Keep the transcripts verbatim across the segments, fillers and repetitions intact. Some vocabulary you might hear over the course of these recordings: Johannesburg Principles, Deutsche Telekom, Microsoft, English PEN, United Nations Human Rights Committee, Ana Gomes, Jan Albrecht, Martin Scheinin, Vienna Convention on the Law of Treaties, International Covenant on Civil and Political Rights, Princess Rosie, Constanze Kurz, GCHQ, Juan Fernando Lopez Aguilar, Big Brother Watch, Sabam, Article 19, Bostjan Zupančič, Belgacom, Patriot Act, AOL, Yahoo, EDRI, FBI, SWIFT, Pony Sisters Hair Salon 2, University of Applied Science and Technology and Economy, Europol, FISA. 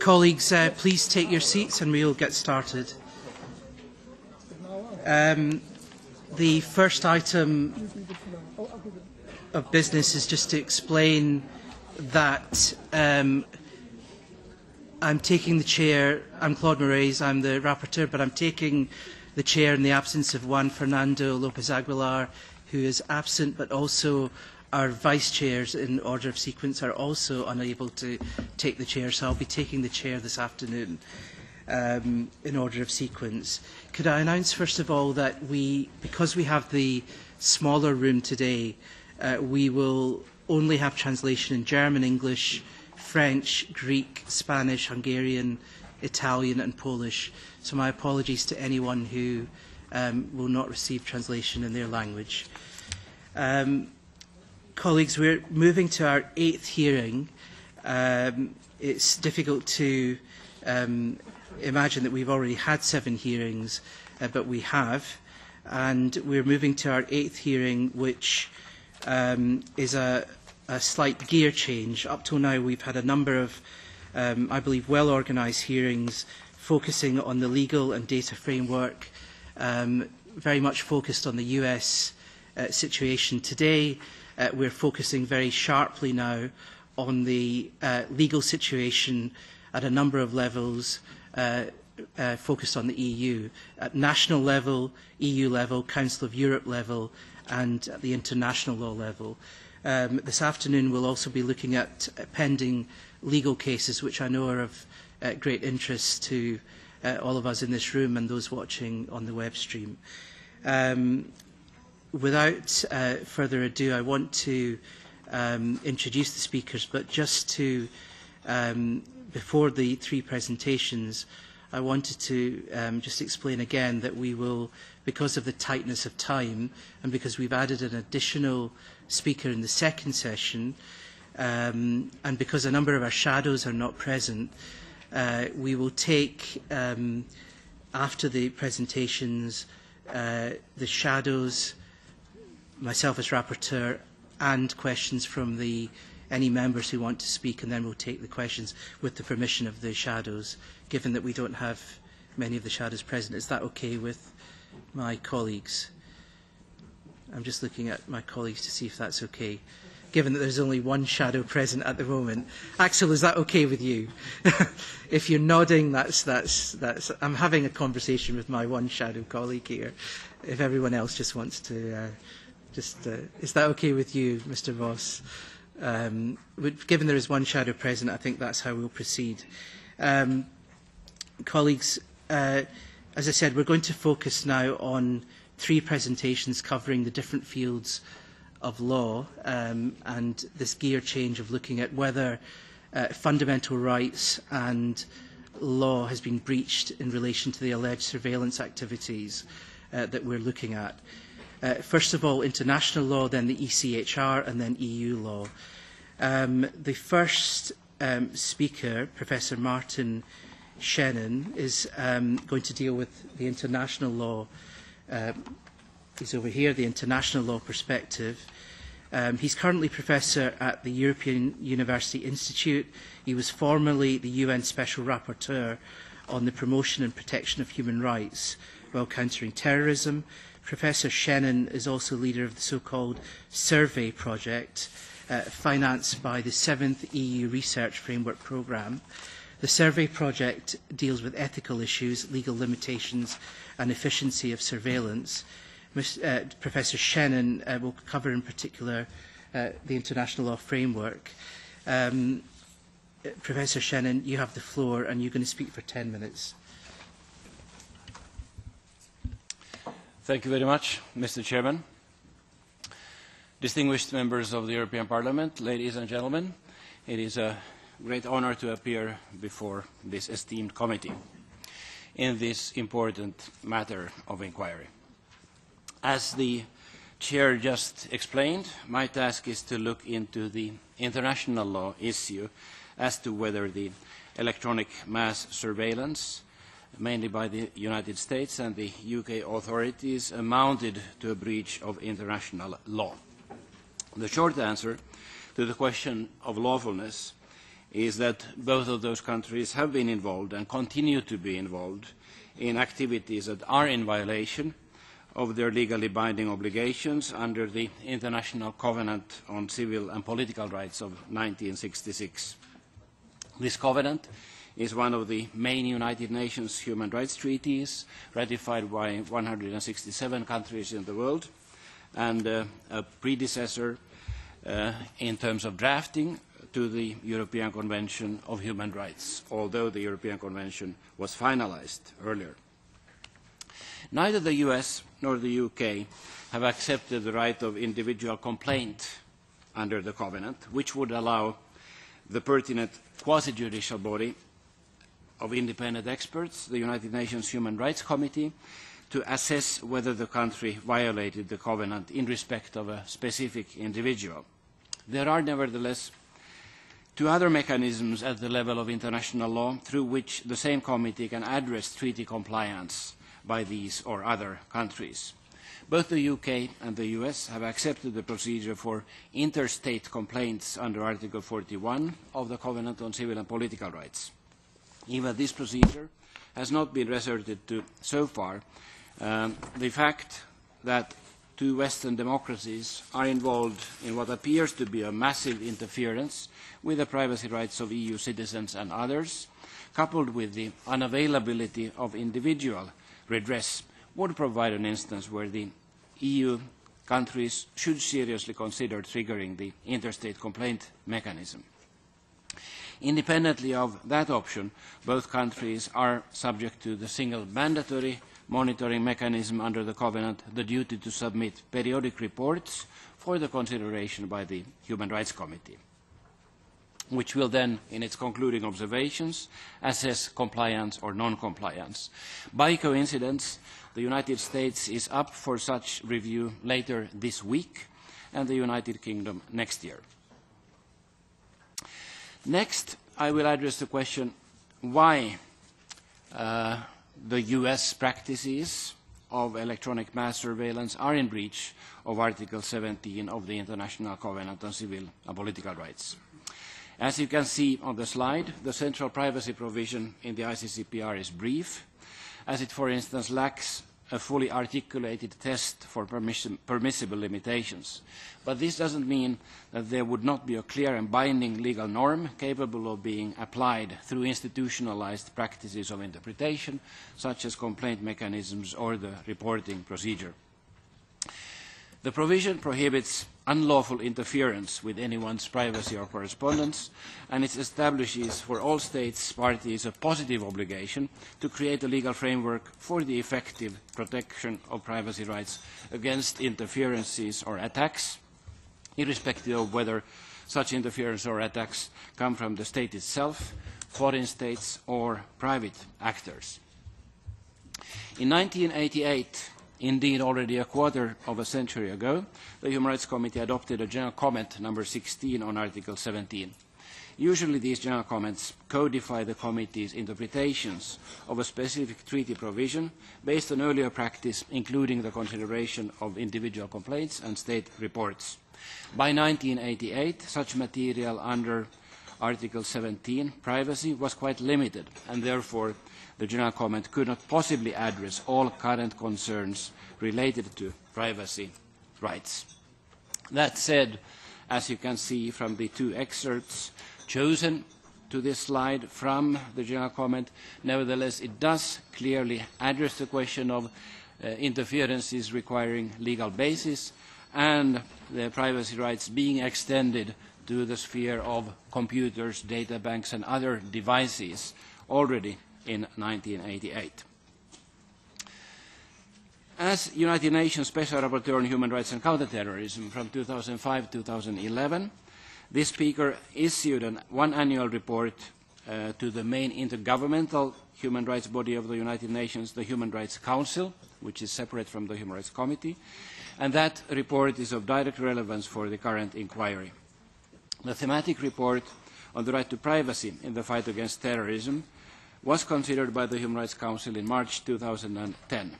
Colleagues, uh, please take your seats and we'll get started. Um, the first item of business is just to explain that um, I'm taking the chair. I'm Claude Moraes, I'm the rapporteur, but I'm taking the chair in the absence of Juan Fernando Lopez Aguilar, who is absent, but also our vice chairs in order of sequence are also unable to take the chair, so I'll be taking the chair this afternoon um, in order of sequence. Could I announce first of all that we, because we have the smaller room today, uh, we will only have translation in German, English, French, Greek, Spanish, Hungarian, Italian and Polish. So my apologies to anyone who um, will not receive translation in their language. Um, Colleagues, we're moving to our eighth hearing. Um, it's difficult to um, imagine that we've already had seven hearings, uh, but we have. And we're moving to our eighth hearing, which um, is a, a slight gear change. Up till now, we've had a number of, um, I believe, well-organised hearings focusing on the legal and data framework, um, very much focused on the U S uh, situation today. Uh, we're focusing very sharply now on the uh, legal situation at a number of levels, uh, uh, focused on the E U, at national level, E U level, Council of Europe level, and at the international law level. Um, this afternoon we'll also be looking at uh, pending legal cases, which I know are of uh, great interest to uh, all of us in this room and those watching on the web stream. Um, Without uh, further ado, I want to um, introduce the speakers, but just to, um, before the three presentations, I wanted to um, just explain again that we will, because of the tightness of time and because we've added an additional speaker in the second session, um, and because a number of our shadows are not present, uh, we will take, um, after the presentations, uh, the shadows, myself as rapporteur, and questions from the any members who want to speak, and then we'll take the questions with the permission of the shadows, given that we don't have many of the shadows present. Is that okay with my colleagues? I'm just looking at my colleagues to see if that's okay, given that there's only one shadow present at the moment. Axel, is that okay with you? If you're nodding, that's, that's, that's, I'm having a conversation with my one shadow colleague here. If everyone else just wants to... Uh, Just, uh, is that okay with you, Mister Voss? Um, given there is one shadow present, I think that's how we'll proceed. Um, colleagues, uh, as I said, we're going to focus now on three presentations covering the different fields of law, um, and this gear change of looking at whether uh, fundamental rights and law has been breached in relation to the alleged surveillance activities uh, that we're looking at. Uh, first of all, international law, then the E C H R, and then E U law. Um, the first um, speaker, Professor Martin Scheinin, is um, going to deal with the international law. Um, he's over here, the international law perspective. Um, he's currently professor at the European University Institute. He was formerly the U N Special Rapporteur on the promotion and protection of human rights while countering terrorism. Professor Scheinin is also leader of the so-called Survey Project, uh, financed by the seventh E U Research Framework Programme. The Survey Project deals with ethical issues, legal limitations and efficiency of surveillance. Miz, uh, Professor Scheinin uh, will cover in particular uh, the international law framework. Um, Professor Scheinin, you have the floor and you're going to speak for ten minutes. Thank you very much, Mister Chairman. Distinguished members of the European Parliament, ladies and gentlemen, it is a great honor to appear before this esteemed committee in this important matter of inquiry. As the Chair just explained, my task is to look into the international law issue as to whether the electronic mass surveillance, mainly by the United States and the U K authorities, amounted to a breach of international law. The short answer to the question of lawfulness is that both of those countries have been involved and continue to be involved in activities that are in violation of their legally binding obligations under the International Covenant on Civil and Political Rights of nineteen sixty-six. This covenant is one of the main United Nations Human Rights Treaties, ratified by one hundred sixty-seven countries in the world, and uh, a predecessor uh, in terms of drafting to the European Convention of Human Rights, although the European Convention was finalized earlier. Neither the U S nor the U K have accepted the right of individual complaint under the covenant, which would allow the pertinent quasi-judicial body of independent experts, the United Nations Human Rights Committee, to assess whether the country violated the covenant in respect of a specific individual. There are nevertheless two other mechanisms at the level of international law through which the same committee can address treaty compliance by these or other countries. Both the U K and the U S have accepted the procedure for interstate complaints under Article forty-one of the Covenant on Civil and Political Rights. Even this procedure has not been resorted to so far. Um, the fact that two Western democracies are involved in what appears to be a massive interference with the privacy rights of E U citizens and others, coupled with the unavailability of individual redress, would provide an instance where the E U countries should seriously consider triggering the interstate complaint mechanism. Independently of that option, both countries are subject to the single mandatory monitoring mechanism under the Covenant, the duty to submit periodic reports for the consideration by the Human Rights Committee, which will then, in its concluding observations, assess compliance or non-compliance. By coincidence, the United States is up for such review later this week, and the United Kingdom next year. Next, I will address the question why uh, the U S practices of electronic mass surveillance are in breach of Article seventeen of the International Covenant on Civil and Political Rights. As you can see on the slide, the central privacy provision in the I C C P R is brief, as it, for instance, lacks a fully articulated test for permissible limitations. But this doesn't mean that there would not be a clear and binding legal norm capable of being applied through institutionalized practices of interpretation, such as complaint mechanisms or the reporting procedure. The provision prohibits unlawful interference with anyone's privacy or correspondence, and it establishes for all states parties a positive obligation to create a legal framework for the effective protection of privacy rights against interferences or attacks, irrespective of whether such interference or attacks come from the state itself, foreign states, or private actors. In nineteen eighty-eight, indeed, already a quarter of a century ago, the Human Rights Committee adopted a General Comment number sixteen on Article seventeen. Usually these General Comments codify the Committee's interpretations of a specific treaty provision based on earlier practice, including the consideration of individual complaints and state reports. By nineteen eighty-eight, such material under Article seventeen, privacy, was quite limited, and therefore the General Comment could not possibly address all current concerns related to privacy rights. That said, as you can see from the two excerpts chosen to this slide from the General Comment, nevertheless it does clearly address the question of uh, interferences requiring legal basis and the privacy rights being extended to the sphere of computers, data banks, and other devices already in nineteen eighty-eight. As United Nations Special Rapporteur on Human Rights and Counterterrorism from two thousand five to two thousand eleven, this speaker issued an one annual report uh, to the main intergovernmental human rights body of the United Nations, the Human Rights Council, which is separate from the Human Rights Committee, and that report is of direct relevance for the current inquiry. The thematic report on the right to privacy in the fight against terrorism was considered by the Human Rights Council in March two thousand ten.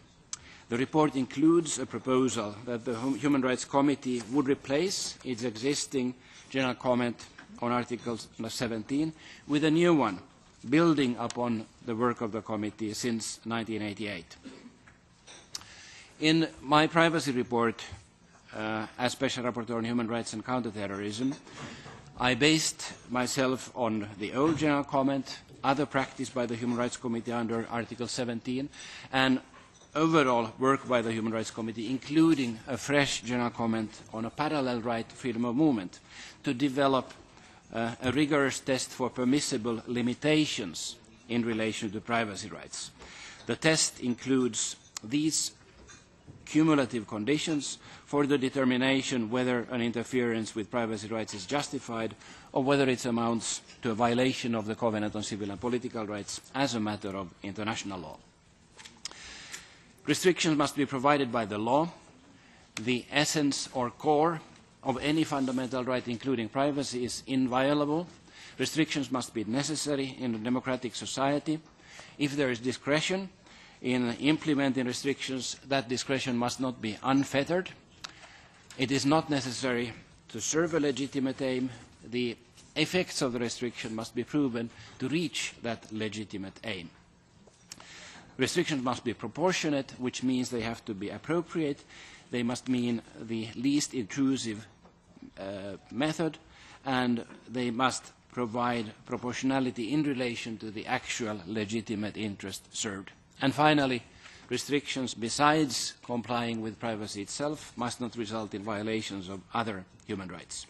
The report includes a proposal that the Human Rights Committee would replace its existing General Comment on Article seventeen with a new one, building upon the work of the committee since nineteen eighty-eight. In my privacy report, uh, as Special Rapporteur on Human Rights and Counterterrorism, I based myself on the old general comment, other practice by the Human Rights Committee under Article seventeen, and overall work by the Human Rights Committee, including a fresh general comment on a parallel right to freedom of movement, to develop uh, a rigorous test for permissible limitations in relation to privacy rights. The test includes these cumulative conditions for the determination whether an interference with privacy rights is justified or whether it amounts to a violation of the Covenant on Civil and Political Rights as a matter of international law. Restrictions must be provided by the law. The essence or core of any fundamental right, including privacy, is inviolable. Restrictions must be necessary in a democratic society. If there is discretion in implementing restrictions, that discretion must not be unfettered. It is not necessary to serve a legitimate aim. The effects of the restriction must be proven to reach that legitimate aim. Restrictions must be proportionate, which means they have to be appropriate. They must mean the least intrusive uh, method, and they must provide proportionality in relation to the actual legitimate interest served. And finally, restrictions besides complying with privacy itself must not result in violations of other human rights.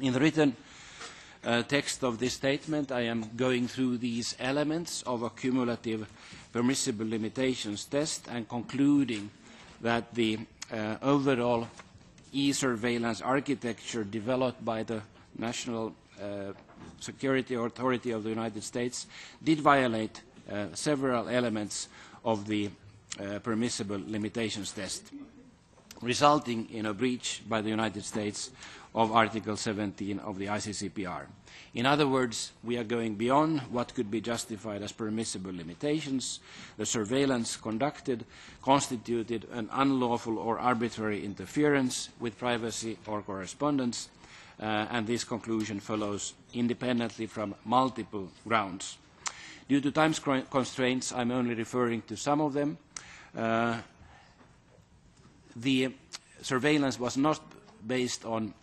In the written uh, text of this statement, I am going through these elements of a cumulative permissible limitations test and concluding that the uh, overall e-surveillance architecture developed by the National uh, Security Authority of the United States did violate Uh, several elements of the uh, permissible limitations test, resulting in a breach by the United States of Article seventeen of the I C C P R. In other words, we are going beyond what could be justified as permissible limitations. The surveillance conducted constituted an unlawful or arbitrary interference with privacy or correspondence, uh, and this conclusion follows independently from multiple grounds. Due to time constraints, I'm only referring to some of them. Uh, the surveillance was not based on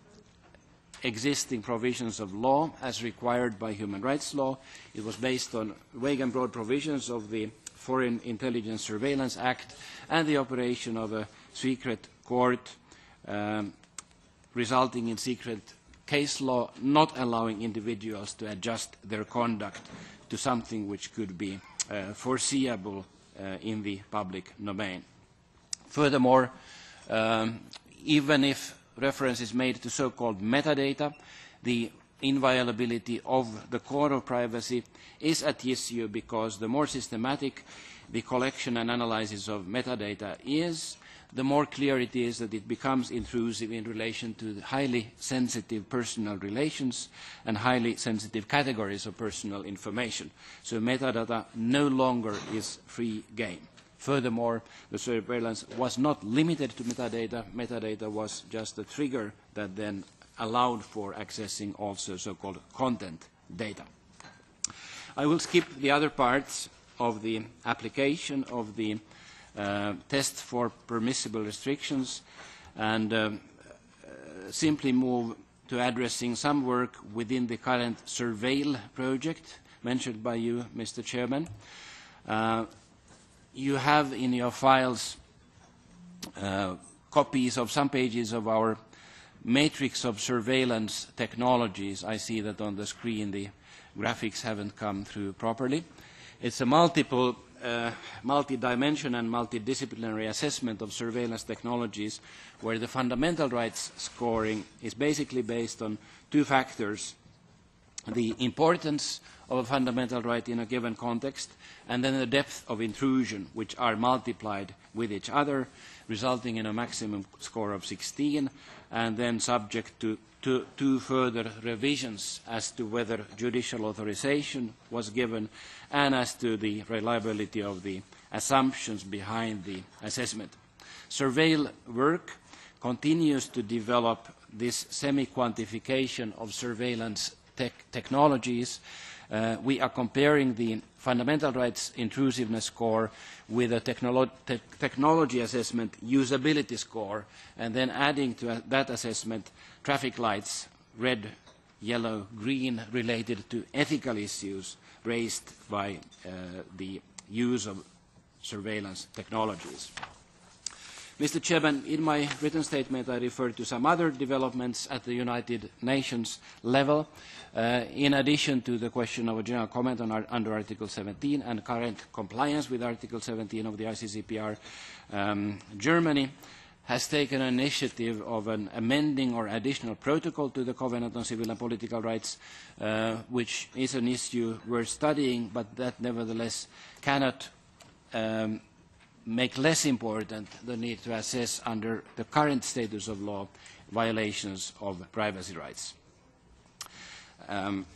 existing provisions of law as required by human rights law. It was based on vague and broad provisions of the Foreign Intelligence Surveillance Act and the operation of a secret court, um, resulting in secret case law not allowing individuals to adjust their conduct to something which could be uh, foreseeable uh, in the public domain. Furthermore, um, even if reference is made to so-called metadata, the inviolability of the core of privacy is at issue because the more systematic the collection and analysis of metadata is, the more clear it is that it becomes intrusive in relation to the highly sensitive personal relations and highly sensitive categories of personal information. So metadata no longer is free game. Furthermore, the surveillance was not limited to metadata. Metadata was just a trigger that then allowed for accessing also so-called content data. I will skip the other parts of the application of the Uh, test for permissible restrictions and um, uh, simply move to addressing some work within the current Surveil project mentioned by you, Mister Chairman. Uh, you have in your files uh, copies of some pages of our matrix of surveillance technologies. I see that on the screen the graphics haven't come through properly. It's a multiple Uh, multi-dimension and multidisciplinary assessment of surveillance technologies where the fundamental rights scoring is basically based on two factors: the importance of a fundamental right in a given context and then the depth of intrusion, which are multiplied with each other, resulting in a maximum score of sixteen and then subject to two, two further revisions as to whether judicial authorization was given and as to the reliability of the assumptions behind the assessment. Surveil work continues to develop this semi-quantification of surveillance tech technologies. Uh, we are comparing the fundamental rights intrusiveness score with a technolo te technology assessment usability score, and then adding to that assessment traffic lights, red, yellow, green, related to ethical issues raised by uh, the use of surveillance technologies. Mister Chairman, in my written statement I referred to some other developments at the United Nations level, uh, in addition to the question of a general comment on our, under Article seventeen and current compliance with Article seventeen of the I C C P R. Um, Germany has taken an initiative of an amending or additional protocol to the Covenant on Civil and Political Rights, uh, which is an issue worth studying, but that nevertheless cannot um, make less important the need to assess under the current status of law violations of privacy rights. Um,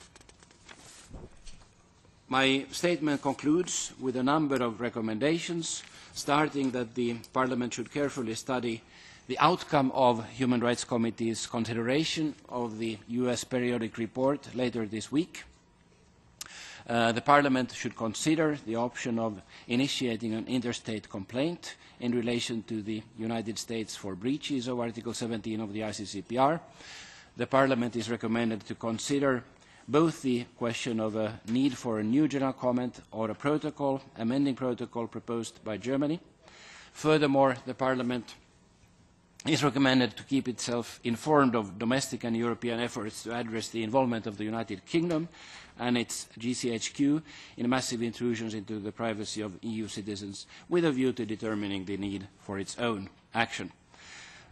my statement concludes with a number of recommendations, starting that the Parliament should carefully study the outcome of Human Rights Committee's consideration of the U S periodic report later this week. Uh, the Parliament should consider the option of initiating an interstate complaint in relation to the United States for breaches of Article seventeen of the I C C P R. The Parliament is recommended to consider both the question of a need for a new general comment or a protocol, amending protocol proposed by Germany. Furthermore, the Parliament is recommended to keep itself informed of domestic and European efforts to address the involvement of the United Kingdom and its G C H Q in massive intrusions into the privacy of E U citizens, with a view to determining the need for its own action.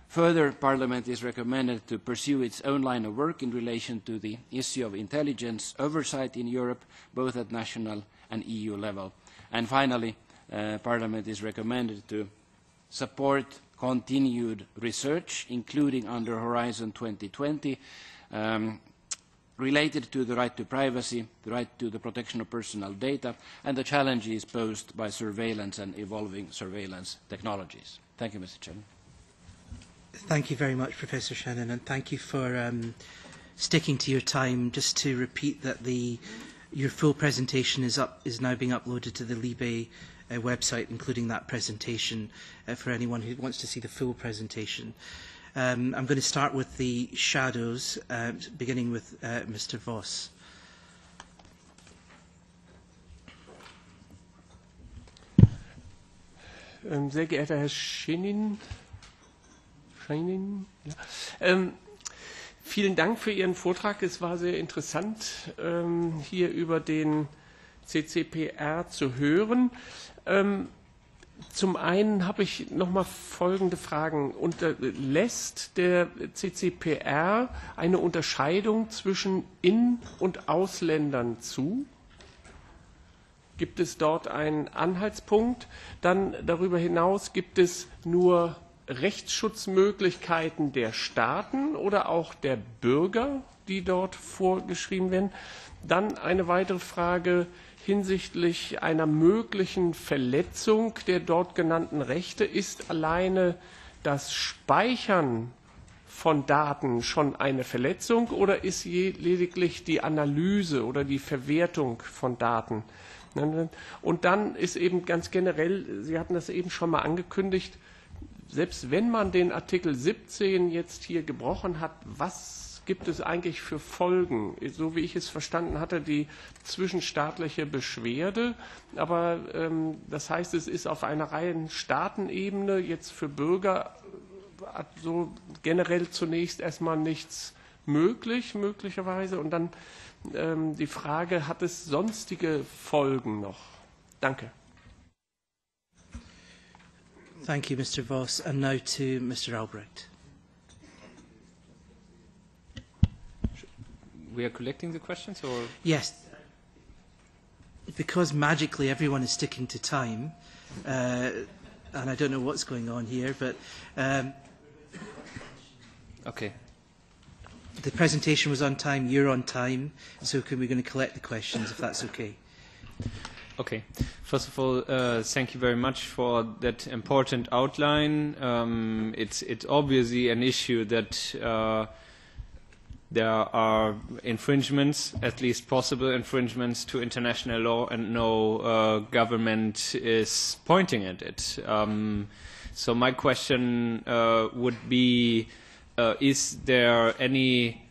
Further, Parliament is recommended to pursue its own line of work in relation to the issue of intelligence oversight in Europe, both at national and E U level. And finally, uh, Parliament is recommended to support continued research, including under Horizon twenty twenty, um, related to the right to privacy, the right to the protection of personal data, and the challenges posed by surveillance and evolving surveillance technologies. Thank you, Mister Chairman. Thank you very much, Professor Scheinin, and thank you for um, sticking to your time. Just to repeat that the, your full presentation is, up, is now being uploaded to the Libe Uh, website, including that presentation, uh, for anyone who wants to see the full presentation. Um, I'm going to start with the shadows, uh, beginning with uh, Mister Voss. Um, sehr geehrter Herr Scheinin, Scheinin, ja. ähm, vielen Dank für Ihren Vortrag. Es war sehr interessant, ähm, hier über den I C C P R zu hören. Zum einen habe ich noch mal folgende Fragen. Lässt der I C C P R eine Unterscheidung zwischen In- und Ausländern zu? Gibt es dort einen Anhaltspunkt? Dann darüber hinaus, gibt es nur Rechtsschutzmöglichkeiten der Staaten oder auch der Bürger, die dort vorgeschrieben werden? Dann eine weitere Frage hinsichtlich einer möglichen Verletzung der dort genannten Rechte. Ist alleine das Speichern von Daten schon eine Verletzung oder ist lediglich die Analyse oder die Verwertung von Daten? Und dann ist eben ganz generell, Sie hatten das eben schon mal angekündigt, selbst wenn man den Artikel siebzehn jetzt hier gebrochen hat, was gibt es eigentlich für Folgen? So wie ich es verstanden hatte, die zwischenstaatliche Beschwerde. Aber ähm, das heißt, es ist auf einer reinen Staatenebene jetzt für Bürger so generell zunächst erstmal nichts möglich, möglicherweise. Und dann ähm, die Frage, hat es sonstige Folgen noch? Danke. Thank you, Mister Voss. And now to Mister Albrecht. We are collecting the questions, or yes, because magically everyone is sticking to time, uh, and I don't know what's going on here, but um, okay. The presentation was on time. You're on time, so can we going to collect the questions if that's okay? Okay. First of all, uh, thank you very much for that important outline. Um, it's, it's obviously an issue that uh, there are infringements, at least possible infringements, to international law, and no uh, government is pointing at it. Um, so my question uh, would be, uh, is there any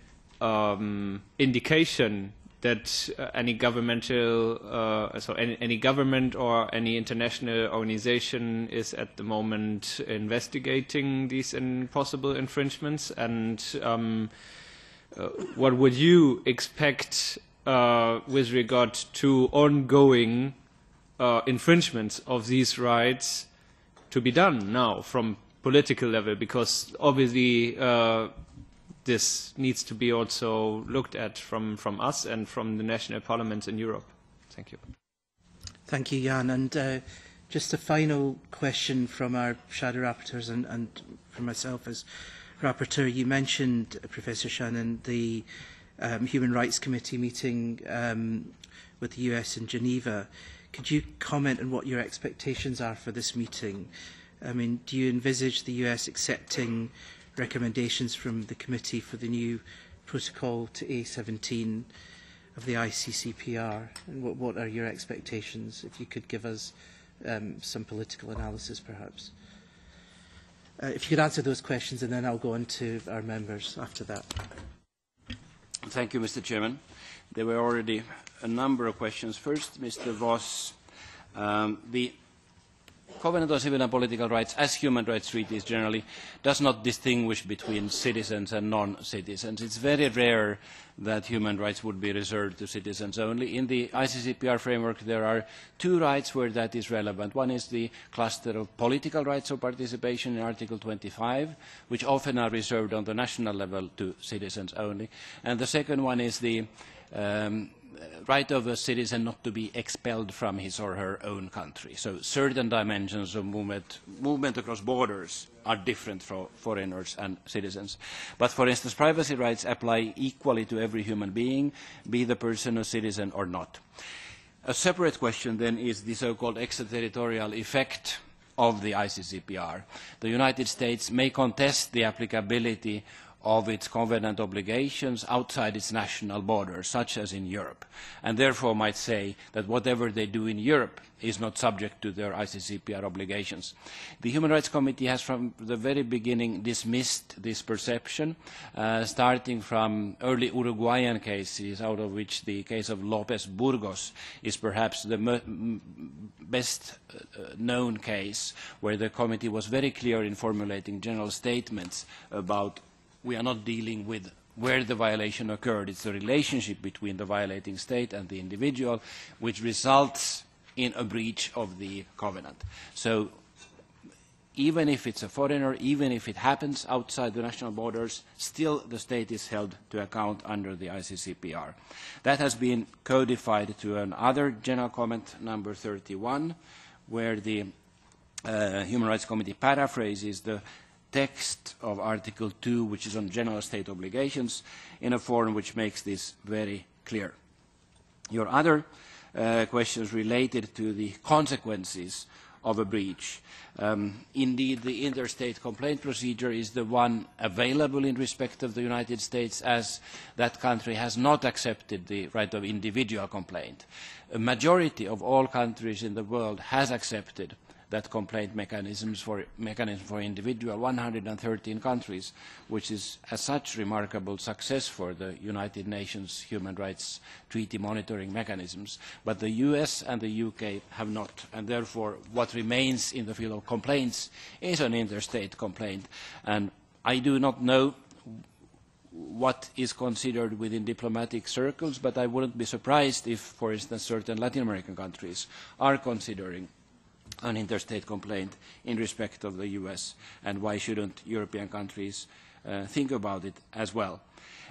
um, indication that uh, any governmental, uh, so any, any government or any international organization is at the moment investigating these in possible infringements? And um, uh, what would you expect uh, with regard to ongoing uh, infringements of these rights to be done now from political level? Because obviously, uh, this needs to be also looked at from, from us and from the national parliaments in Europe. Thank you. Thank you, Jan. And uh, just a final question from our shadow rapporteurs and, and from myself as rapporteur. You mentioned, uh, Professor Scheinin, the um, Human Rights Committee meeting um, with the U S in Geneva. Could you comment on what your expectations are for this meeting? I mean, do you envisage the U S accepting recommendations from the committee for the new protocol to A seventeen of the I C C P R? And what, what are your expectations, if you could give us um, some political analysis, perhaps? Uh, if you could answer those questions, and then I'll go on to our members after that. Thank you, Mister Chairman. There were already a number of questions. First, Mister Voss, um, the Covenant on Civil and Political Rights, as human rights treaties generally, does not distinguish between citizens and non-citizens. It's very rare that human rights would be reserved to citizens only. In the I C C P R framework, there are two rights where that is relevant. One is the cluster of political rights of participation in Article twenty-five, which often are reserved on the national level to citizens only. And the second one is the um, right of a citizen not to be expelled from his or her own country. So certain dimensions of movement, movement across borders are different for foreigners and citizens. But for instance, privacy rights apply equally to every human being, be the person a citizen or not. A separate question then is the so-called extraterritorial effect of the I C C P R. The United States may contest the applicability of its covenant obligations outside its national borders, such as in Europe, and therefore might say that whatever they do in Europe is not subject to their I C C P R obligations. The Human Rights Committee has from the very beginning dismissed this perception, uh, starting from early Uruguayan cases, out of which the case of Lopez Burgos is perhaps the best uh, known case, where the committee was very clear in formulating general statements about we are not dealing with where the violation occurred. It's the relationship between the violating state and the individual which results in a breach of the covenant. So even if it's a foreigner, even if it happens outside the national borders, still the state is held to account under the I C C P R. That has been codified to another general comment, number thirty-one, where the uh, Human Rights Committee paraphrases the text of Article two, which is on general state obligations, in a form which makes this very clear. Your other uh, questions related to the consequences of a breach. Um, indeed, the interstate complaint procedure is the one available in respect of the United States, as that country has not accepted the right of individual complaint. A majority of all countries in the world has accepted that complaint mechanisms for, mechanism for individual, one hundred thirteen countries, which is as such remarkable success for the United Nations Human Rights Treaty monitoring mechanisms. But the U S and the U K have not, and therefore what remains in the field of complaints is an interstate complaint. And I do not know what is considered within diplomatic circles, but I wouldn't be surprised if, for instance, certain Latin American countries are considering an interstate complaint in respect of the U S, and why shouldn't European countries uh, think about it as well?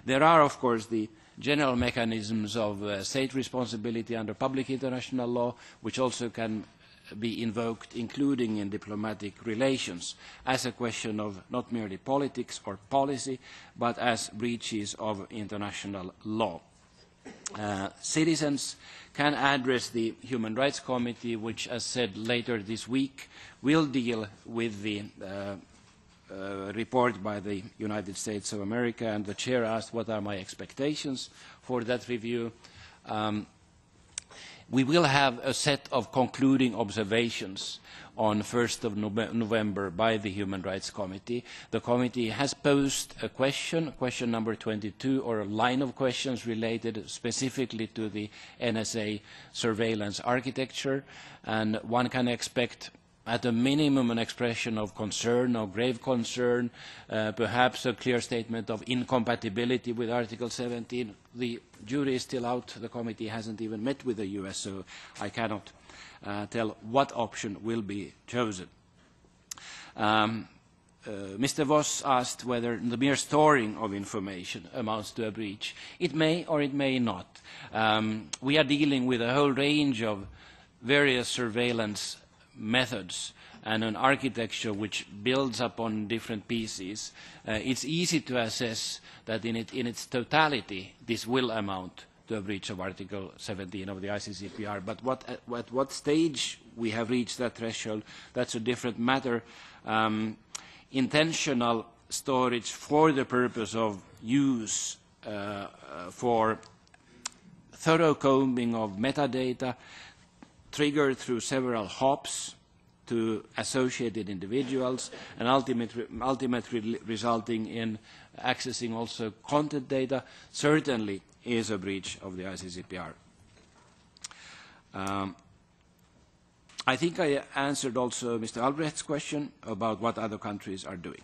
There are, of course, the general mechanisms of uh, state responsibility under public international law, which also can be invoked, including in diplomatic relations, as a question of not merely politics or policy, but as breaches of international law. uh, citizens can address the Human Rights Committee, which, as said, later this week will deal with the uh, uh, report by the United States of America. And the chair asked, what are my expectations for that review? Um, we will have a set of concluding observations on first of November by the Human Rights Committee. The committee has posed a question, question number twenty-two, or a line of questions related specifically to the N S A surveillance architecture, and one can expect at a minimum an expression of concern or grave concern, uh, perhaps a clear statement of incompatibility with Article seventeen. The jury is still out. The committee hasn't even met with the U S, so I cannot Uh, tell what option will be chosen. Um, uh, Mister Voss asked whether the mere storing of information amounts to a breach. It may or it may not. Um, we are dealing with a whole range of various surveillance methods and an architecture which builds upon different pieces. Uh, it's easy to assess that in, it, in its totality this will amount to a breach of Article seventeen of the I C C P R, but what, at, at what stage we have reached that threshold, that's a different matter. Um, intentional storage for the purpose of use uh, for thorough combing of metadata, triggered through several hops to associated individuals, and ultimately ultimate re resulting in accessing also content data, certainly is a breach of the I C C P R. Um, I think I answered also Mister Albrecht's question about what other countries are doing.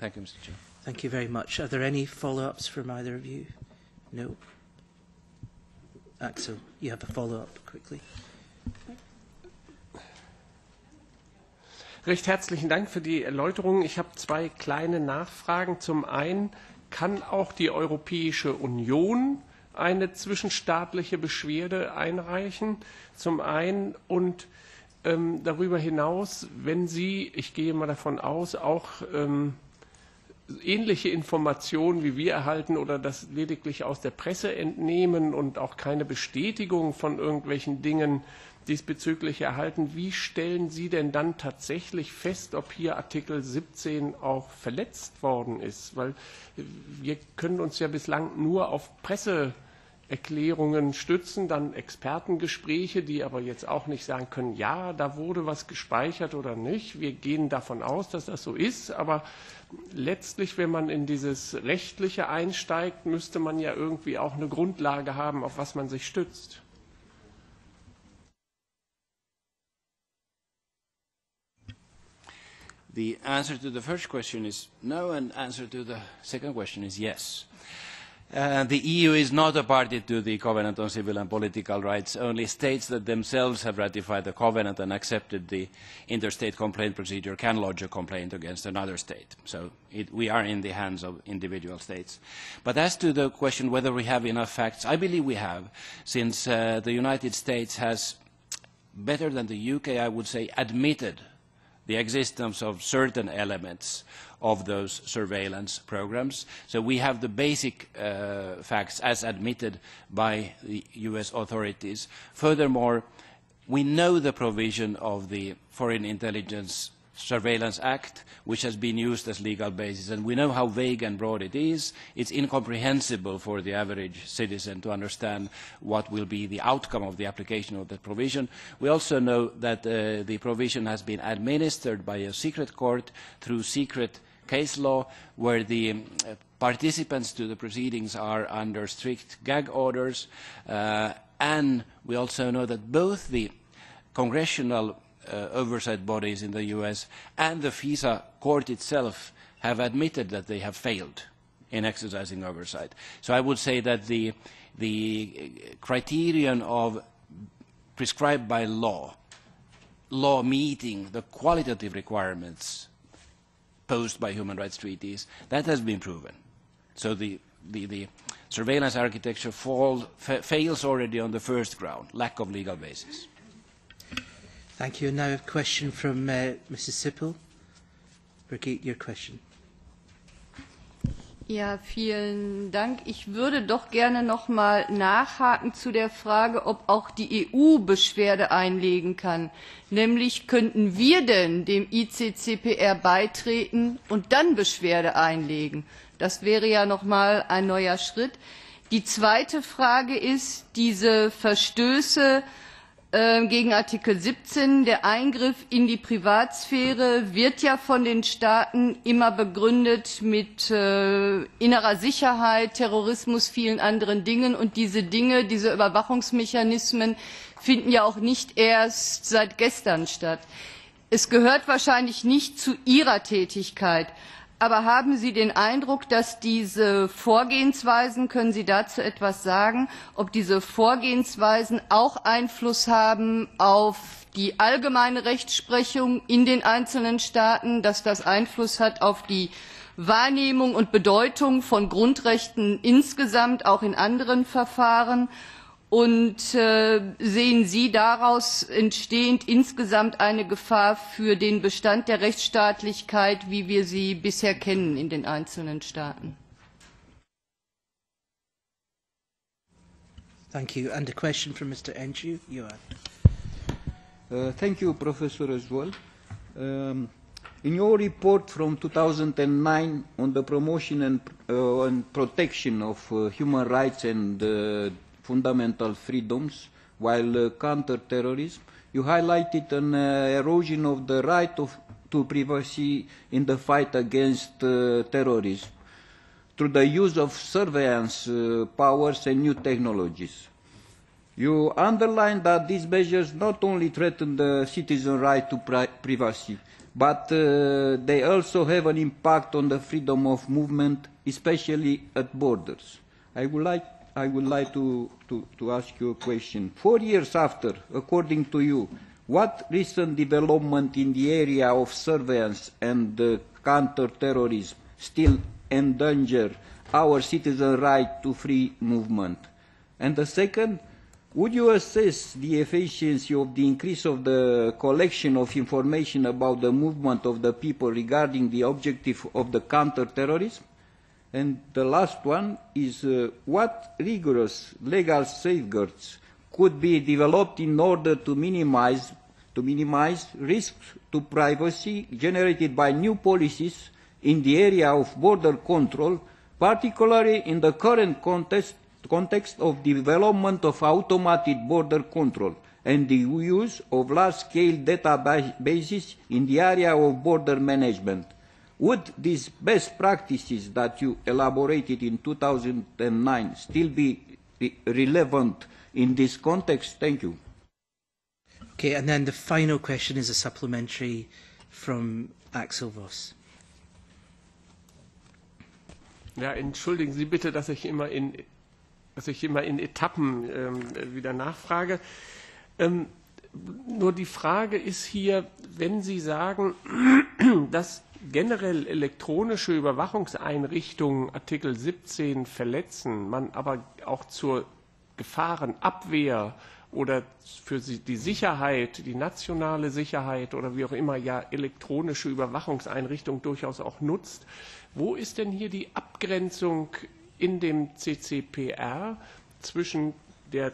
Thank you, Mister Chair. Thank you very much. Are there any follow-ups from either of you? No. Axel, you have a follow-up quickly. Recht herzlichen Dank für die Erläuterung. Ich habe zwei kleine Nachfragen. Zum einen, kann auch die Europäische Union eine zwischenstaatliche Beschwerde einreichen, zum einen, und ähm, darüber hinaus, wenn Sie, ich gehe mal davon aus, auch ähm, ähnliche Informationen wie wir erhalten oder das lediglich aus der Presse entnehmen und auch keine Bestätigung von irgendwelchen Dingen diesbezüglich erhalten, wie stellen Sie denn dann tatsächlich fest, ob hier Artikel siebzehn auch verletzt worden ist? Weil wir können uns ja bislang nur auf Presseerklärungen stützen, dann Expertengespräche, die aber jetzt auch nicht sagen können, ja, da wurde was gespeichert oder nicht. Wir gehen davon aus, dass das so ist, aber letztlich, wenn man in dieses Rechtliche einsteigt, müsste man ja irgendwie auch eine Grundlage haben, auf was man sich stützt. The answer to the first question is no, and answer to the second question is yes. Uh, the E U is not a party to the Covenant on Civil and Political Rights. Only states that themselves have ratified the Covenant and accepted the interstate complaint procedure can lodge a complaint against another state. So it, we are in the hands of individual states. But as to the question whether we have enough facts, I believe we have, since uh, the United States has, better than the U K, I would say, admitted the existence of certain elements of those surveillance programs. So we have the basic uh, facts as admitted by the U S authorities. Furthermore, we know the provision of the Foreign Intelligence Surveillance Act, which has been used as legal basis, and we know how vague and broad it is. It's incomprehensible for the average citizen to understand what will be the outcome of the application of that provision. We also know that uh, the provision has been administered by a secret court through secret case law, where the uh, participants to the proceedings are under strict gag orders, uh, and we also know that both the congressional Uh, oversight bodies in the U S and the FISA court itself have admitted that they have failed in exercising oversight. So I would say that the, the criterion of prescribed by law, law meeting the qualitative requirements posed by human rights treaties, that has been proven. So the, the, the surveillance architecture fall, fa fails already on the first ground, lack of legal basis. Thank you. Now a question from uh, Missus Sippel. Brigitte, your question. Ja, vielen Dank. Ich würde doch gerne noch mal nachhaken zu der Frage, ob auch die E U Beschwerde einlegen kann. Nämlich, könnten wir denn dem I C C P R beitreten und dann Beschwerde einlegen? Das wäre ja noch mal ein neuer Schritt. Die zweite Frage ist, diese Verstöße äh, gegen Artikel siebzehn, der Eingriff in die Privatsphäre, wird ja von den Staaten immer begründet mit äh, innerer Sicherheit, Terrorismus, vielen anderen Dingen. Und diese Dinge, diese Überwachungsmechanismen finden ja auch nicht erst seit gestern statt. Es gehört wahrscheinlich nicht zu Ihrer Tätigkeit. Aber haben Sie den Eindruck, dass diese Vorgehensweisen, können Sie dazu etwas sagen, ob diese Vorgehensweisen auch Einfluss haben auf die allgemeine Rechtsprechung in den einzelnen Staaten, dass das Einfluss hat auf die Wahrnehmung und Bedeutung von Grundrechten insgesamt, auch in anderen Verfahren? Und äh, sehen Sie daraus entstehend insgesamt eine Gefahr für den Bestand der Rechtsstaatlichkeit, wie wir sie bisher kennen in den einzelnen Staaten? Thank you. And a question from Mister Enshu. You are. Uh, thank you, Professor, as well. Um, in your report from two thousand nine on the promotion and, uh, and protection of uh, human rights and uh, fundamental freedoms while uh, counter-terrorism, you highlighted an uh, erosion of the right of, to privacy in the fight against uh, terrorism through the use of surveillance uh, powers and new technologies. You underlined that these measures not only threaten the citizen's right to pri privacy, but uh, they also have an impact on the freedom of movement, especially at borders. I would like I would like to, to, to ask you a question. Four years after, according to you, what recent development in the area of surveillance and uh, counter-terrorism still endanger our citizen right to free movement? And the second, would you assess the efficiency of the increase of the collection of information about the movement of the people regarding the objective of the counter-terrorism? And the last one is uh, what rigorous legal safeguards could be developed in order to minimize, to minimize risks to privacy generated by new policies in the area of border control, particularly in the current context, context of development of automated border control and the use of large-scale databases in the area of border management? Would these best practices that you elaborated in two thousand nine still be re relevant in this context? Thank you. Okay, and then the final question is a supplementary from Axel Voss. Ja, entschuldigen Sie bitte, dass ich immer in, dass ich immer in Etappen ähm, wieder nachfrage. Ähm, nur die Frage ist hier, wenn Sie sagen, dass generell elektronische Überwachungseinrichtungen Artikel siebzehn verletzen, man aber auch zur Gefahrenabwehr oder für die Sicherheit, die nationale Sicherheit oder wie auch immer ja elektronische Überwachungseinrichtungen durchaus auch nutzt. Wo ist denn hier die Abgrenzung in dem C C P R zwischen der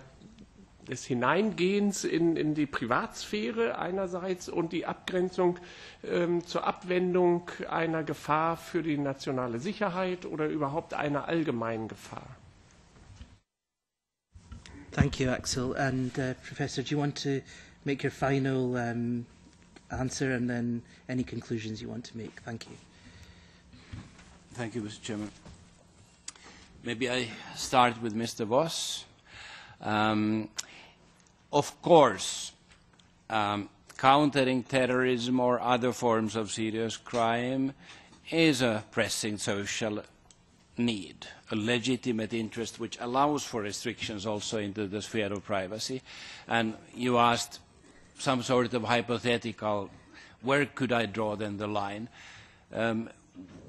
des Hineingehens in, in die Privatsphäre einerseits und die Abgrenzung ähm, zur Abwendung einer Gefahr für die nationale Sicherheit oder überhaupt einer allgemeinen Gefahr? Thank you, Axel. And uh, Professor, do you want to make your final um, answer and then any conclusions you want to make? Thank you. Thank you, Mister Chairman. Maybe I start with Mister Voss. Um, Of course, um, countering terrorism or other forms of serious crime is a pressing social need, a legitimate interest which allows for restrictions also into the sphere of privacy. And you asked some sort of hypothetical, where could I draw then the line? Um,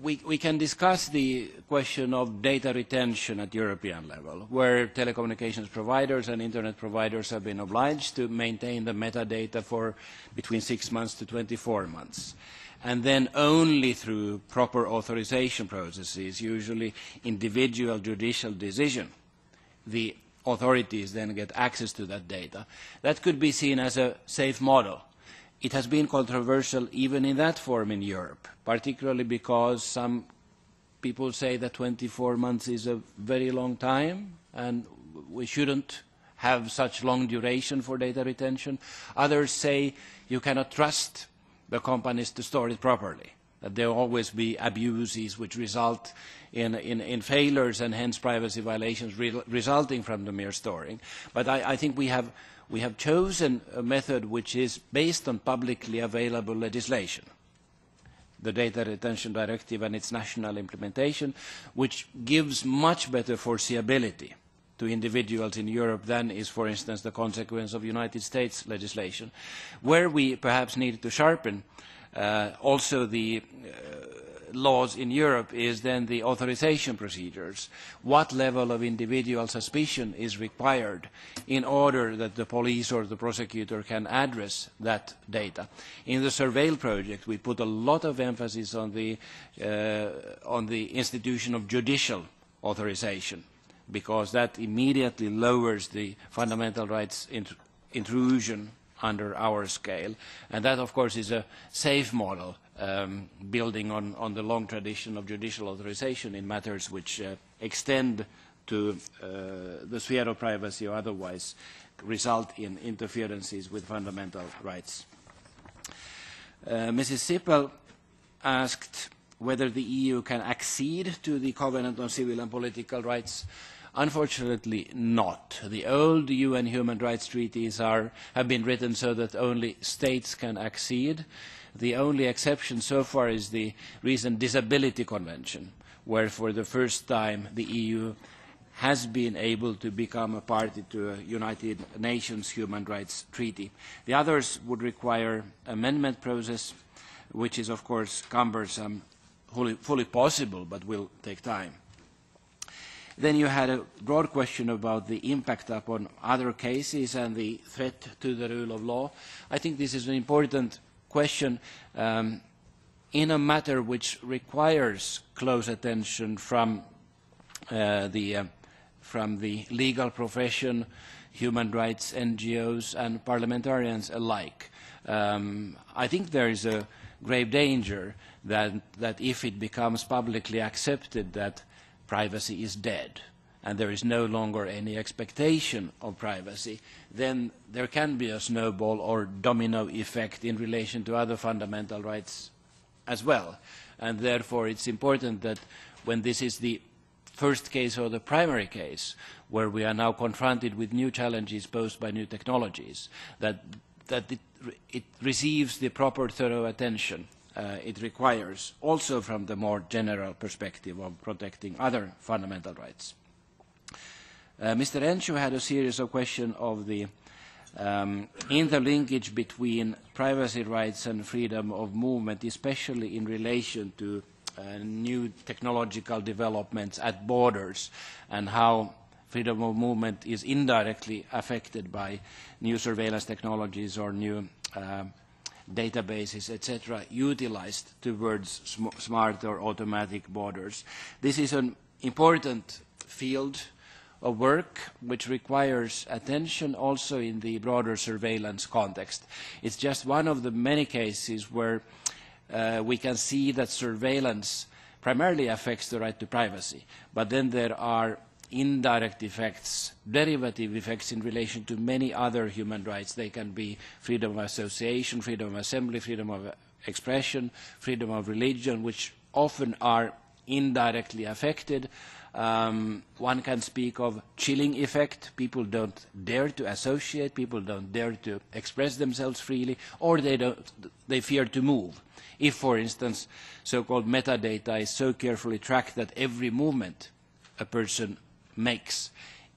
We, we can discuss the question of data retention at European level, where telecommunications providers and internet providers have been obliged to maintain the metadata for between six months to twenty-four months. and then only through proper authorization processes, usually individual judicial decision, the authorities then get access to that data. That could be seen as a safe model. It has been controversial even in that form in Europe, particularly because some people say that twenty-four months is a very long time and we shouldn't have such long duration for data retention. Others say you cannot trust the companies to store it properly, that there will always be abuses which result in, in, in failures and hence privacy violations re resulting from the mere storing. But I, I think we have, we have chosen a method which is based on publicly available legislation, the Data Retention Directive and its national implementation, which gives much better foreseeability to individuals in Europe than is, for instance, the consequence of United States legislation. Where we perhaps need to sharpen uh, also the uh, laws in Europe is then the authorization procedures. What level of individual suspicion is required in order that the police or the prosecutor can address that data? In the Surveil Project, we put a lot of emphasis on the, uh, on the institution of judicial authorization, because that immediately lowers the fundamental rights intrusion under our scale. And that, of course, is a safe model, um, building on, on the long tradition of judicial authorization in matters which uh, extend to uh, the sphere of privacy or otherwise result in interferences with fundamental rights. Uh, Missus Sippel asked whether the E U can accede to the Covenant on Civil and Political Rights. Unfortunately not. The old U N human rights treaties are, have been written so that only states can accede. The only exception so far is the recent Disability Convention, where for the first time the E U has been able to become a party to a United Nations Human Rights Treaty. The others would require amendment process, which is of course cumbersome, fully, fully possible, but will take time. Then you had a broad question about the impact upon other cases and the threat to the rule of law. I think this is an important question um, in a matter which requires close attention from, uh, the, uh, from the legal profession, human rights N G Os, and parliamentarians alike. Um, I think there is a grave danger that, that if it becomes publicly accepted that privacy is dead and there is no longer any expectation of privacy, then there can be a snowball or domino effect in relation to other fundamental rights as well. And therefore it's important that when this is the first case or the primary case where we are now confronted with new challenges posed by new technologies, that, that it, it receives the proper thorough attention Uh, it requires, also from the more general perspective of protecting other fundamental rights. Uh, Mister Enschu had a series of questions of the um, interlinkage between privacy rights and freedom of movement, especially in relation to uh, new technological developments at borders and how freedom of movement is indirectly affected by new surveillance technologies or new uh, databases, et cetera, utilized towards sm smart or automatic borders. This is an important field of work which requires attention also in the broader surveillance context. It's just one of the many cases where uh, we can see that surveillance primarily affects the right to privacy, but then there are indirect effects, derivative effects in relation to many other human rights. They can be freedom of association, freedom of assembly, freedom of expression, freedom of religion, which often are indirectly affected. Um, one can speak of chilling effect. People don't dare to associate, people don't dare to express themselves freely, or they, don't, they fear to move. If, for instance, so-called metadata is so carefully tracked that every movement a person makes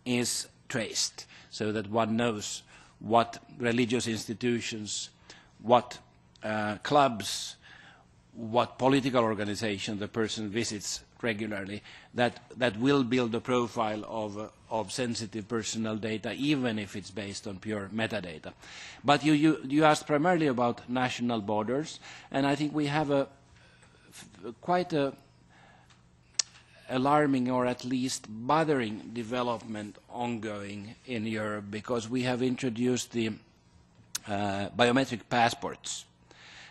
is traced so that one knows what religious institutions, what uh, clubs, what political organization the person visits regularly, that, that will build a profile of, uh, of sensitive personal data, even if it's based on pure metadata. But you, you, you asked primarily about national borders, and I think we have a, f quite a alarming or at least bothering development ongoing in Europe, because we have introduced the uh, biometric passports.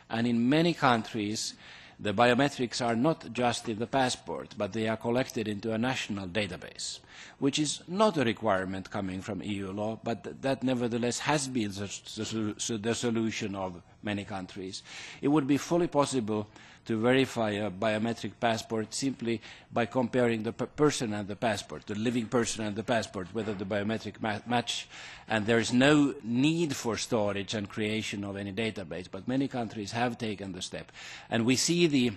And in many countries, the biometrics are not just in the passport, but they are collected into a national database, which is not a requirement coming from E U law, but that nevertheless has been the solution of many countries. It would be fully possible to verify a biometric passport simply by comparing the person and the passport, the living person and the passport, whether the biometric ma match, and there is no need for storage and creation of any database, but many countries have taken the step. And we see the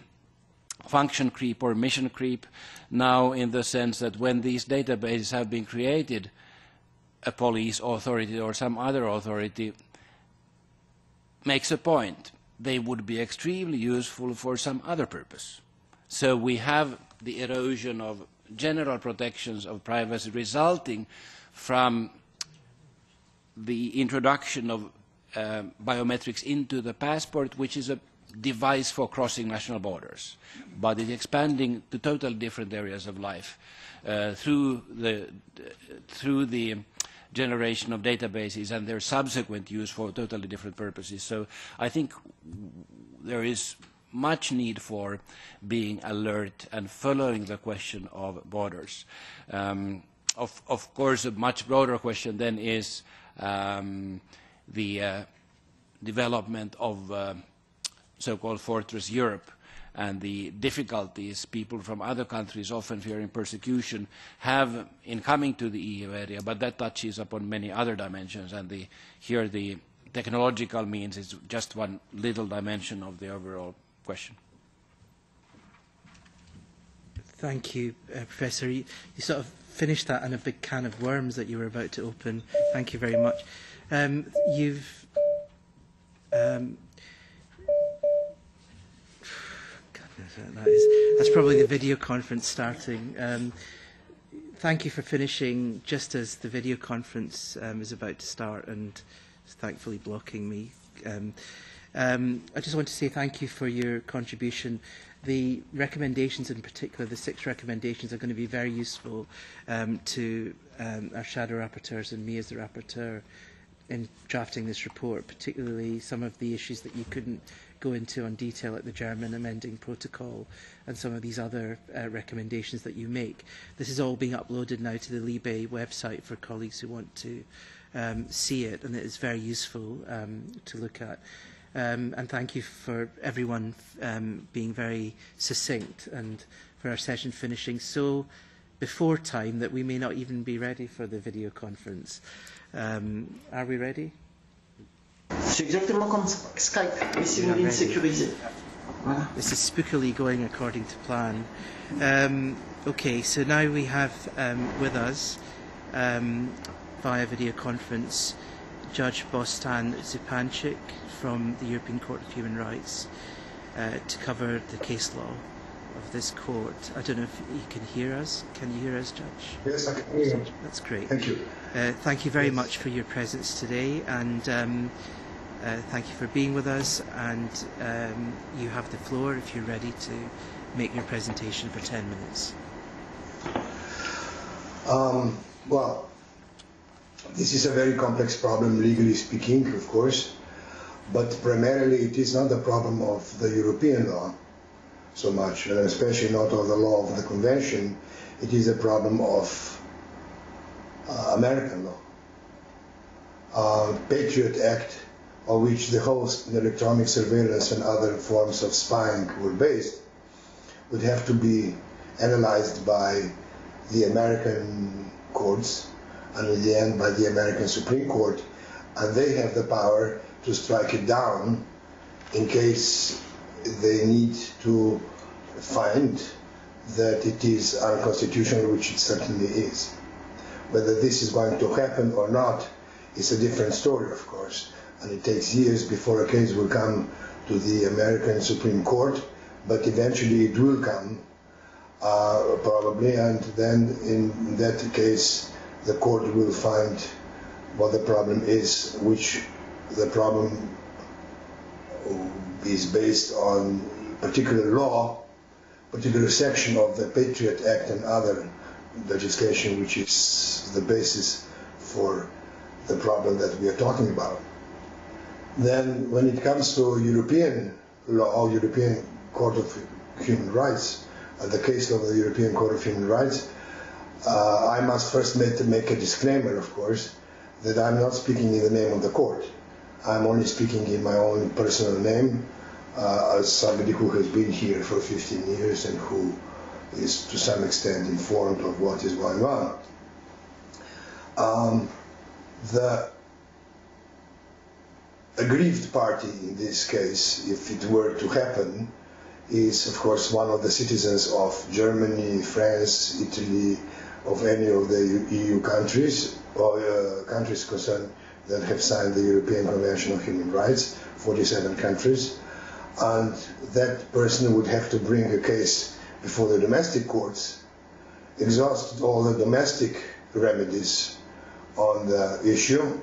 function creep or mission creep now, in the sense that when these databases have been created, a police authority or some other authority makes a point. They would be extremely useful for some other purpose. So we have the erosion of general protections of privacy resulting from the introduction of uh, biometrics into the passport, which is a device for crossing national borders, but it's expanding to totally different areas of life uh, through the through the generation of databases and their subsequent use for totally different purposes. So I think there is much need for being alert and following the question of borders. Um, of, of course, a much broader question then is um, the uh, development of uh, so-called Fortress Europe, and the difficulties people from other countries, often fearing persecution, have in coming to the E U area, but that touches upon many other dimensions, and the, here the technological means is just one little dimension of the overall question. Thank you, uh, Professor. You, you sort of finished that in a big can of worms that you were about to open. Thank you very much. Um, you've... Um, That is, that's probably the video conference starting. Um, thank you for finishing just as the video conference um, is about to start and thankfully blocking me. Um, um, I just want to say thank you for your contribution. The recommendations in particular, the six recommendations, are going to be very useful um, to um, our shadow rapporteurs and me as the rapporteur in drafting this report, particularly some of the issues that you couldn't go into on detail at the German amending protocol and some of these other uh, recommendations that you make. This is all being uploaded now to the Libe website for colleagues who want to um, see it, and it is very useful um, to look at. Um, and thank you for everyone um, being very succinct and for our session finishing so before time that we may not even be ready for the video conference. Um, are we ready? C'est exactement comme Skype, mais c'est une ligne sécurisée. Voilà. This is spookily going according to plan. Um, okay, so now we have um, with us, um, via video conference, Judge Bostjan Zupančič from the European Court of Human Rights uh, to cover the case law of this court. I don't know if you can hear us. Can you hear us, Judge? Yes, I can hear you. That's great. Thank you. Uh, thank you very yes. much for your presence today, and um, uh, thank you for being with us. And um, you have the floor if you're ready to make your presentation for ten minutes. Um, well, this is a very complex problem, legally speaking, of course, but primarily it is not the problem of the European law so much, and especially not of the law of the Convention. It is a problem of uh, American law. Uh, Patriot Act, on which the host and electronic surveillance and other forms of spying were based, would have to be analyzed by the American courts, and in the end by the American Supreme Court, and they have the power to strike it down in case they need to find that it is unconstitutional, which it certainly is. Whether this is going to happen or not is a different story, of course, and it takes years before a case will come to the American Supreme Court, but eventually it will come, uh, probably, and then in that case the court will find what the problem is, which the problem is based on particular law, particular section of the Patriot Act and other legislation, which is the basis for the problem that we are talking about. Then when it comes to European law, or European Court of Human Rights, and the case of the European Court of Human Rights, uh, I must first make, make a disclaimer, of course, that I'm not speaking in the name of the court. I'm only speaking in my own personal name, uh, as somebody who has been here for fifteen years and who is to some extent informed of what is going on. Um, the aggrieved party in this case, if it were to happen, is of course one of the citizens of Germany, France, Italy, of any of the E U countries, or uh, countries concerned that have signed the European Convention on Human Rights, forty-seven countries, and that person would have to bring a case before the domestic courts, exhaust all the domestic remedies on the issue,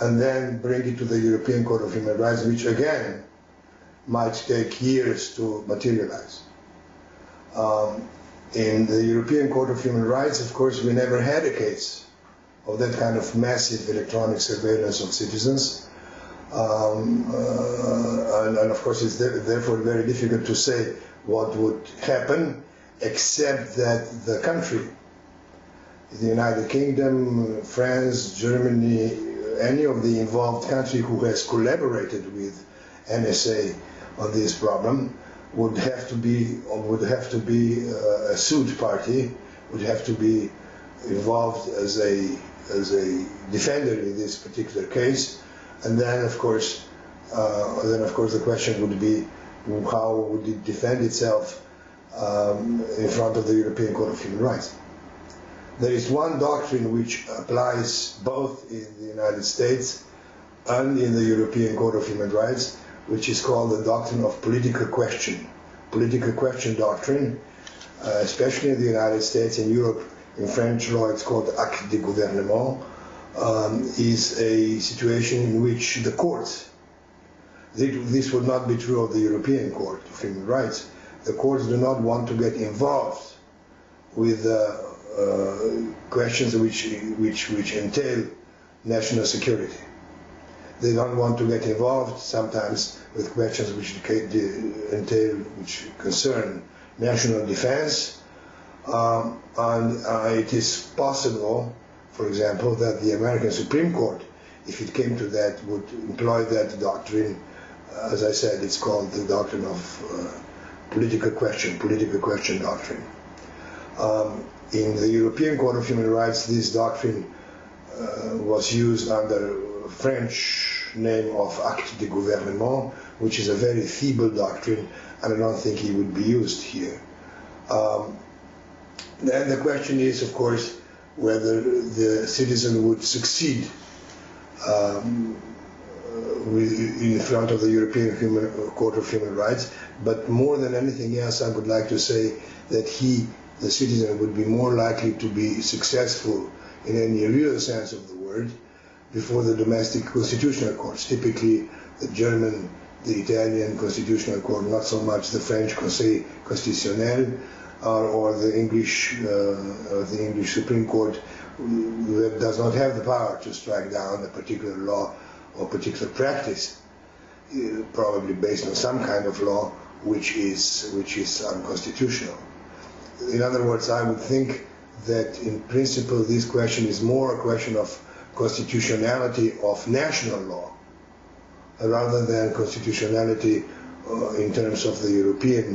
and then bring it to the European Court of Human Rights, which again might take years to materialize. Um, in the European Court of Human Rights, of course, we never had a case of that kind of massive electronic surveillance of citizens. Um, uh, and, and of course, it's therefore very difficult to say what would happen, except that the country, the United Kingdom, France, Germany, any of the involved country who has collaborated with N S A on this problem would have to be or would have to be uh, a sued party, would have to be involved as a as a defender in this particular case, and then of course uh, then of course the question would be how would it defend itself um, in front of the European Court of Human Rights. There is one doctrine which applies both in the United States and in the European Court of Human Rights, which is called the doctrine of political question. Political question doctrine, uh, especially in the United States and Europe, in French law it's called acte de gouvernement, um, is a situation in which the courts, this would not be true of the European Court of Human Rights, the courts do not want to get involved with uh, Uh, questions which, which, which entail national security. They don't want to get involved sometimes with questions which entail, which concern national defense. Um, and uh, it is possible, for example, that the American Supreme Court, if it came to that, would employ that doctrine. As I said, it's called the doctrine of uh, political question, political question doctrine. Um, In the European Court of Human Rights, this doctrine uh, was used under French name of Acte de Gouvernement, which is a very feeble doctrine, and I don't think it would be used here. Um, then the question is, of course, whether the citizen would succeed um, with, in front of the European Human, Court of Human Rights, but more than anything else, I would like to say that he the citizen would be more likely to be successful in any real sense of the word before the domestic constitutional courts, typically the German, the Italian constitutional court, not so much the French Conseil Constitutionnel or, or the English, uh, or the English Supreme Court, that does not have the power to strike down a particular law or particular practice, probably based on some kind of law which is which is unconstitutional. In other words, I would think that in principle this question is more a question of constitutionality of national law rather than constitutionality uh, in terms of the European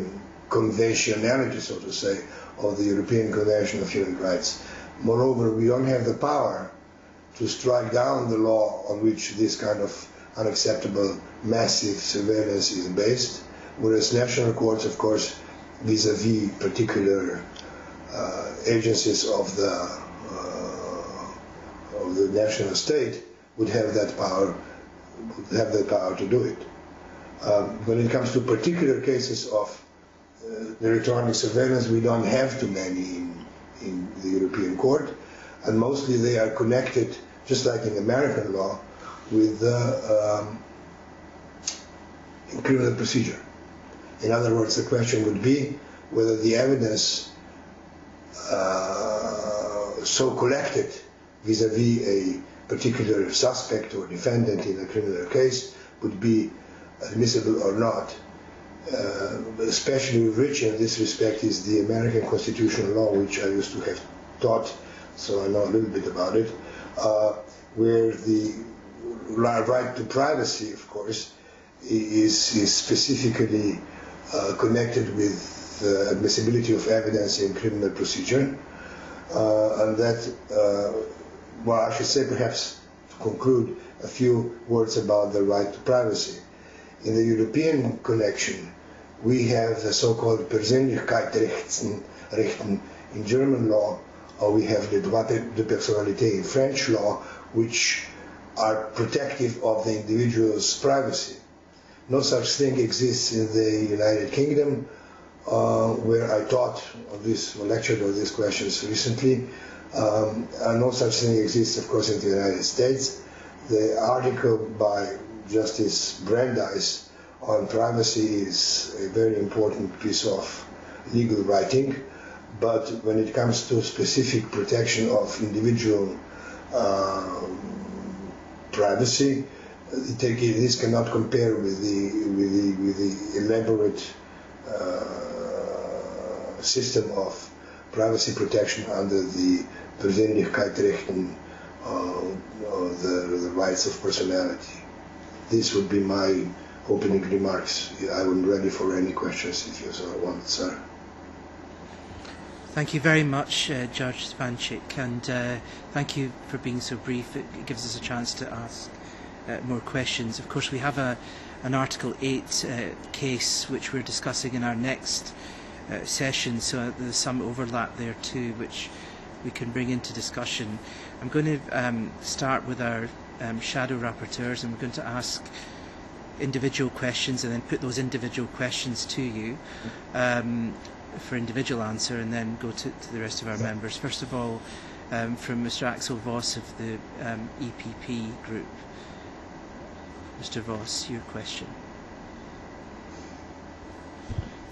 conventionality, so to say, of the European Convention of Human Rights. Moreover, we don't have the power to strike down the law on which this kind of unacceptable massive surveillance is based, whereas national courts, of course, vis-a-vis particular uh, agencies of the uh, of the national state would have that power would have the power to do it. Um, when it comes to particular cases of uh, electronic surveillance, we don't have too many in, in the European Court, and mostly they are connected, just like in American law, with the um, criminal procedure. In other words, the question would be whether the evidence uh, so collected vis-a-vis a particular suspect or defendant in a criminal case would be admissible or not, uh, especially rich in this respect is the American constitutional law, which I used to have taught, so I know a little bit about it, uh, where the right to privacy, of course, is, is specifically uh, connected with the admissibility of evidence in criminal procedure, uh, and that uh, well, I should say, perhaps to conclude, a few words about the right to privacy. In the European connection, we have the so-called Persönlichkeitsrechten in German law, or we have the droit de personnalité in French law, which are protective of the individual's privacy. No such thing exists in the United Kingdom, uh, where I taught on this, or lectured on these questions recently. Um, and no such thing exists, of course, in the United States. The article by Justice Brandeis on privacy is a very important piece of legal writing, but when it comes to specific protection of individual uh, privacy, this cannot compare with the, with the, with the elaborate uh, system of privacy protection under the Persönlichkeitsrechten, or the, the rights of personality. This would be my opening remarks. I'm ready for any questions if you so want, sir. Thank you very much, uh, Judge Zupančič, and uh, thank you for being so brief. It gives us a chance to ask uh, more questions. Of course, we have a, an Article eight uh, case which we're discussing in our next Uh, session, so uh, there's some overlap there too, which we can bring into discussion. I'm going to um, start with our um, shadow rapporteurs, and we're going to ask individual questions and then put those individual questions to you um, for individual answer, and then go to, to the rest of our members. First of all, um, from Mister Axel Voss of the um, E P P group. Mister Voss, your question.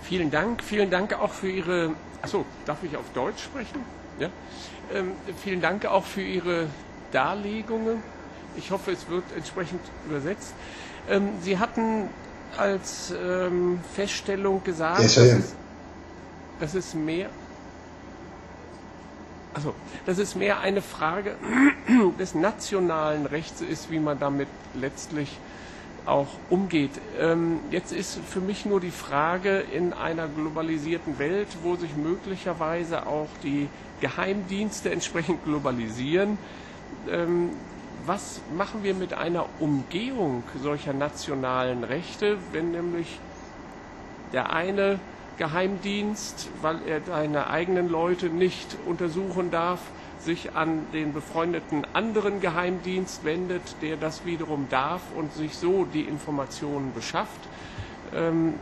Vielen Dank, vielen Dank auch für Ihre, achso, darf ich auf Deutsch sprechen? Ja? Ähm, vielen Dank auch für Ihre Darlegungen. Ich hoffe, es wird entsprechend übersetzt. Ähm, Sie hatten als ähm, Feststellung gesagt, yes, dass, es, dass es mehr, achso, dass es mehr eine Frage des nationalen Rechts ist, wie man damit letztlich auch umgeht. Ähm, jetzt ist für mich nur die Frage, in einer globalisierten Welt, wo sich möglicherweise auch die Geheimdienste entsprechend globalisieren, ähm, was machen wir mit einer Umgehung solcher nationalen Rechte, wenn nämlich der eine Geheimdienst, weil er seine eigenen Leute nicht untersuchen darf, sich an den befreundeten anderen Geheimdienst wendet, der das wiederum darf und sich so die Informationen beschafft, ähm,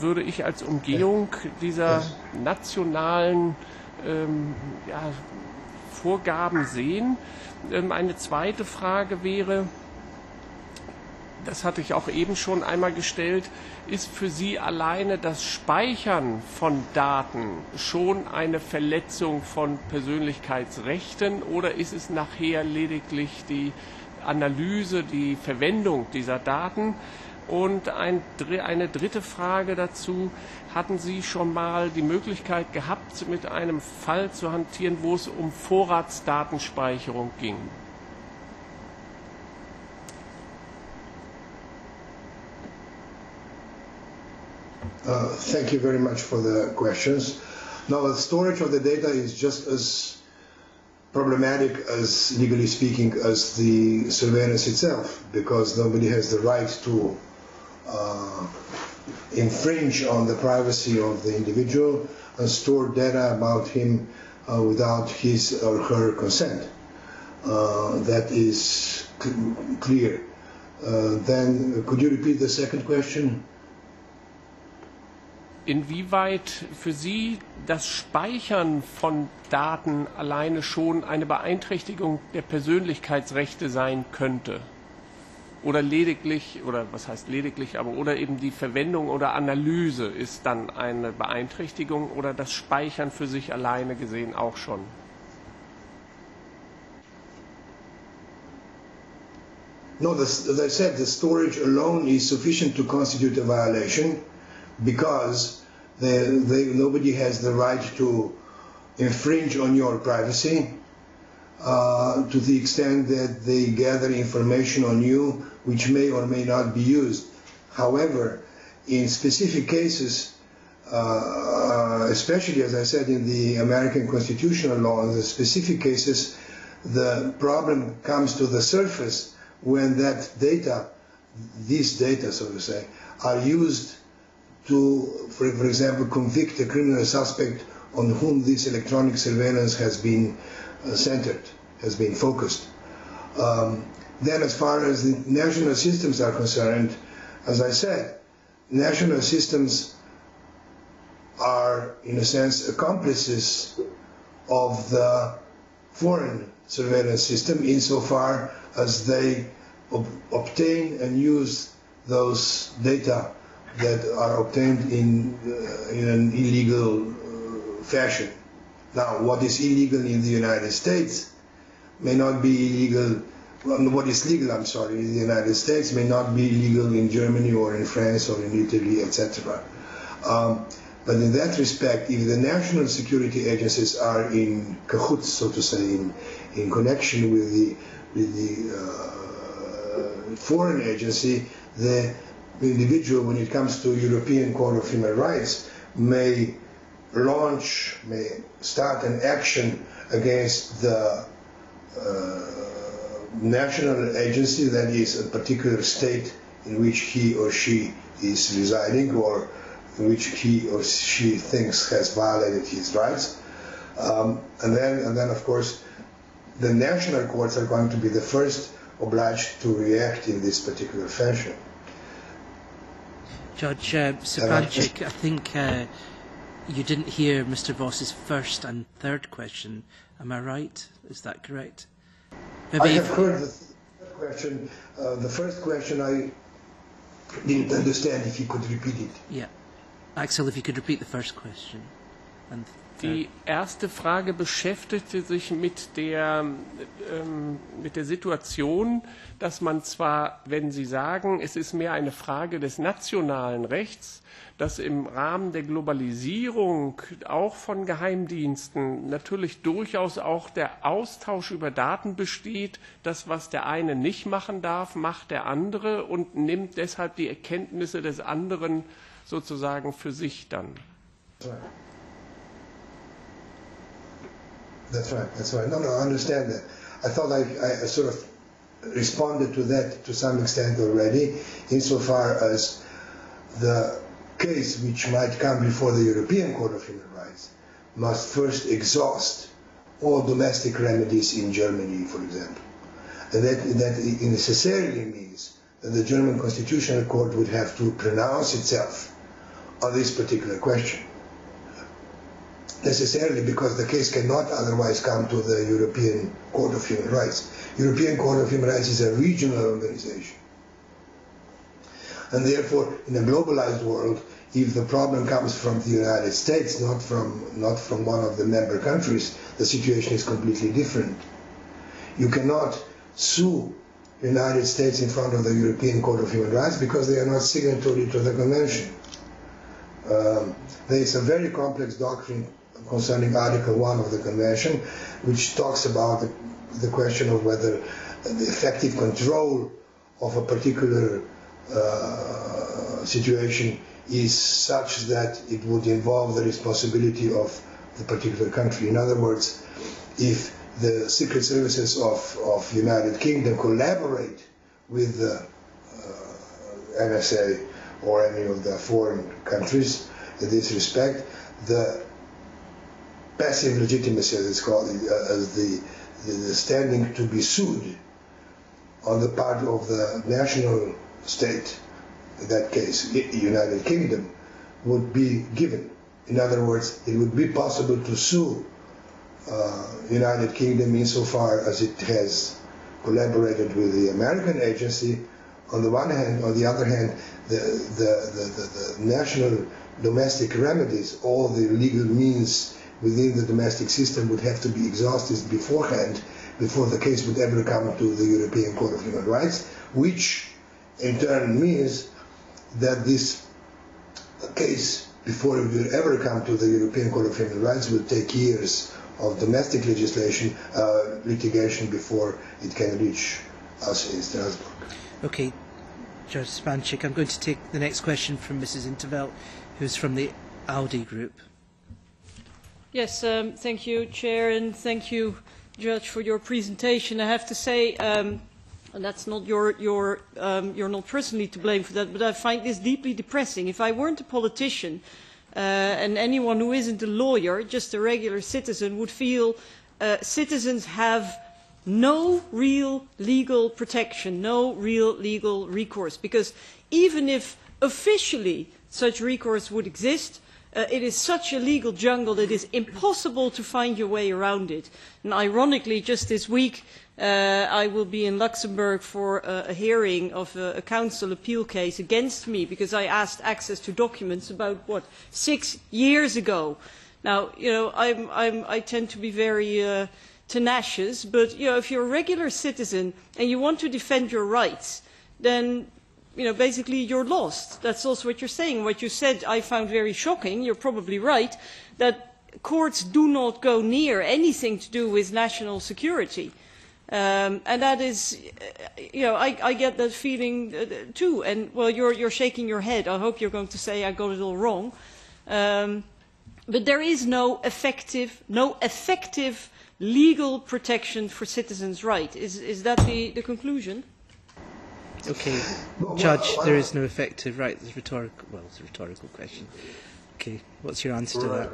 würde ich als Umgehung dieser nationalen ähm, ja, Vorgaben sehen. Ähm, eine zweite Frage wäre, das hatte ich auch eben schon einmal gestellt, ist für Sie alleine das Speichern von Daten schon eine Verletzung von Persönlichkeitsrechten, oder ist es nachher lediglich die Analyse, die Verwendung dieser Daten? Und ein, eine dritte Frage dazu, hatten Sie schon mal die Möglichkeit gehabt, mit einem Fall zu hantieren, wo es um Vorratsdatenspeicherung ging? Uh, thank you very much for the questions. Now, the storage of the data is just as problematic, as legally speaking, as the surveillance itself, because nobody has the right to uh, infringe on the privacy of the individual and store data about him uh, without his or her consent. Uh, that is clear. Uh, then, could you repeat the second question? inwieweit für Sie das Speichern von Daten alleine schon eine Beeinträchtigung der Persönlichkeitsrechte sein könnte. Oder lediglich, oder was heißt lediglich, aber oder eben die Verwendung oder Analyse ist dann eine Beeinträchtigung oder das Speichern für sich alleine gesehen auch schon. No, this, as I said, the storage alone is sufficient to constitute a violation because the, the, nobody has the right to infringe on your privacy uh, to the extent that they gather information on you which may or may not be used. However, in specific cases, uh, especially as I said in the American constitutional law, in the specific cases, the problem comes to the surface when that data, these data, so to say, are used to, for, for example, convict a criminal suspect on whom this electronic surveillance has been uh, centered, has been focused. Um, then as far as the national systems are concerned, as I said, national systems are, in a sense, accomplices of the foreign surveillance system insofar as they ob obtain and use those data that are obtained in, uh, in an illegal uh, fashion. Now, what is illegal in the United States may not be illegal, well, what is legal, I'm sorry, in the United States may not be illegal in Germany or in France or in Italy, et cetera. Um, but in that respect, if the national security agencies are in cahoots, so to say, in, in connection with the with the uh, foreign agency, the individual, when it comes to European Court of Human Rights, may launch, may start an action against the uh, national agency, that is a particular state in which he or she is residing, or in which he or she thinks has violated his rights. Um, and then, and then, of course, the national courts are going to be the first obliged to react in this particular fashion. Judge uh, Zupančič, I think uh, you didn't hear Mister Voss's first and third question. Am I right? Is that correct? Maybe I have heard the third question. Uh, the first question I didn't understand. If you could repeat it. Yeah. Axel, if you could repeat the first question. And Die erste Frage beschäftigte sich mit der, ähm, mit der Situation, dass man zwar, wenn Sie sagen, es ist mehr eine Frage des nationalen Rechts, dass im Rahmen der Globalisierung auch von Geheimdiensten natürlich durchaus auch der Austausch über Daten besteht. Das, was der eine nicht machen darf, macht der andere und nimmt deshalb die Erkenntnisse des anderen sozusagen für sich dann. That's right, that's right. No, no, I understand that. I thought I, I sort of responded to that to some extent already, insofar as the case which might come before the European Court of Human Rights must first exhaust all domestic remedies in Germany, for example. And that, that necessarily means that the German Constitutional Court would have to pronounce itself on this particular question. Necessarily, because the case cannot otherwise come to the European Court of Human Rights. European Court of Human Rights is a regional organization. And therefore, in a globalized world, if the problem comes from the United States, not from, not from one of the member countries, the situation is completely different. You cannot sue the United States in front of the European Court of Human Rights because they are not signatory to the Convention. Um, there is a very complex doctrine concerning Article one of the Convention, which talks about the, the question of whether the effective control of a particular uh, situation is such that it would involve the responsibility of the particular country. In other words, if the secret services of, of United Kingdom collaborate with the uh, N S A or any of the foreign countries in this respect, the passive legitimacy, as it's called, as the, the standing to be sued on the part of the national state, in that case, United Kingdom, would be given. In other words, it would be possible to sue uh, United Kingdom insofar as it has collaborated with the American agency on the one hand. On the other hand, the, the, the, the, the national domestic remedies, all the legal means within the domestic system would have to be exhausted beforehand, before the case would ever come to the European Court of Human Rights, which in turn means that this case, before it will ever come to the European Court of Human Rights, will take years of domestic legislation, uh, litigation, before it can reach us in Strasbourg. Okay, Judge Zupančič, I'm going to take the next question from Missus Intervelt, who's from the ALDE group. Yes, um, thank you, Chair, and thank you, Judge, for your presentation. I have to say, um, and that's not your, your, um, you're not personally to blame for that, but I find this deeply depressing. If I weren't a politician, uh, and anyone who isn't a lawyer, just a regular citizen, would feel uh, citizens have no real legal protection, no real legal recourse, because even if officially such recourse would exist, Uh, it is such a legal jungle that it is impossible to find your way around it. And ironically, just this week, uh, I will be in Luxembourg for uh, a hearing of uh, a council appeal case against me because I asked access to documents about, what, six years ago. Now, you know, I'm, I'm, I tend to be very uh, tenacious, but, you know, if you're a regular citizen and you want to defend your rights, then, you know, basically you're lost. That's also what you're saying. What you said I found very shocking. You're probably right, that courts do not go near anything to do with national security. Um, and that is, you know, I, I get that feeling uh, too. And, well, you're, you're shaking your head. I hope you're going to say I got it all wrong. Um, but there is no effective, no effective legal protection for citizens' rights. Is, is that the, the conclusion? Okay, Judge, there is no effective right. It's rhetorical. Well, it's a rhetorical question. Okay, what's your answer to that?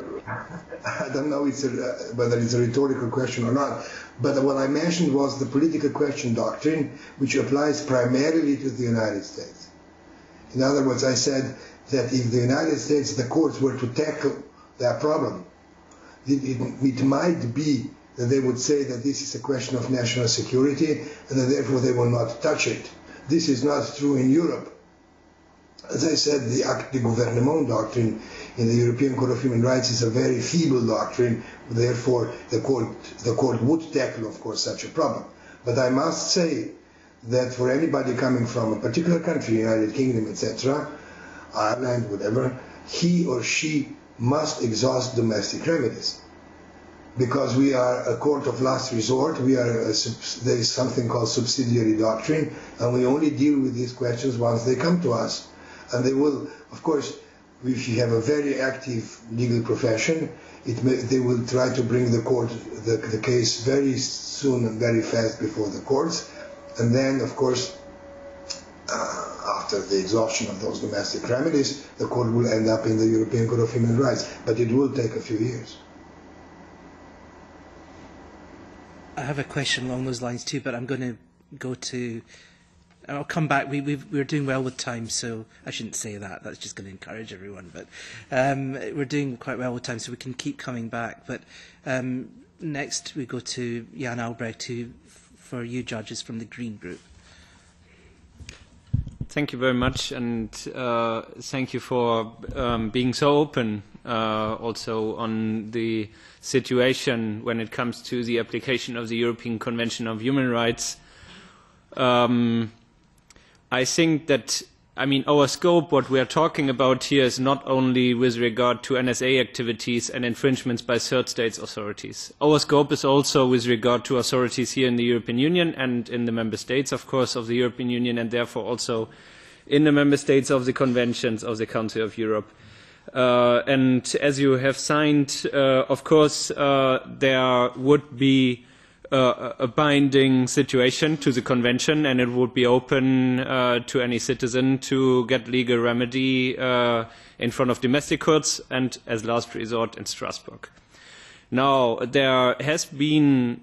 I don't know it's a, whether it's a rhetorical question or not, but what I mentioned was the political question doctrine, which applies primarily to the United States. In other words, I said that if the United States, the courts were to tackle that problem, it, it, it might be that they would say that this is a question of national security and that therefore they will not touch it. This is not true in Europe. As I said, the acte de gouvernement doctrine in the European Court of Human Rights is a very feeble doctrine. Therefore, the court, the court would tackle, of course, such a problem. But I must say that for anybody coming from a particular country, United Kingdom, et cetera, Ireland, whatever, he or she must exhaust domestic remedies. Because we are a court of last resort, we are a, there is something called subsidiary doctrine, and we only deal with these questions once they come to us. And they will, of course, if you have a very active legal profession, it may, they will try to bring the court, the, the case very soon and very fast before the courts. And then, of course, uh, after the exhaustion of those domestic remedies, the court will end up in the European Court of Human Rights. But it will take a few years. I have a question along those lines too, but I'm going to go to, and I'll come back. We, we've, we're doing well with time, so I shouldn't say that. That's just going to encourage everyone. But um, we're doing quite well with time, so we can keep coming back. But um, next we go to Jan Albrecht, who, for you judges, from the Green Group. Thank you very much, and uh, thank you for um, being so open uh, also on the situation when it comes to the application of the European Convention of Human Rights. Um, I think that, I mean, our scope, what we are talking about here, is not only with regard to N S A activities and infringements by third states authorities. Our scope is also with regard to authorities here in the European Union and in the member states, of course, of the European Union, and therefore also in the member states of the conventions of the Council of Europe. Uh, and as you have signed, uh, of course, uh, there would be Uh, a binding situation to the convention, and it would be open uh, to any citizen to get legal remedy uh, in front of domestic courts and as last resort in Strasbourg. Now, there has been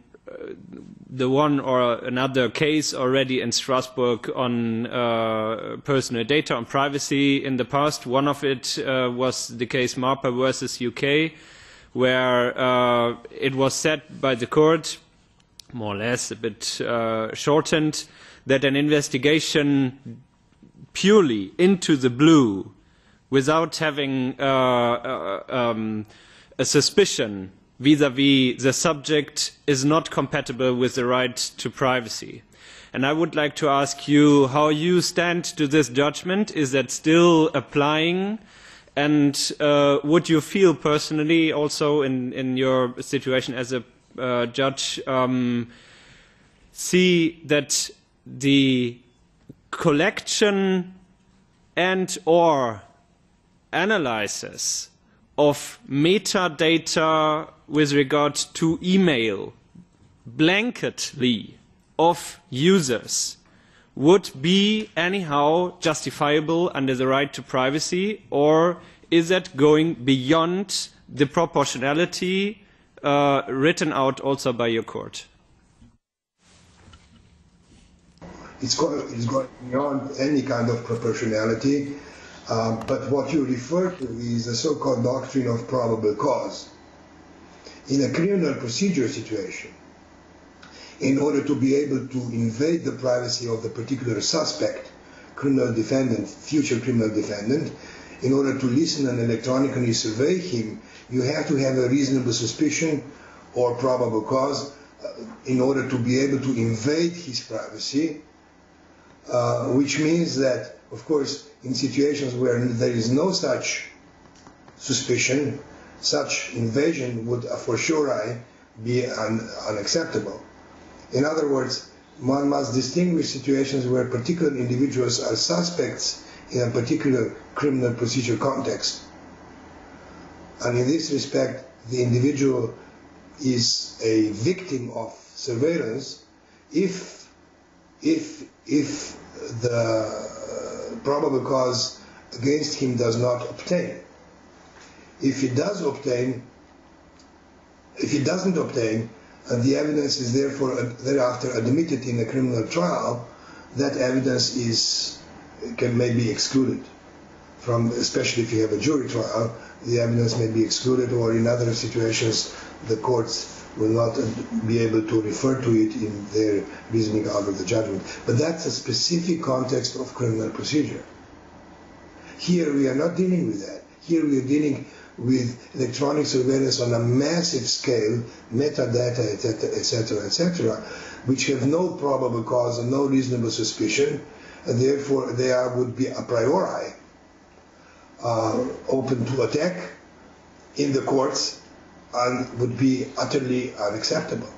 the one or another case already in Strasbourg on uh, personal data and privacy in the past. One of it uh, was the case MARPA versus U K, where uh, it was said by the court, more or less a bit uh, shortened, that an investigation purely into the blue, without having uh, uh, um, a suspicion vis-à-vis the subject, is not compatible with the right to privacy. And I would like to ask you how you stand to this judgment. Is that still applying? And uh, would you feel personally also in, in your situation as a uh, judge, um, see that the collection and or analysis of metadata with regard to email blanketly of users would be anyhow justifiable under the right to privacy, or is that going beyond the proportionality uh, written out also by your court? It's going beyond any kind of proportionality. Um, but what you refer to is the so-called doctrine of probable cause. In a criminal procedure situation, in order to be able to invade the privacy of the particular suspect, criminal defendant, future criminal defendant, in order to listen and electronically survey him, you have to have a reasonable suspicion or probable cause in order to be able to invade his privacy, uh, which means that, of course, in situations where there is no such suspicion, such invasion would for sure be un unacceptable. In other words, one must distinguish situations where particular individuals are suspects in a particular criminal procedure context. And in this respect, the individual is a victim of surveillance if, if, if the probable cause against him does not obtain. If he does obtain, if he doesn't obtain, and the evidence is therefore thereafter admitted in a criminal trial, that evidence is can may be excluded from, especially if you have a jury trial, the evidence may be excluded, or in other situations the courts will not be able to refer to it in their reasoning out of the judgment. But that's a specific context of criminal procedure. Here we are not dealing with that. Here we are dealing with electronic surveillance on a massive scale, metadata, et cetera, et cetera, which have no probable cause and no reasonable suspicion, and therefore they are, would be a priori uh, open to attack in the courts, and would be utterly unacceptable.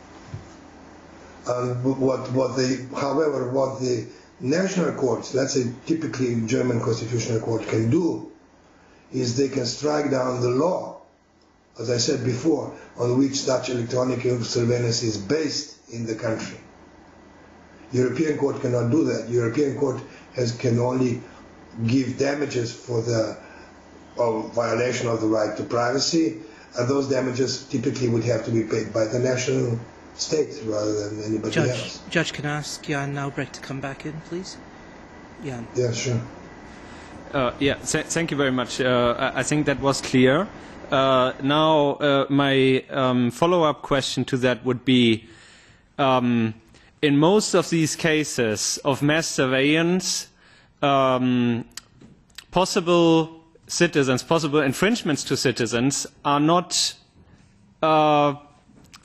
And what, what they, however, what the national courts, let's say typically German constitutional court, can do is they can strike down the law, as I said before, on which such electronic surveillance is based in the country. European court cannot do that. European court has, can only give damages for the uh, violation of the right to privacy, and those damages typically would have to be paid by the national state rather than anybody Judge, else. Judge, can I ask Jan Naubrecht to come back in, please? Jan. Yeah, sure. Uh, yeah, th thank you very much. Uh, I, I think that was clear. Uh, now, uh, my um, follow-up question to that would be, um, in most of these cases of mass surveillance, um, possible citizens, possible infringements to citizens are not uh,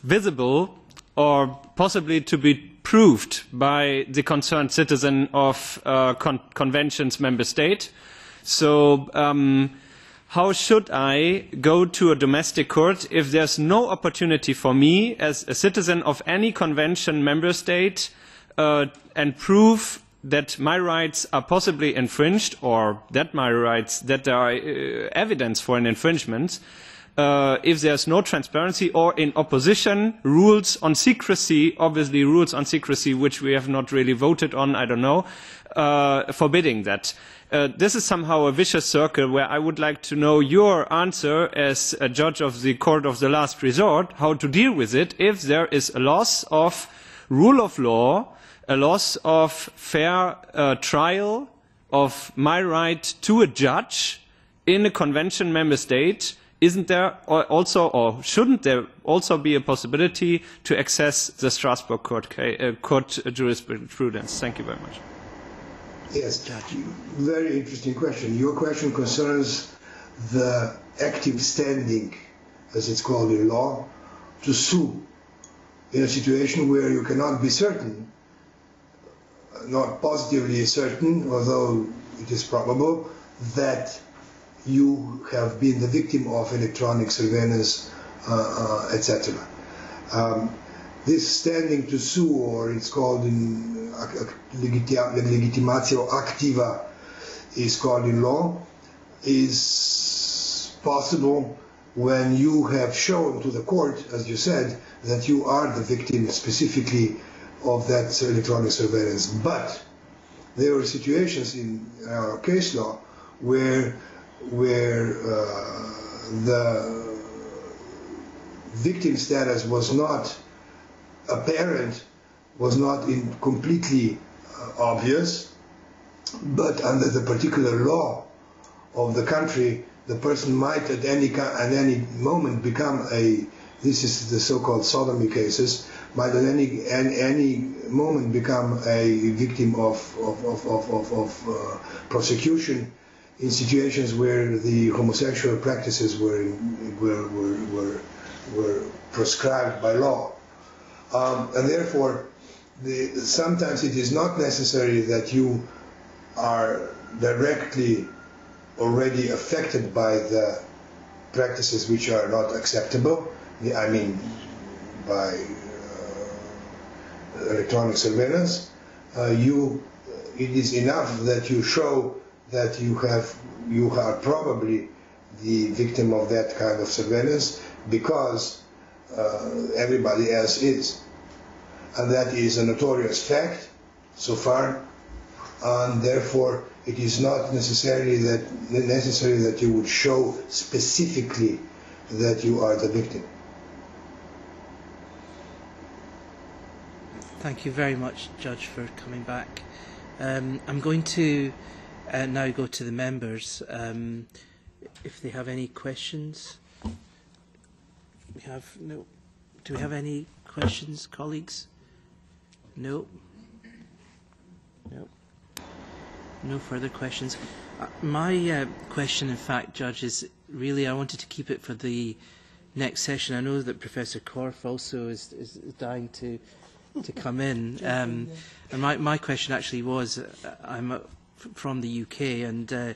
visible or possibly to be proved by the concerned citizen of uh, con convention's member state. So um, how should I go to a domestic court if there's no opportunity for me as a citizen of any convention member state uh, and prove that my rights are possibly infringed, or that my rights, that there are uh, evidence for an infringement, uh, if there's no transparency, or in opposition, rules on secrecy, obviously rules on secrecy which we have not really voted on, I don't know, uh, forbidding that. Uh, this is somehow a vicious circle where I would like to know your answer as a judge of the court of the last resort, how to deal with it if there is a loss of rule of law, a loss of fair uh, trial, of my right to a judge in a convention member state. Isn't there also, or shouldn't there also be a possibility to access the Strasbourg court, uh, court jurisprudence? Thank you very much. Yes, very interesting question. Your question concerns the active standing, as it's called in law, to sue in a situation where you cannot be certain, not positively certain, although it is probable, that you have been the victim of electronic surveillance, uh, uh, et cetera. Um, this standing to sue, or it's called in legitimatio activa, is called in law, is possible when you have shown to the court, as you said, that you are the victim specifically of that electronic surveillance. But there are situations in our case law where where uh, the victim status was not apparent, was not in completely uh, obvious, but under the particular law of the country, the person might at any at any moment become a, this is the so-called sodomy cases, might at any at any moment become a victim of of of of of, of uh, prosecution in situations where the homosexual practices were were were were, were prescribed by law, um, and therefore. The, sometimes it is not necessary that you are directly already affected by the practices which are not acceptable, I mean by uh, electronic surveillance. Uh, you, it is enough that you show that you, have, you are probably the victim of that kind of surveillance, because uh, everybody else is. And that is a notorious fact so far, and therefore it is not necessarily that necessary that you would show specifically that you are the victim. Thank you very much, Judge, for coming back. Um, I'm going to uh, now go to the members um, if they have any questions. We have no. Do we have any questions, colleagues? No. No. No further questions. Uh, my uh, question, in fact, Judge, is really I wanted to keep it for the next session. I know that Professor Korff also is, is dying to to come in. Um, and my, my question actually was, uh, I'm uh, from the U K, and uh,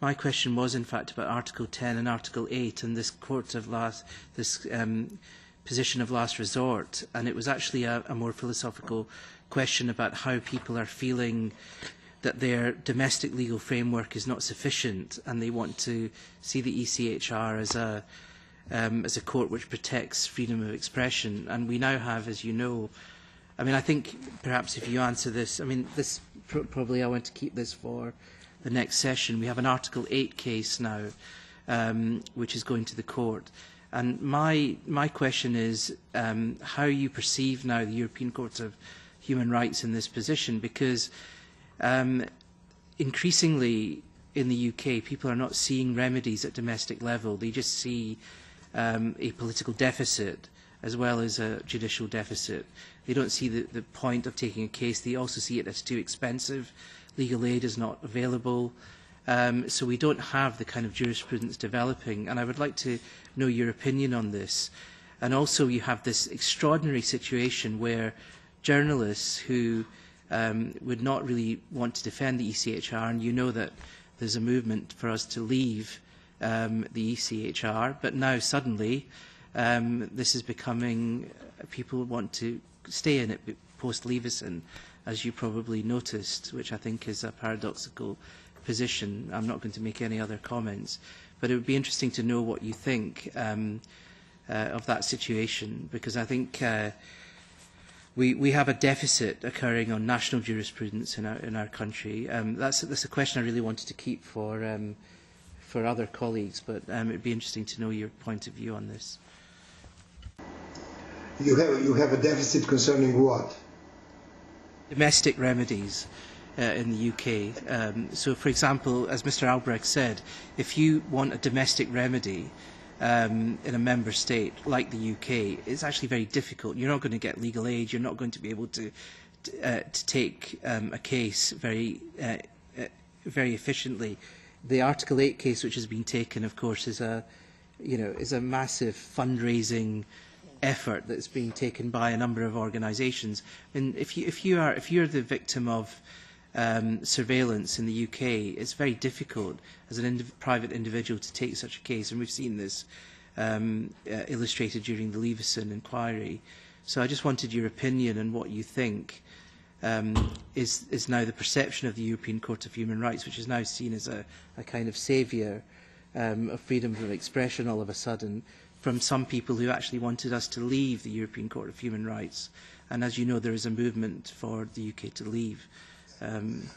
my question was, in fact, about Article ten and Article eight and this court of last this. Um, position of last resort, and it was actually a, a more philosophical question about how people are feeling that their domestic legal framework is not sufficient, and they want to see the E C H R as a um, as a court which protects freedom of expression. And we now have, as you know, I mean, I think perhaps if you answer this, I mean, this pr probably I want to keep this for the next session. We have an Article eight case now, um, which is going to the court. And my, my question is um, how you perceive now the European Court of Human Rights in this position, because um, increasingly in the U K people are not seeing remedies at domestic level. They just see um, a political deficit as well as a judicial deficit. They don't see the, the point of taking a case. They also see it as too expensive. Legal aid is not available. Um, so we don't have the kind of jurisprudence developing, and I would like to know your opinion on this. And also you have this extraordinary situation where journalists who um, would not really want to defend the E C H R, and you know that there's a movement for us to leave um, the E C H R, but now suddenly um, this is becoming, people want to stay in it post-Leveson, as you probably noticed, which I think is a paradoxical position. I'm not going to make any other comments, But it would be interesting to know what you think um, uh, of that situation, because I think uh, we, we have a deficit occurring on national jurisprudence in our, in our country. Um, that's, that's a question I really wanted to keep for, um, for other colleagues, but um, it would be interesting to know your point of view on this. You have, you have a deficit concerning what? Domestic remedies uh, in the U K. Um, so, for example, as Mister Albrecht said, if you want a domestic remedy um, in a member state like the U K, it's actually very difficult. You're not going to get legal aid. You're not going to be able to, uh, to take um, a case very, uh, uh, very efficiently. The Article eight case, which has been taken, of course, is a, you know, is a massive fundraising effort that's being taken by a number of organisations, and if you if you are if you're the victim of um, surveillance in the U K, it's very difficult as an indiv private individual to take such a case, and we've seen this um, uh, illustrated during the Leveson inquiry. So I just wanted your opinion and what you think um, is is now the perception of the European Court of Human Rights, which is now seen as a, a kind of saviour um, of freedom of expression all of a sudden, from some people who actually wanted us to leave the European Court of Human Rights. And as you know, there is a movement for the U K to leave. Um,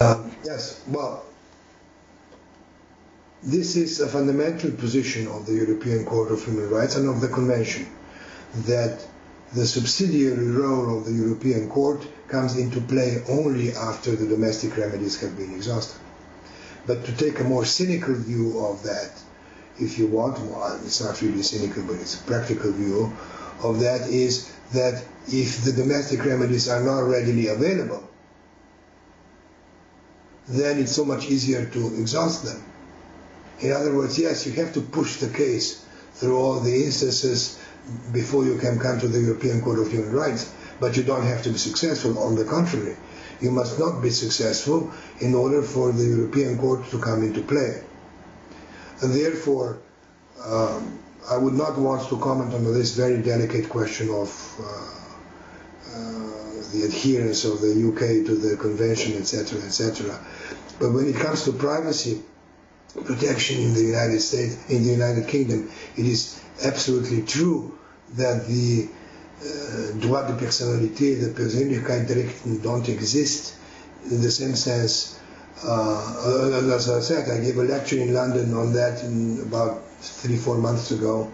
uh, yes, well, this is a fundamental position of the European Court of Human Rights and of the Convention, that the subsidiary role of the European Court comes into play only after the domestic remedies have been exhausted. But to take a more cynical view of that, if you want one, it's not really cynical, but it's a practical view of that, is that if the domestic remedies are not readily available, then it's so much easier to exhaust them. In other words, yes, you have to push the case through all the instances before you can come to the European Court of Human Rights, but you don't have to be successful. On the contrary, you must not be successful in order for the European Court to come into play. And therefore, um, I would not want to comment on this very delicate question of uh, uh, the adherence of the U K to the Convention, et cetera, et cetera. But when it comes to privacy protection in the United States, in the United Kingdom, it is absolutely true that the uh, droit de personnalité, the Persönlichkeitsrechte, don't exist in the same sense. Uh, as I said, I gave a lecture in London on that in about three, four months ago,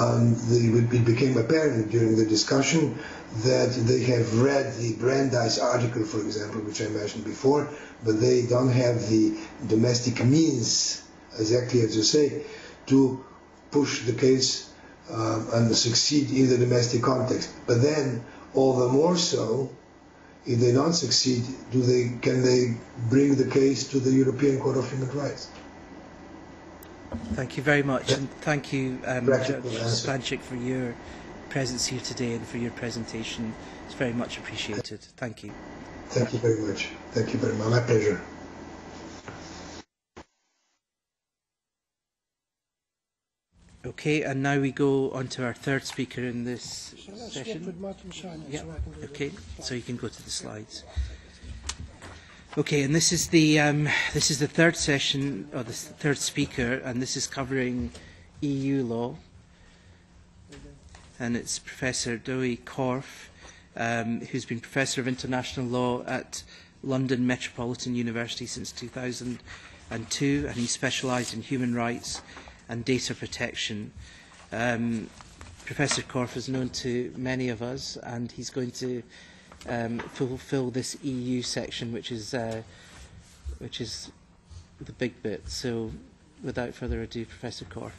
and it became apparent during the discussion that they have read the Brandeis article, for example, which I mentioned before, but they don't have the domestic means, exactly as you say, to push the case uh, and succeed in the domestic context. But then, all the more so, if they don't succeed, do they, can they bring the case to the European Court of Human Rights? Thank you very much, yeah. And thank you, um, Judge Zupančič, for your presence here today and for your presentation. It's very much appreciated. Thank you. Thank you very much. Thank you very much. My pleasure. Okay, and now we go on to our third speaker in this session. With Martin Scheinin, yeah. So okay, so you can go to the slides. Okay, and this is the um, this is the third session, or the third speaker, and this is covering E U law. And it's Professor Douwe Korff, um, who's been Professor of International Law at London Metropolitan University since two thousand two, and he specialised in human rights and data protection. Um, Professor Korff is known to many of us, and he's going to um, fulfil this E U section, which is uh, which is the big bit. So, without further ado, Professor Korff.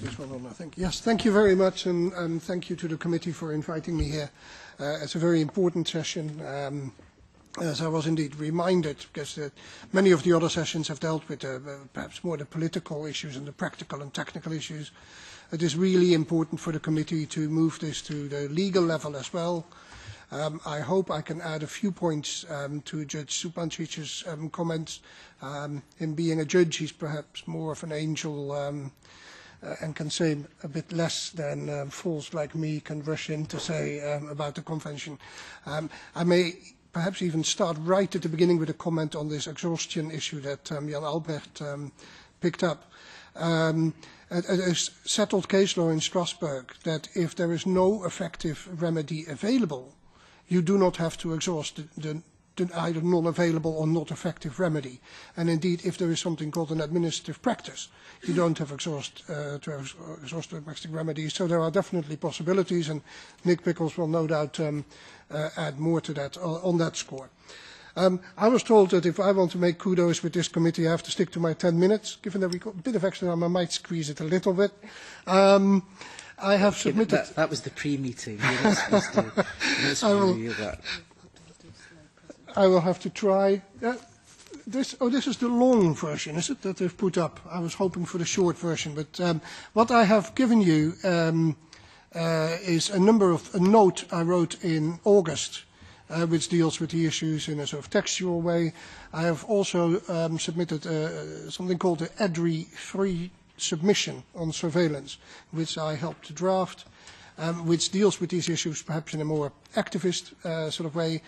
This one on, I think. Yes, thank you very much, and, and thank you to the committee for inviting me here. Uh, it's a very important session. Um, As I was indeed reminded, because uh, many of the other sessions have dealt with uh, perhaps more the political issues and the practical and technical issues, it is really important for the committee to move this to the legal level as well. Um, I hope I can add a few points um, to Judge Zupančič's um, comments. Um, in being a judge, he's perhaps more of an angel um, uh, and can say a bit less than um, fools like me can rush in to say um, about the convention. Um, I may perhaps even start right at the beginning with a comment on this exhaustion issue that um, Jan Albrecht um, picked up. Um, it is settled case law in Strasbourg that if there is no effective remedy available, you do not have to exhaust the, the either non-available or not effective remedy. And indeed, if there is something called an administrative practice, you don't have exhaust, uh, to have exhaust administrative remedies. So there are definitely possibilities, and Nick Pickles will no doubt um, uh, add more to that uh, on that score. Um, I was told that if I want to make kudos with this committee, I have to stick to my ten minutes. Given that we got a bit of extra time, I might squeeze it a little bit. Um, I have okay, submitted... That, that was the pre-meeting. You're not supposed to, you're not supposed I will, to reveal that. I will have to try. Uh, this, oh, this is the long version, is it, that they've put up? I was hoping for the short version, but um, what I have given you um, uh, is a number of a note I wrote in August, uh, which deals with the issues in a sort of textual way. I have also um, submitted uh, something called the E D R I three submission on surveillance, which I helped to draft, um, which deals with these issues perhaps in a more activist uh, sort of way,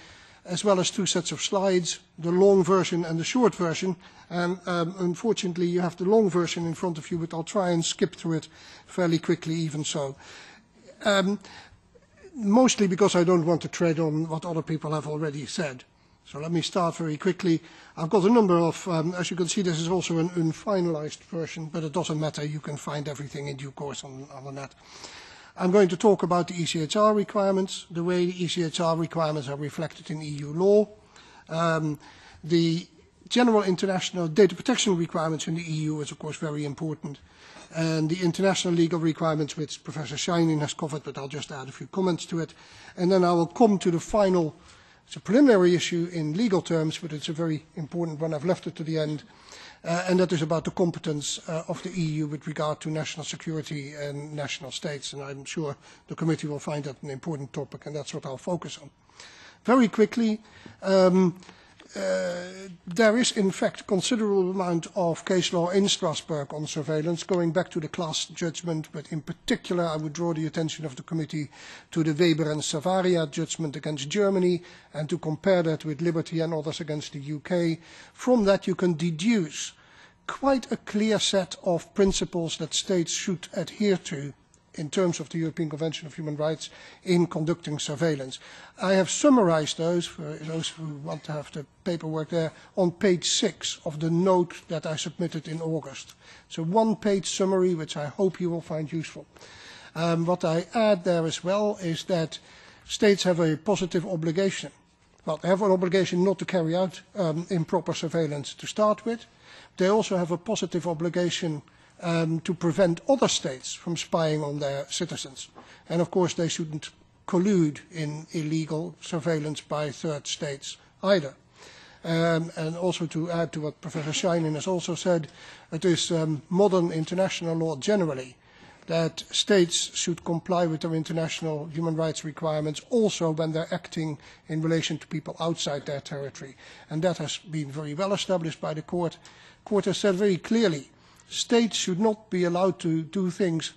as well as two sets of slides, the long version and the short version. And um, unfortunately, you have the long version in front of you, but I'll try and skip through it fairly quickly even so. Um, mostly because I don't want to tread on what other people have already said. So let me start very quickly. I've got a number of, um, as you can see, this is also an unfinalized version, but it doesn't matter. You can find everything in due course on, on the net. I'm going to talk about the E C H R requirements, the way the E C H R requirements are reflected in E U law, um, the general international data protection requirements in the E U is of course very important, and the international legal requirements which Professor Scheinin has covered, but I'll just add a few comments to it, and then I will come to the final, it's a preliminary issue in legal terms, but it's a very important one, I've left it to the end. Uh, and that is about the competence uh, of the E U with regard to national security and national states. And I'm sure the committee will find that an important topic, and that's what I'll focus on. Very quickly, um, uh, there is in fact considerable amount of case law in Strasbourg on surveillance, going back to the class judgment, but in particular I would draw the attention of the committee to the Weber and Savaria judgment against Germany, and to compare that with Liberty and others against the U K. From that you can deduce quite a clear set of principles that states should adhere to in terms of the European Convention of Human Rights in conducting surveillance. I have summarized those, for those who want to have the paperwork there, on page six of the note that I submitted in August. It's a one-page summary which I hope you will find useful. Um, what I add there as well is that states have a positive obligation. Well, they have an obligation not to carry out um, improper surveillance to start with. They also have a positive obligation um, to prevent other states from spying on their citizens. And of course they shouldn't collude in illegal surveillance by third states either. Um, and also to add to what Professor Scheinin has also said, it is um, modern international law generally that states should comply with their international human rights requirements also when they're acting in relation to people outside their territory. And that has been very well established by the court. The court has said very clearly, states should not be allowed to do things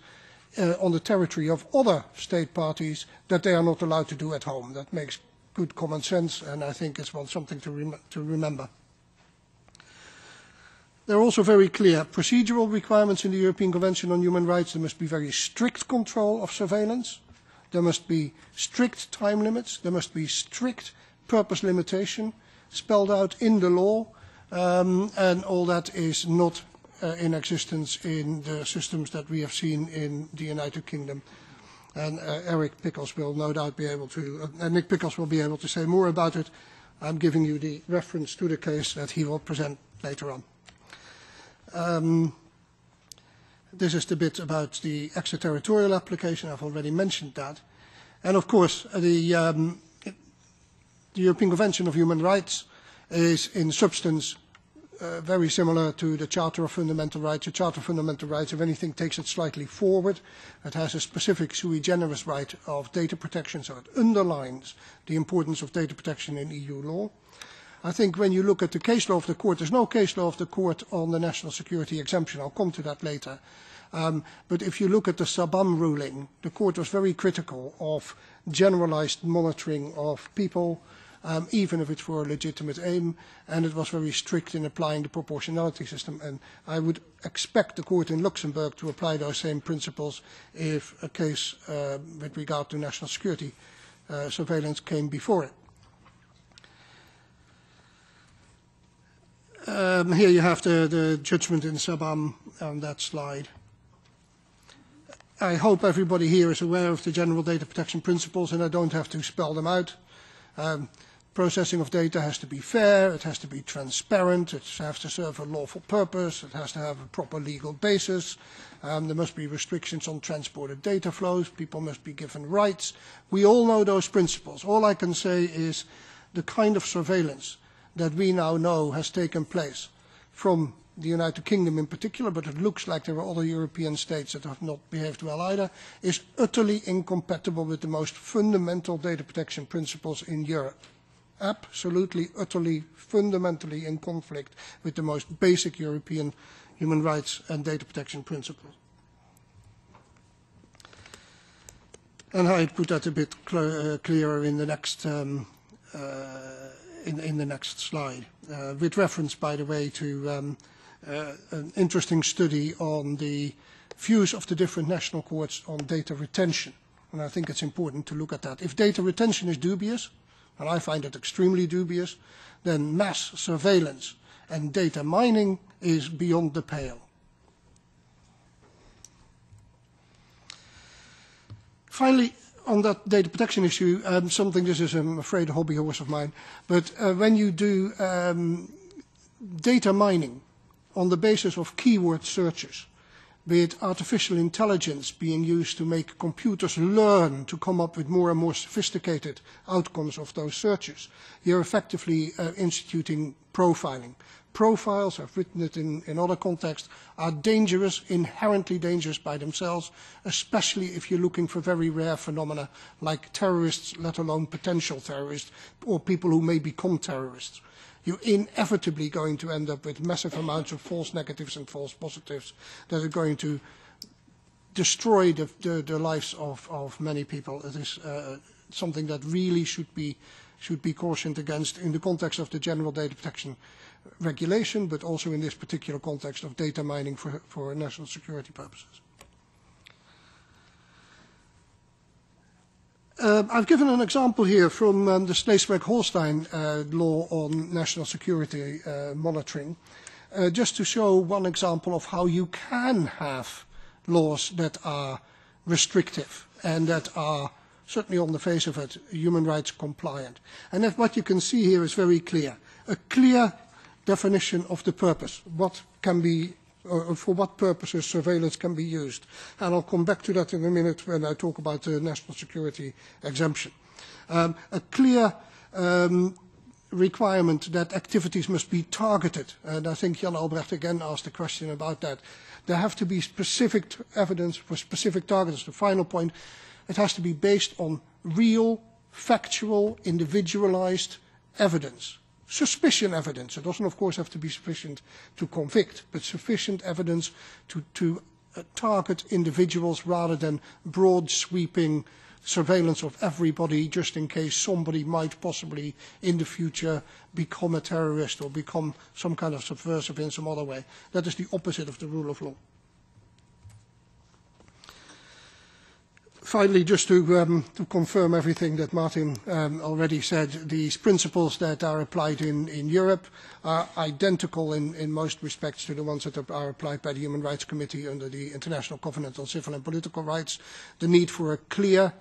uh, on the territory of other state parties that they are not allowed to do at home. That makes good common sense, and I think it's well, something to, rem to remember. There are also very clear procedural requirements in the European Convention on Human Rights. There must be very strict control of surveillance. There must be strict time limits. There must be strict purpose limitation spelled out in the law, um, and all that is not uh, in existence in the systems that we have seen in the United Kingdom. And uh, Eric Pickles will no doubt be able to, uh, and Nick Pickles will be able to say more about it. I'm giving you the reference to the case that he will present later on. Um, this is the bit about the extraterritorial application. I've already mentioned that. And of course, the, um, the European Convention of Human Rights is in substance uh, very similar to the Charter of Fundamental Rights. The Charter of Fundamental Rights, if anything, takes it slightly forward. It has a specific sui generis right of data protection, so it underlines the importance of data protection in E U law. I think when you look at the case law of the court, there's no case law of the court on the national security exemption. I'll come to that later. Um, but if you look at the Sabam ruling, the court was very critical of generalized monitoring of people, um, even if it's for a legitimate aim, and it was very strict in applying the proportionality system. And I would expect the court in Luxembourg to apply those same principles if a case uh, with regard to national security uh, surveillance came before it. Um, here you have the, the judgment in Sabam on that slide. I hope everybody here is aware of the general data protection principles, and I don't have to spell them out. Um, processing of data has to be fair, it has to be transparent, it has to serve a lawful purpose, it has to have a proper legal basis, um, there must be restrictions on transport of data flows, people must be given rights. We all know those principles. All I can say is the kind of surveillance that we now know has taken place from the United Kingdom in particular, but it looks like there are other European states that have not behaved well either, is utterly incompatible with the most fundamental data protection principles in Europe. Absolutely, utterly, fundamentally in conflict with the most basic European human rights and data protection principles. And I put that a bit cl- uh, clearer in the next um, uh, in, in the next slide, uh, with reference, by the way, to um, Uh, an interesting study on the views of the different national courts on data retention. And I think it's important to look at that. If data retention is dubious, and I find it extremely dubious, then mass surveillance and data mining is beyond the pale. Finally, on that data protection issue, um, something, this is, I'm afraid, a hobby horse of mine, but uh, when you do um, data mining on the basis of keyword searches, be it artificial intelligence being used to make computers learn to come up with more and more sophisticated outcomes of those searches, you're effectively uh, instituting profiling. Profiles, I've written it in, in other contexts, are dangerous, inherently dangerous by themselves, especially if you're looking for very rare phenomena like terrorists, let alone potential terrorists, or people who may become terrorists. You're inevitably going to end up with massive amounts of false negatives and false positives that are going to destroy the, the, the lives of, of many people. It is uh, something that really should be, should be cautioned against in the context of the general data protection regulation, but also in this particular context of data mining for, for national security purposes. Uh, I've given an example here from um, the Schleswig-Holstein uh, law on national security uh, monitoring, uh, just to show one example of how you can have laws that are restrictive and that are, certainly on the face of it, human rights compliant. And if what you can see here is very clear, a clear definition of the purpose, what can be, or for what purposes surveillance can be used. And I'll come back to that in a minute when I talk about the national security exemption. Um, a clear um, requirement that activities must be targeted, and I think Jan Albrecht again asked a question about that. There have to be specific evidence for specific targets. The final point, it has to be based on real, factual, individualized evidence. Suspicion evidence. It doesn't, of course, have to be sufficient to convict, but sufficient evidence to, to uh, target individuals rather than broad sweeping surveillance of everybody just in case somebody might possibly in the future become a terrorist or become some kind of subversive in some other way. That is the opposite of the rule of law. Finally, just to, um, to confirm everything that Martin um, already said, these principles that are applied in, in Europe are identical in, in most respects to the ones that are applied by the Human Rights Committee under the International Covenant on Civil and Political Rights. The need for a clear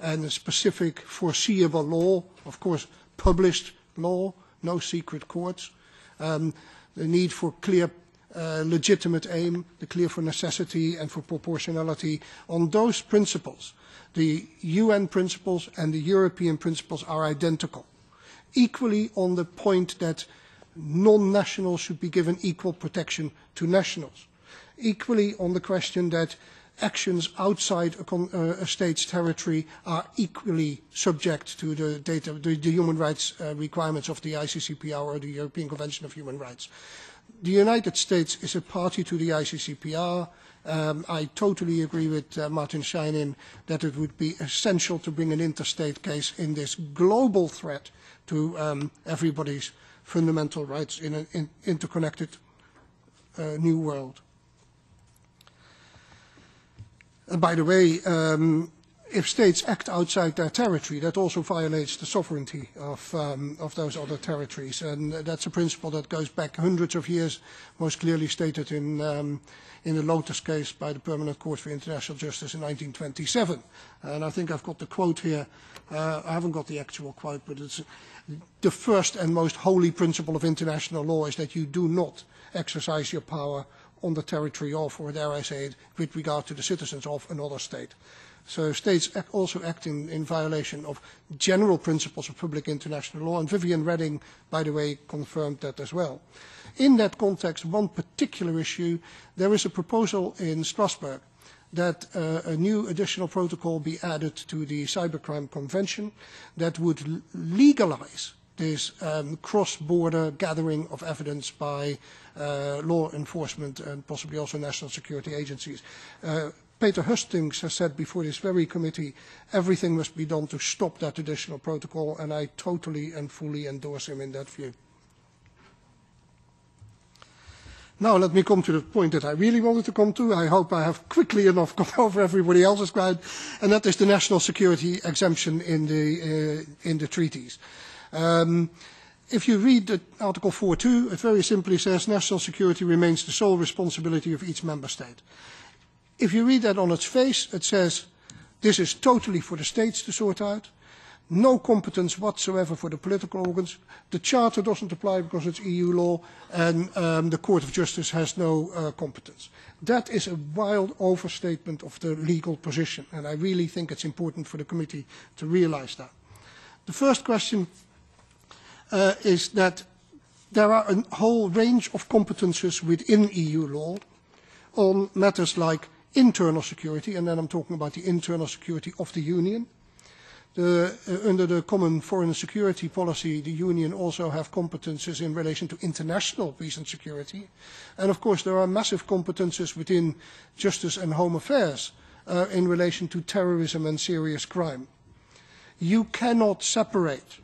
and specific foreseeable law, of course published law, no secret courts, um, the need for clear Uh, legitimate aim, the clear for necessity and for proportionality. On those principles, the U N principles and the European principles are identical. Equally on the point that non-nationals should be given equal protection to nationals. Equally on the question that actions outside a, con uh, a state's territory are equally subject to the, data, the, the human rights uh, requirements of the I C C P R or the European Convention of Human Rights. The United States is a party to the I C C P R Um, I totally agree with uh, Martin Scheinin that it would be essential to bring an interstate case in this global threat to um, everybody's fundamental rights in an in interconnected uh, new world. And by the way, um, if states act outside their territory, that also violates the sovereignty of, um, of those other territories. And that's a principle that goes back hundreds of years, most clearly stated in, um, in the Lotus case by the Permanent Court for International Justice in nineteen twenty-seven. And I think I've got the quote here. Uh, I haven't got the actual quote, but it's the first and most holy principle of international law is that you do not exercise your power on the territory of, or dare I say it, with regard to the citizens of another state. So states act, also act in, in violation of general principles of public international law, and Vivian Redding, by the way, confirmed that as well. In that context, one particular issue, there is a proposal in Strasbourg that uh, a new additional protocol be added to the Cybercrime Convention that would legalize this um, cross-border gathering of evidence by uh, law enforcement and possibly also national security agencies. Uh, Peter Hustinx has said before this very committee, everything must be done to stop that additional protocol, and I totally and fully endorse him in that view. Now let me come to the point that I really wanted to come to. I hope I have quickly enough come over everybody else's ground, and that is the national security exemption in the, uh, in the treaties. Um, If you read the Article four point two, it very simply says national security remains the sole responsibility of each member state. If you read that on its face, it says this is totally for the states to sort out, no competence whatsoever for the political organs, the Charter doesn't apply because it's E U law, and um, the Court of Justice has no uh, competence. That is a wild overstatement of the legal position, and I really think it's important for the committee to realize that. The first question Uh, is that there are a whole range of competences within E U law on matters like internal security, and then I'm talking about the internal security of the Union. The, uh, under the common foreign security policy, the Union also have competences in relation to international peace and security. And of course there are massive competences within justice and home affairs uh, in relation to terrorism and serious crime. You cannot separate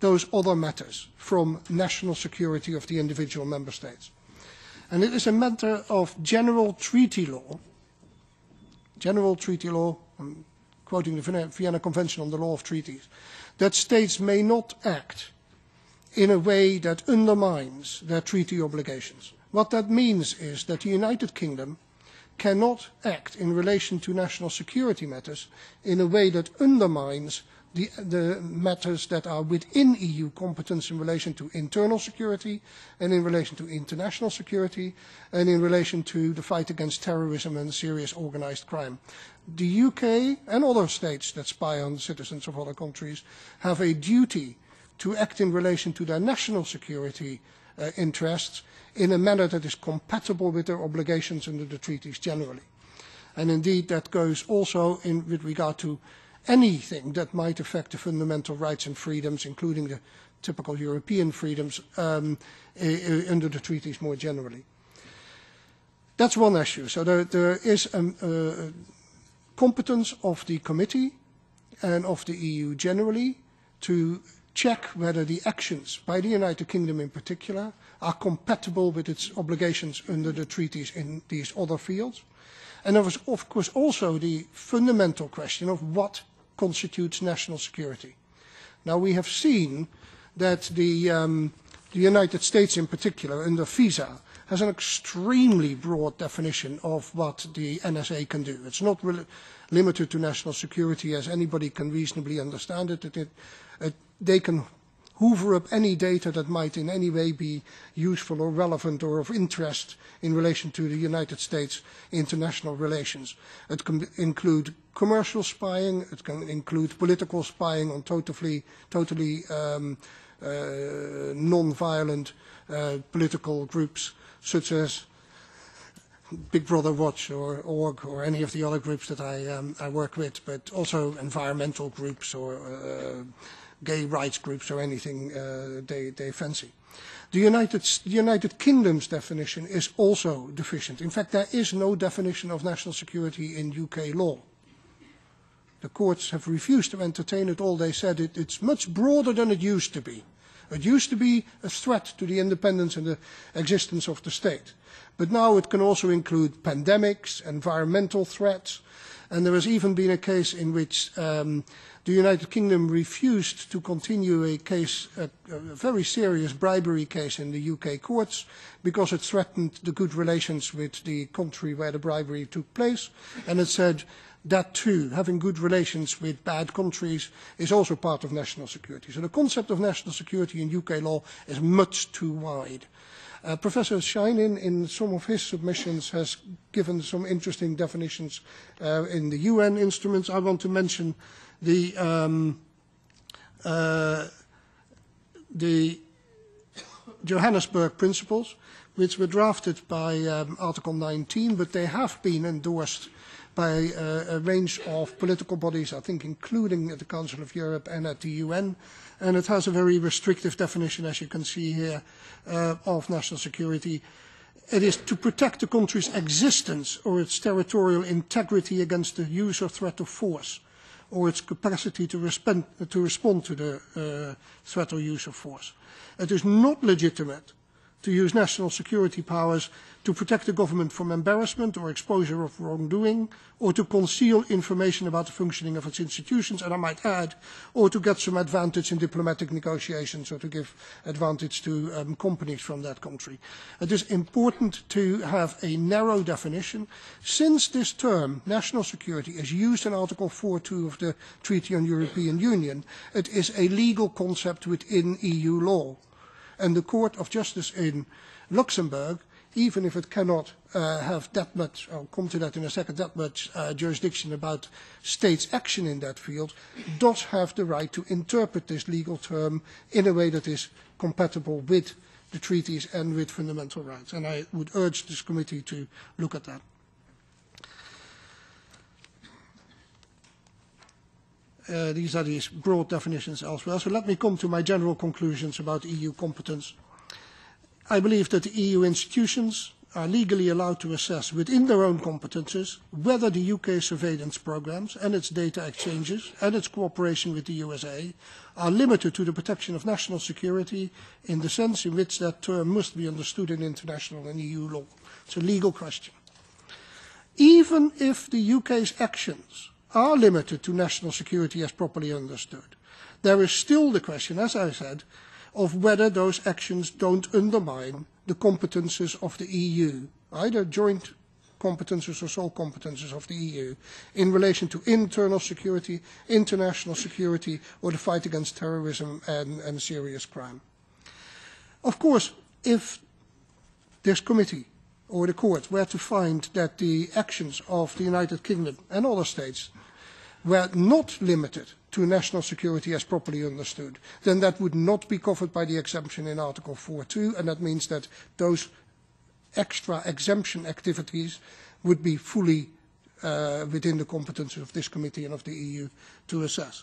those other matters from national security of the individual member states. And it is a matter of general treaty law, general treaty law, I'm quoting the Vienna Convention on the Law of Treaties, that states may not act in a way that undermines their treaty obligations. What that means is that the United Kingdom cannot act in relation to national security matters in a way that undermines The, the matters that are within E U competence in relation to internal security and in relation to international security and in relation to the fight against terrorism and serious organised crime. The U K and other states that spy on citizens of other countries have a duty to act in relation to their national security uh, interests in a manner that is compatible with their obligations under the treaties generally. And indeed that goes also in, with regard to anything that might affect the fundamental rights and freedoms, including the typical European freedoms um, under the treaties more generally. That's one issue. So there, there is a uh, competence of the committee and of the E U generally to check whether the actions by the United Kingdom in particular are compatible with its obligations under the treaties in these other fields. And there was, of course, also the fundamental question of what constitutes national security. Now, we have seen that the, um, the United States in particular, under FISA, has an extremely broad definition of what the N S A can do. It's not really limited to national security as anybody can reasonably understand it. it, it, it they can hoover up any data that might in any way be useful or relevant or of interest in relation to the United States international relations. It can include commercial spying, it can include political spying on totally, totally um, uh, non-violent uh, political groups such as Big Brother Watch or org or any of the other groups that I, um, I work with, but also environmental groups or uh, gay rights groups or anything uh, they, they fancy. The United, the United Kingdom's definition is also deficient. In fact, there is no definition of national security in U K law. The courts have refused to entertain it all. They said it, it's much broader than it used to be. It used to be a threat to the independence and the existence of the state. But now it can also include pandemics, environmental threats, and there has even been a case in which um, the United Kingdom refused to continue a case, a, a very serious bribery case in the U K courts, because it threatened the good relations with the country where the bribery took place. And it said that too, having good relations with bad countries is also part of national security. So the concept of national security in U K law is much too wide. Uh, Professor Scheinin, in some of his submissions, has given some interesting definitions uh, in the U N instruments. I want to mention the, um, uh, the Johannesburg Principles, which were drafted by um, Article nineteen, but they have been endorsed by uh, a range of political bodies, I think including at the Council of Europe and at the U N. And it has a very restrictive definition, as you can see here, uh, of national security. It is to protect the country's existence or its territorial integrity against the use or threat of force, or its capacity to, respond, to respond to the uh, threat or use of force. It is not legitimate to use national security powers to protect the government from embarrassment or exposure of wrongdoing, or to conceal information about the functioning of its institutions, and I might add, or to get some advantage in diplomatic negotiations or to give advantage to um, companies from that country. It is important to have a narrow definition. Since this term, national security, is used in Article four point two of the Treaty on European Union, it is a legal concept within E U law. And the Court of Justice in Luxembourg, even if it cannot uh, have that much, I'll come to that in a second, that much uh, jurisdiction about states' action in that field, does have the right to interpret this legal term in a way that is compatible with the treaties and with fundamental rights. And I would urge this committee to look at that. Uh, these are these broad definitions elsewhere. So let me come to my general conclusions about E U competence. I believe that the E U institutions are legally allowed to assess within their own competences whether the U K surveillance programs and its data exchanges and its cooperation with the U S A are limited to the protection of national security in the sense in which that term must be understood in international and E U law. It's a legal question. Even if the U K's actions are limited to national security as properly understood, there is still the question, as I said, of whether those actions don't undermine the competences of the E U, either joint competences or sole competences of the E U, in relation to internal security, international security, or the fight against terrorism and, and serious crime. Of course, if this committee or the court were to find that the actions of the United Kingdom and other states were not limited to national security as properly understood, then that would not be covered by the exemption in Article four point two, and that means that those extra exemption activities would be fully uh, within the competence of this committee and of the E U to assess.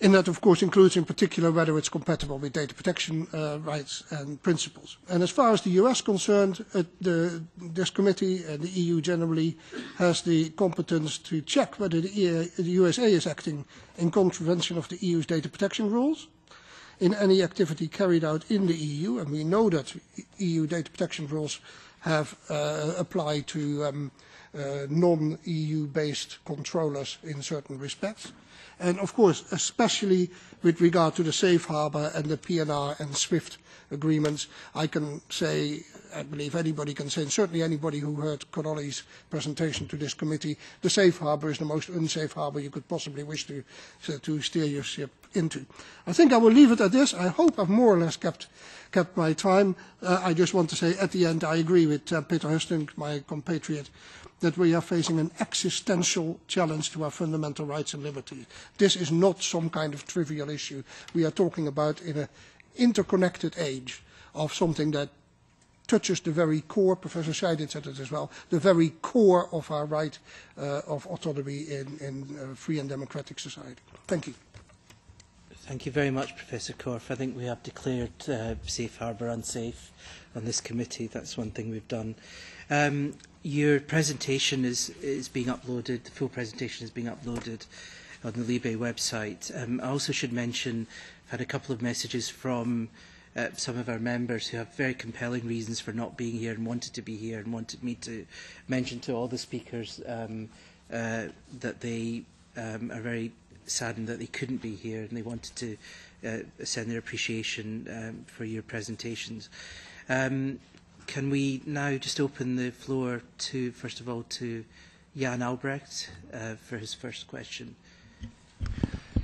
And that, of course, includes in particular whether it's compatible with data protection uh, rights and principles. And as far as the U S is concerned, uh, the, this committee and the E U generally has the competence to check whether the, uh, the U S A is acting in contravention of the E U's data protection rules in any activity carried out in the E U. And we know that E U data protection rules have uh, applied to um, uh, non-E U-based controllers in certain respects. And of course, especially with regard to the Safe Harbour and the P N R and SWIFT agreements, I can say, I believe anybody can say, and certainly anybody who heard Connolly's presentation to this committee, the Safe Harbour is the most unsafe harbour you could possibly wish to, to steer your ship into. I think I will leave it at this. I hope I've more or less kept, kept my time. Uh, I just want to say at the end, I agree with uh, Peter Hustinx, my compatriot, that we are facing an existential challenge to our fundamental rights and liberties. This is not some kind of trivial issue. We are talking about in an interconnected age of something that touches the very core, Professor Scheinin said it as well, the very core of our right uh, of autonomy in, in a free and democratic society. Thank you. Thank you very much, Professor Korff. I think we have declared uh, safe harbour unsafe on this committee. That's one thing we've done. Um, your presentation is, is being uploaded, the full presentation is being uploaded on the Libe website. Um, I also should mention I've had a couple of messages from uh, some of our members who have very compelling reasons for not being here and wanted to be here and wanted me to mention to all the speakers um, uh, that they um, are very saddened that they couldn't be here and they wanted to uh, send their appreciation um, for your presentations. Um, can we now just open the floor to, first of all, to Jan Albrecht uh, for his first question?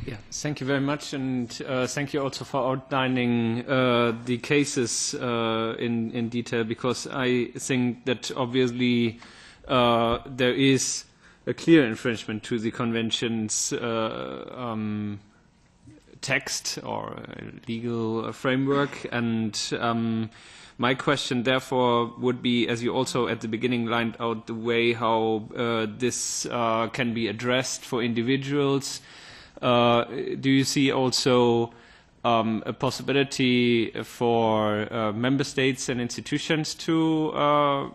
Yeah, thank you very much, and uh, thank you also for outlining uh, the cases uh, in, in detail, because I think that obviously uh, there is a clear infringement to the Convention's uh, um, text or legal framework. And um, my question, therefore, would be, as you also at the beginning lined out the way how uh, this uh, can be addressed for individuals, uh, do you see also um, a possibility for uh, member states and institutions to uh,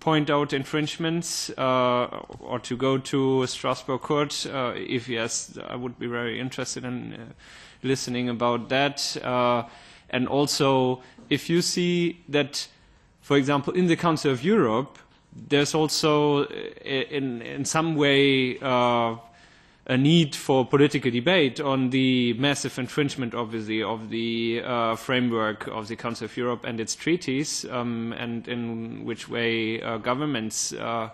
point out infringements uh, or to go to Strasbourg court? Uh, if yes, I would be very interested in uh, listening about that. Uh, and also, if you see that, for example, in the Council of Europe, there's also in, in some way uh, a need for political debate on the massive infringement, obviously, of the uh, framework of the Council of Europe and its treaties, um, and in which way uh, governments uh,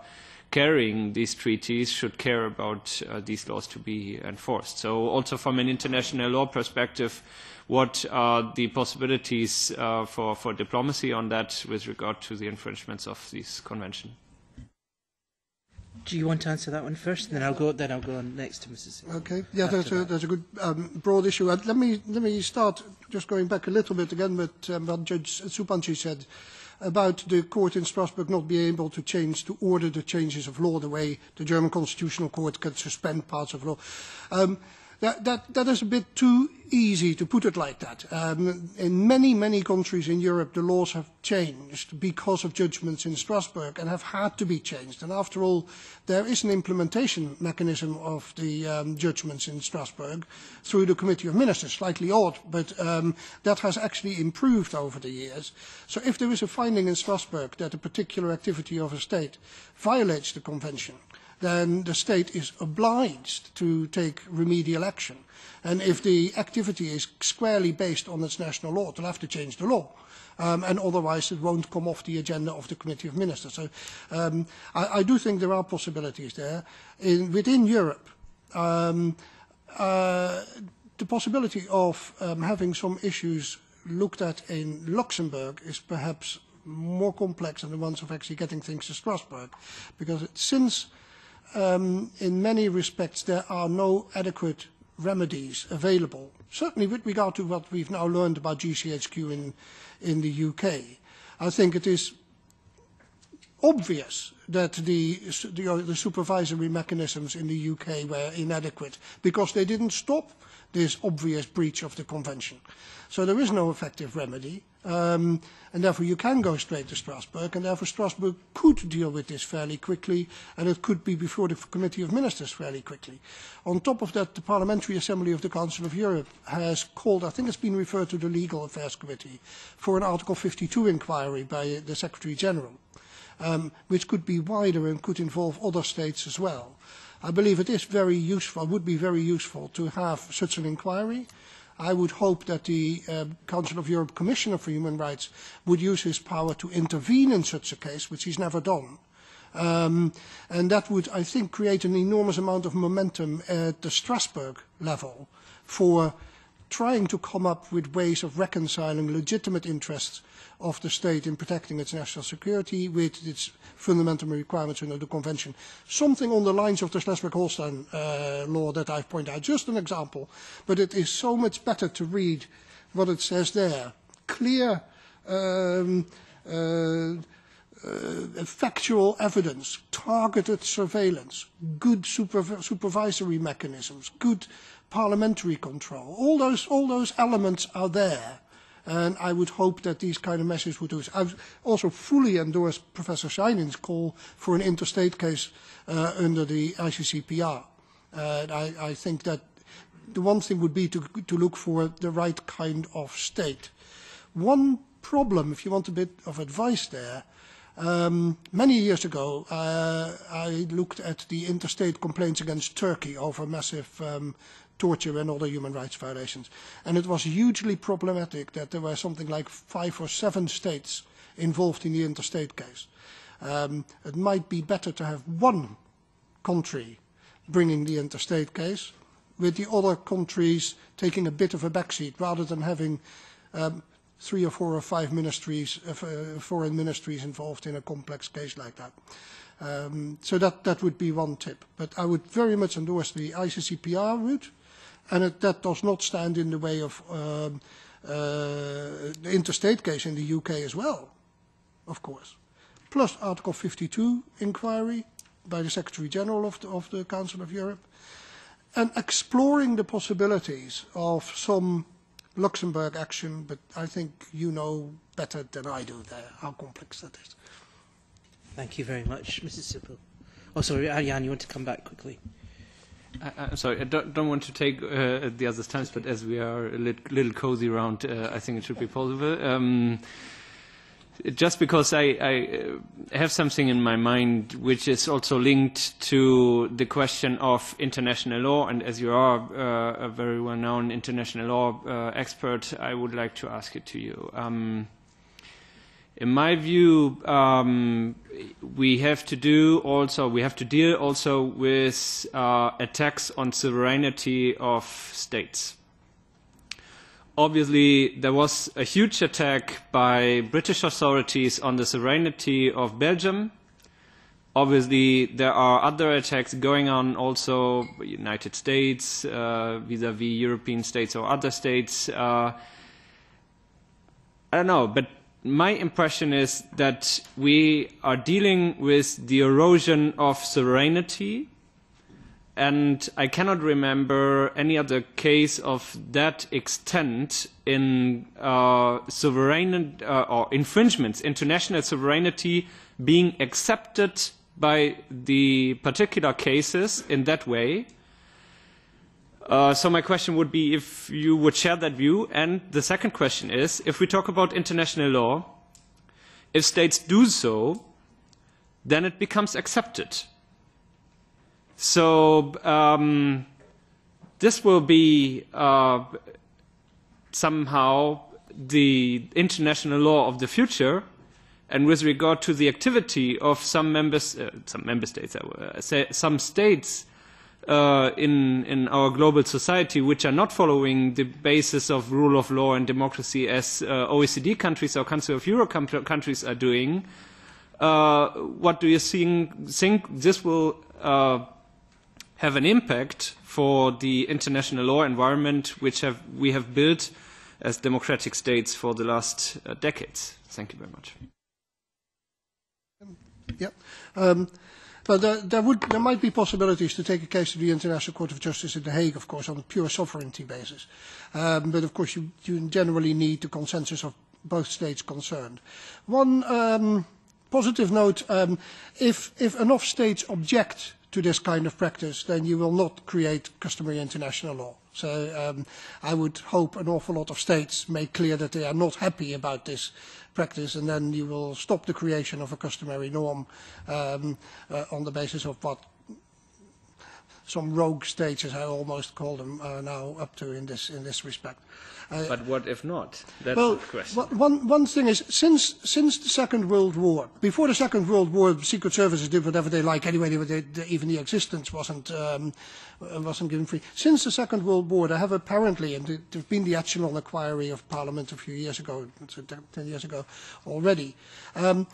carrying these treaties should care about uh, these laws to be enforced. So also from an international law perspective, what are the possibilities uh, for, for diplomacy on that with regard to the infringements of this convention? Do you want to answer that one first, and then I'll go. Then I'll go on next to Missus C. Okay. Yeah, that's a, that's a good um, broad issue. And let me let me start just going back a little bit again with um, what Judge Zupančič said about the court in Strasbourg not being able to change to order the changes of law the way the German Constitutional Court can suspend parts of law. Um, That, that, that is a bit too easy to put it like that. Um, in many, many countries in Europe, the laws have changed because of judgments in Strasbourg and have had to be changed. And after all, there is an implementation mechanism of the um, judgments in Strasbourg through the Committee of Ministers, slightly odd, but um, that has actually improved over the years. So if there is a finding in Strasbourg that a particular activity of a state violates the convention, then the state is obliged to take remedial action. And if the activity is squarely based on its national law, they'll have to change the law. Um, and otherwise it won't come off the agenda of the Committee of Ministers. So um, I, I do think there are possibilities there. In, within Europe, um, uh, the possibility of um, having some issues looked at in Luxembourg is perhaps more complex than the ones of actually getting things to Strasbourg. Because it, since Um, in many respects, there are no adequate remedies available, certainly with regard to what we've now learned about G C H Q in, in the U K. I think it is obvious that the, the, the supervisory mechanisms in the U K were inadequate because they didn't stop this obvious breach of the convention. So there is no effective remedy, um, and therefore you can go straight to Strasbourg, and therefore Strasbourg could deal with this fairly quickly, and it could be before the Committee of Ministers fairly quickly. On top of that, the Parliamentary Assembly of the Council of Europe has called, I think it's been referred to the Legal Affairs Committee, for an Article fifty-two inquiry by the Secretary-General. Um, which could be wider and could involve other states as well. I believe it is very useful, would be very useful to have such an inquiry. I would hope that the uh, Council of Europe Commissioner for Human Rights would use his power to intervene in such a case, which he's never done. Um, and that would, I think, create an enormous amount of momentum at the Strasbourg level for trying to come up with ways of reconciling legitimate interests of the state in protecting its national security with its fundamental requirements under the convention. Something on the lines of the Schleswig-Holstein uh, law that I've pointed out, just an example, but it is so much better to read what it says there. Clear um, uh, uh, factual evidence, targeted surveillance, good supervi supervisory mechanisms, good parliamentary control. All those, all those elements are there. And I would hope that these kind of measures would do this. I also fully endorse Professor Scheinin's call for an interstate case uh, under the I C C P R. Uh, I, I think that the one thing would be to, to look for the right kind of state. One problem, if you want a bit of advice there, um, many years ago uh, I looked at the interstate complaints against Turkey over massive um, torture and other human rights violations. And it was hugely problematic that there were something like five or seven states involved in the interstate case. Um, it might be better to have one country bringing the interstate case, with the other countries taking a bit of a backseat, rather than having um, three or four or five ministries, uh, foreign ministries involved in a complex case like that. Um, so that, that would be one tip. But I would very much endorse the I C C P R route, and it, that does not stand in the way of um, uh, the interstate case in the U K as well, of course. Plus Article fifty-two inquiry by the Secretary-General of the, of the Council of Europe, and exploring the possibilities of some Luxembourg action, but I think you know better than I do there how complex that is. Thank you very much, Missus Sippel. Oh, sorry, Ariane, you want to come back quickly? I, I'm sorry, I don't, don't want to take uh, the other's time, but as we are a lit, little cozy round, uh, I think it should be possible. Um, just because I, I have something in my mind which is also linked to the question of international law, and as you are uh, a very well-known international law uh, expert, I would like to ask it to you. Um, In my view, um, we have to do also, we have to deal also with uh, attacks on sovereignty of states. Obviously, there was a huge attack by British authorities on the sovereignty of Belgium. Obviously, there are other attacks going on also, United States, uh, vis-à-vis European states or other states. Uh, I don't know, but my impression is that we are dealing with the erosion of sovereignty, and I cannot remember any other case of that extent in uh, sovereign uh, or infringements, international sovereignty being accepted by the particular cases in that way. Uh, so my question would be if you would share that view. And the second question is, if we talk about international law, if states do so, then it becomes accepted. So um, this will be uh, somehow the international law of the future. And with regard to the activity of some members, uh, some member states, I will say, some states, Uh, in, in our global society, which are not following the basis of rule of law and democracy as uh, O E C D countries or Council of Euro countries are doing, uh, what do you think, think this will uh, have an impact for the international law environment which have, we have built as democratic states for the last uh, decades? Thank you very much. Um, yeah. um, But there, there, would, there might be possibilities to take a case to the International Court of Justice in The Hague, of course, on a pure sovereignty basis. Um, but, of course, you, you generally need the consensus of both states concerned. One um, positive note, um, if, if enough states object to this kind of practice, then you will not create customary international law. So um, I would hope an awful lot of states make clear that they are not happy about this practice, and then you will stop the creation of a customary norm um, uh, on the basis of what some rogue states, as I almost call them, are now up to in this, in this respect. Uh, but what if not? That's well, the question. One, one thing is, since, since the Second World War, before the Second World War, the Secret Services did whatever they like anyway, they, they, they, even the existence wasn't, um, wasn't given free. Since the Second World War, there have apparently, and there's been the actual inquiry of Parliament a few years ago, ten years ago already, um,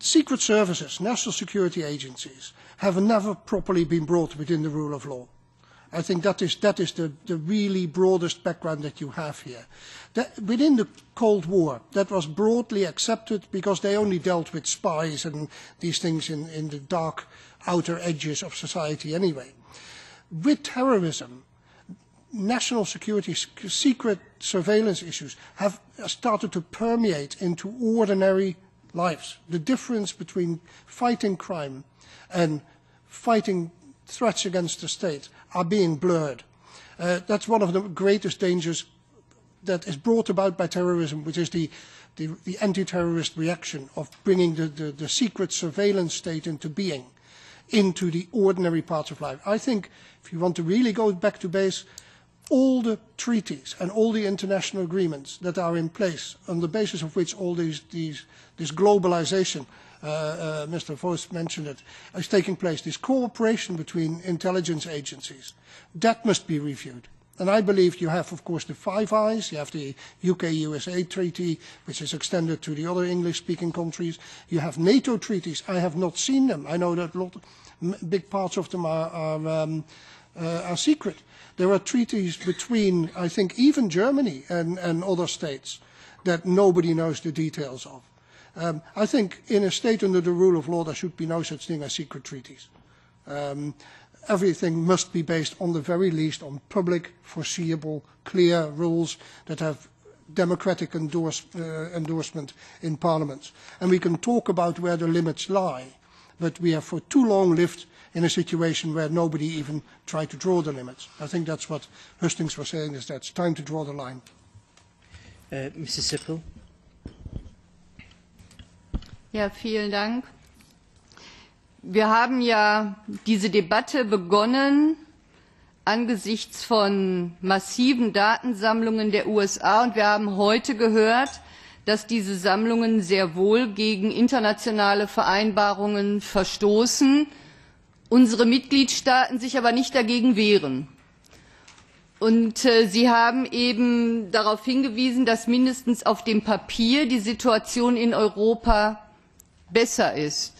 Secret Services, national security agencies, have never properly been brought within the rule of law. I think that is, that is the, the really broadest background that you have here. That, within the Cold War, that was broadly accepted because they only dealt with spies and these things in, in the dark outer edges of society anyway. With terrorism, national security, secret surveillance issues have started to permeate into ordinary lives. The difference between fighting crime and fighting threats against the state are being blurred. Uh, that's one of the greatest dangers that is brought about by terrorism, which is the, the, the anti-terrorist reaction of bringing the, the, the secret surveillance state into being, into the ordinary parts of life. I think if you want to really go back to base, all the treaties and all the international agreements that are in place, on the basis of which all these, these, this globalization, uh, uh, Mister Voss mentioned it, is taking place, this cooperation between intelligence agencies, that must be reviewed. And I believe you have, of course, the Five Eyes, you have the U K U S A treaty, which is extended to the other English-speaking countries. You have NATO treaties. I have not seen them. I know that a lot, big parts of them are, are, um, uh, are secret. There are treaties between, I think, even Germany and, and other states that nobody knows the details of. Um, I think in a state under the rule of law, there should be no such thing as secret treaties. Um, Everything must be based on the very least on public, foreseeable, clear rules that have democratic endorse, uh, endorsement in parliaments. And we can talk about where the limits lie, but we have for too long lived in a situation where nobody even tried to draw the limits. I think that's what Hustinx was saying, is that it's time to draw the line. Uh, Missus Sippel. Ja, vielen Dank. Wir haben ja diese Debatte begonnen angesichts von massiven Datensammlungen der U S A, und wir haben heute gehört, dass diese Sammlungen sehr wohl gegen internationale Vereinbarungen verstoßen, unsere Mitgliedstaaten sich aber nicht dagegen wehren. Und äh, Sie haben eben darauf hingewiesen, dass mindestens auf dem Papier die Situation in Europa besser ist.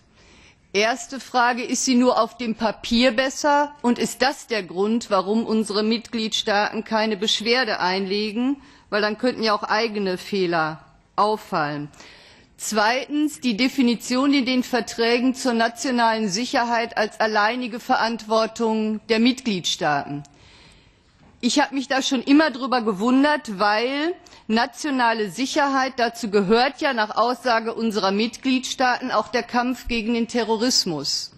Erste Frage, ist sie nur auf dem Papier besser? Und ist das der Grund, warum unsere Mitgliedstaaten keine Beschwerde einlegen? Weil dann könnten ja auch eigene Fehler auffallen. Zweitens, die Definition in den Verträgen zur nationalen Sicherheit als alleinige Verantwortung der Mitgliedstaaten. Ich habe mich da schon immer darüber gewundert, weil nationale Sicherheit, dazu gehört ja nach Aussage unserer Mitgliedstaaten auch der Kampf gegen den Terrorismus.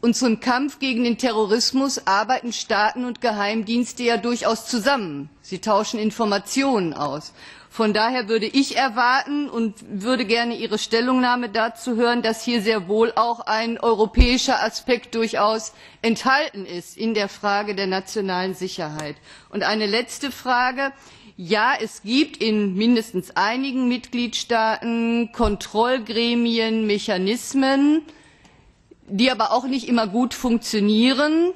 Und zum Kampf gegen den Terrorismus arbeiten Staaten und Geheimdienste ja durchaus zusammen. Sie tauschen Informationen aus. Von daher würde ich erwarten und würde gerne Ihre Stellungnahme dazu hören, dass hier sehr wohl auch ein europäischer Aspekt durchaus enthalten ist in der Frage der nationalen Sicherheit. Und eine letzte Frage. Ja, es gibt in mindestens einigen Mitgliedstaaten Kontrollgremien, Mechanismen, die aber auch nicht immer gut funktionieren.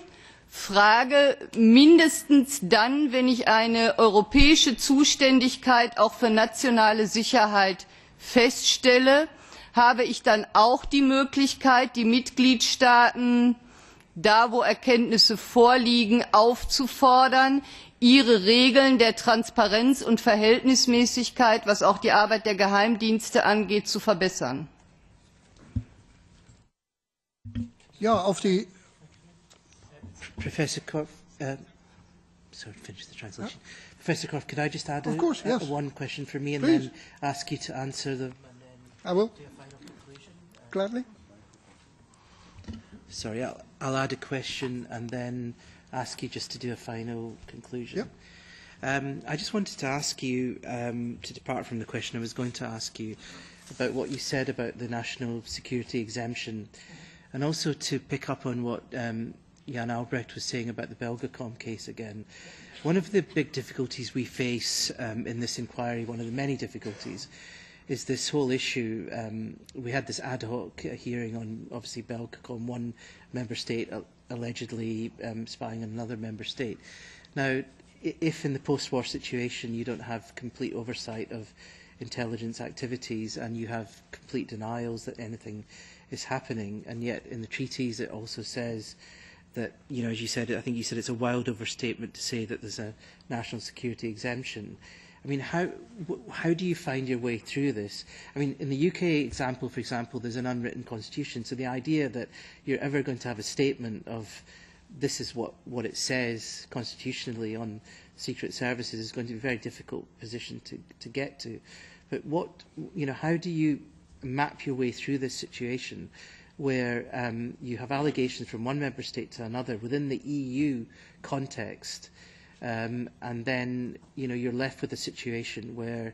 Frage, mindestens dann, wenn ich eine europäische Zuständigkeit auch für nationale Sicherheit feststelle, habe ich dann auch die Möglichkeit, die Mitgliedstaaten, da wo Erkenntnisse vorliegen, aufzufordern, ihre Regeln der Transparenz und Verhältnismäßigkeit, was auch die Arbeit der Geheimdienste angeht, zu verbessern? Ja, auf die Professor Korff, um, sorry to finish the translation. Yeah. Professor Korff, could I just add a, course, yes. a, one question for me and Please. then ask you to answer them? I will. Do a final conclusion? Gladly. Sorry, I'll, I'll add a question and then ask you just to do a final conclusion. Yep. Um, I just wanted to ask you, um, to depart from the question I was going to ask you, about what you said about the national security exemption, and also to pick up on what um, Jan Albrecht was saying about the Belgacom case again. One of the big difficulties we face um, in this inquiry, one of the many difficulties, is this whole issue. Um, we had this ad hoc hearing on, obviously, Belgacom, one member state allegedly um, spying on another member state. Now, if in the post-war situation you don't have complete oversight of intelligence activities and you have complete denials that anything is happening, and yet in the treaties it also says that, you know, as you said, I think you said it's a wild overstatement to say that there's a national security exemption. I mean, how, how do you find your way through this? I mean, in the U K example, for example, there's an unwritten constitution. So the idea that you're ever going to have a statement of this is what, what it says constitutionally on secret services is going to be a very difficult position to, to get to. But what, you know, how do you map your way through this situation where um, you have allegations from one member state to another within the E U context? Um, and then, you know, you're left with a situation where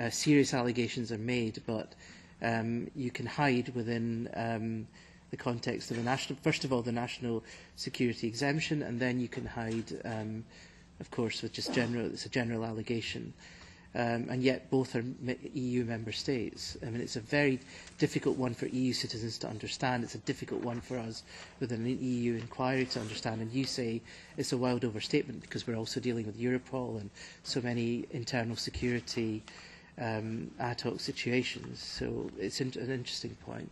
uh, serious allegations are made, but um, you can hide within um, the context of the national, first of all, the national security exemption, and then you can hide, um, of course, with just general, it's a general allegation. Um, and yet both are E U member states. I mean, it's a very difficult one for E U citizens to understand. It's a difficult one for us within an E U inquiry to understand. And you say it's a wild overstatement because we're also dealing with Europol and so many internal security um, ad hoc situations. So it's an interesting point.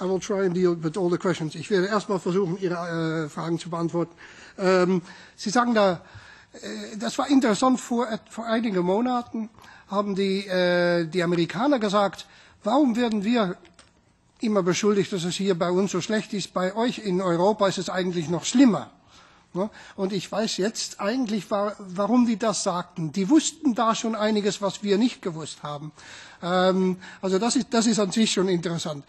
I will try and deal with all the questions. Ich werde erstmal versuchen, Ihre äh, Fragen zu beantworten. Ähm, Sie sagen da, äh, das war interessant, vor, vor einigen Monaten haben die, äh, die Amerikaner gesagt, warum werden wir immer beschuldigt, dass es hier bei uns so schlecht ist, bei euch in Europa ist es eigentlich noch schlimmer. Ne? Und ich weiß jetzt eigentlich, war, warum die das sagten. Die wussten da schon einiges, was wir nicht gewusst haben. Ähm, also das ist, das ist an sich schon interessant.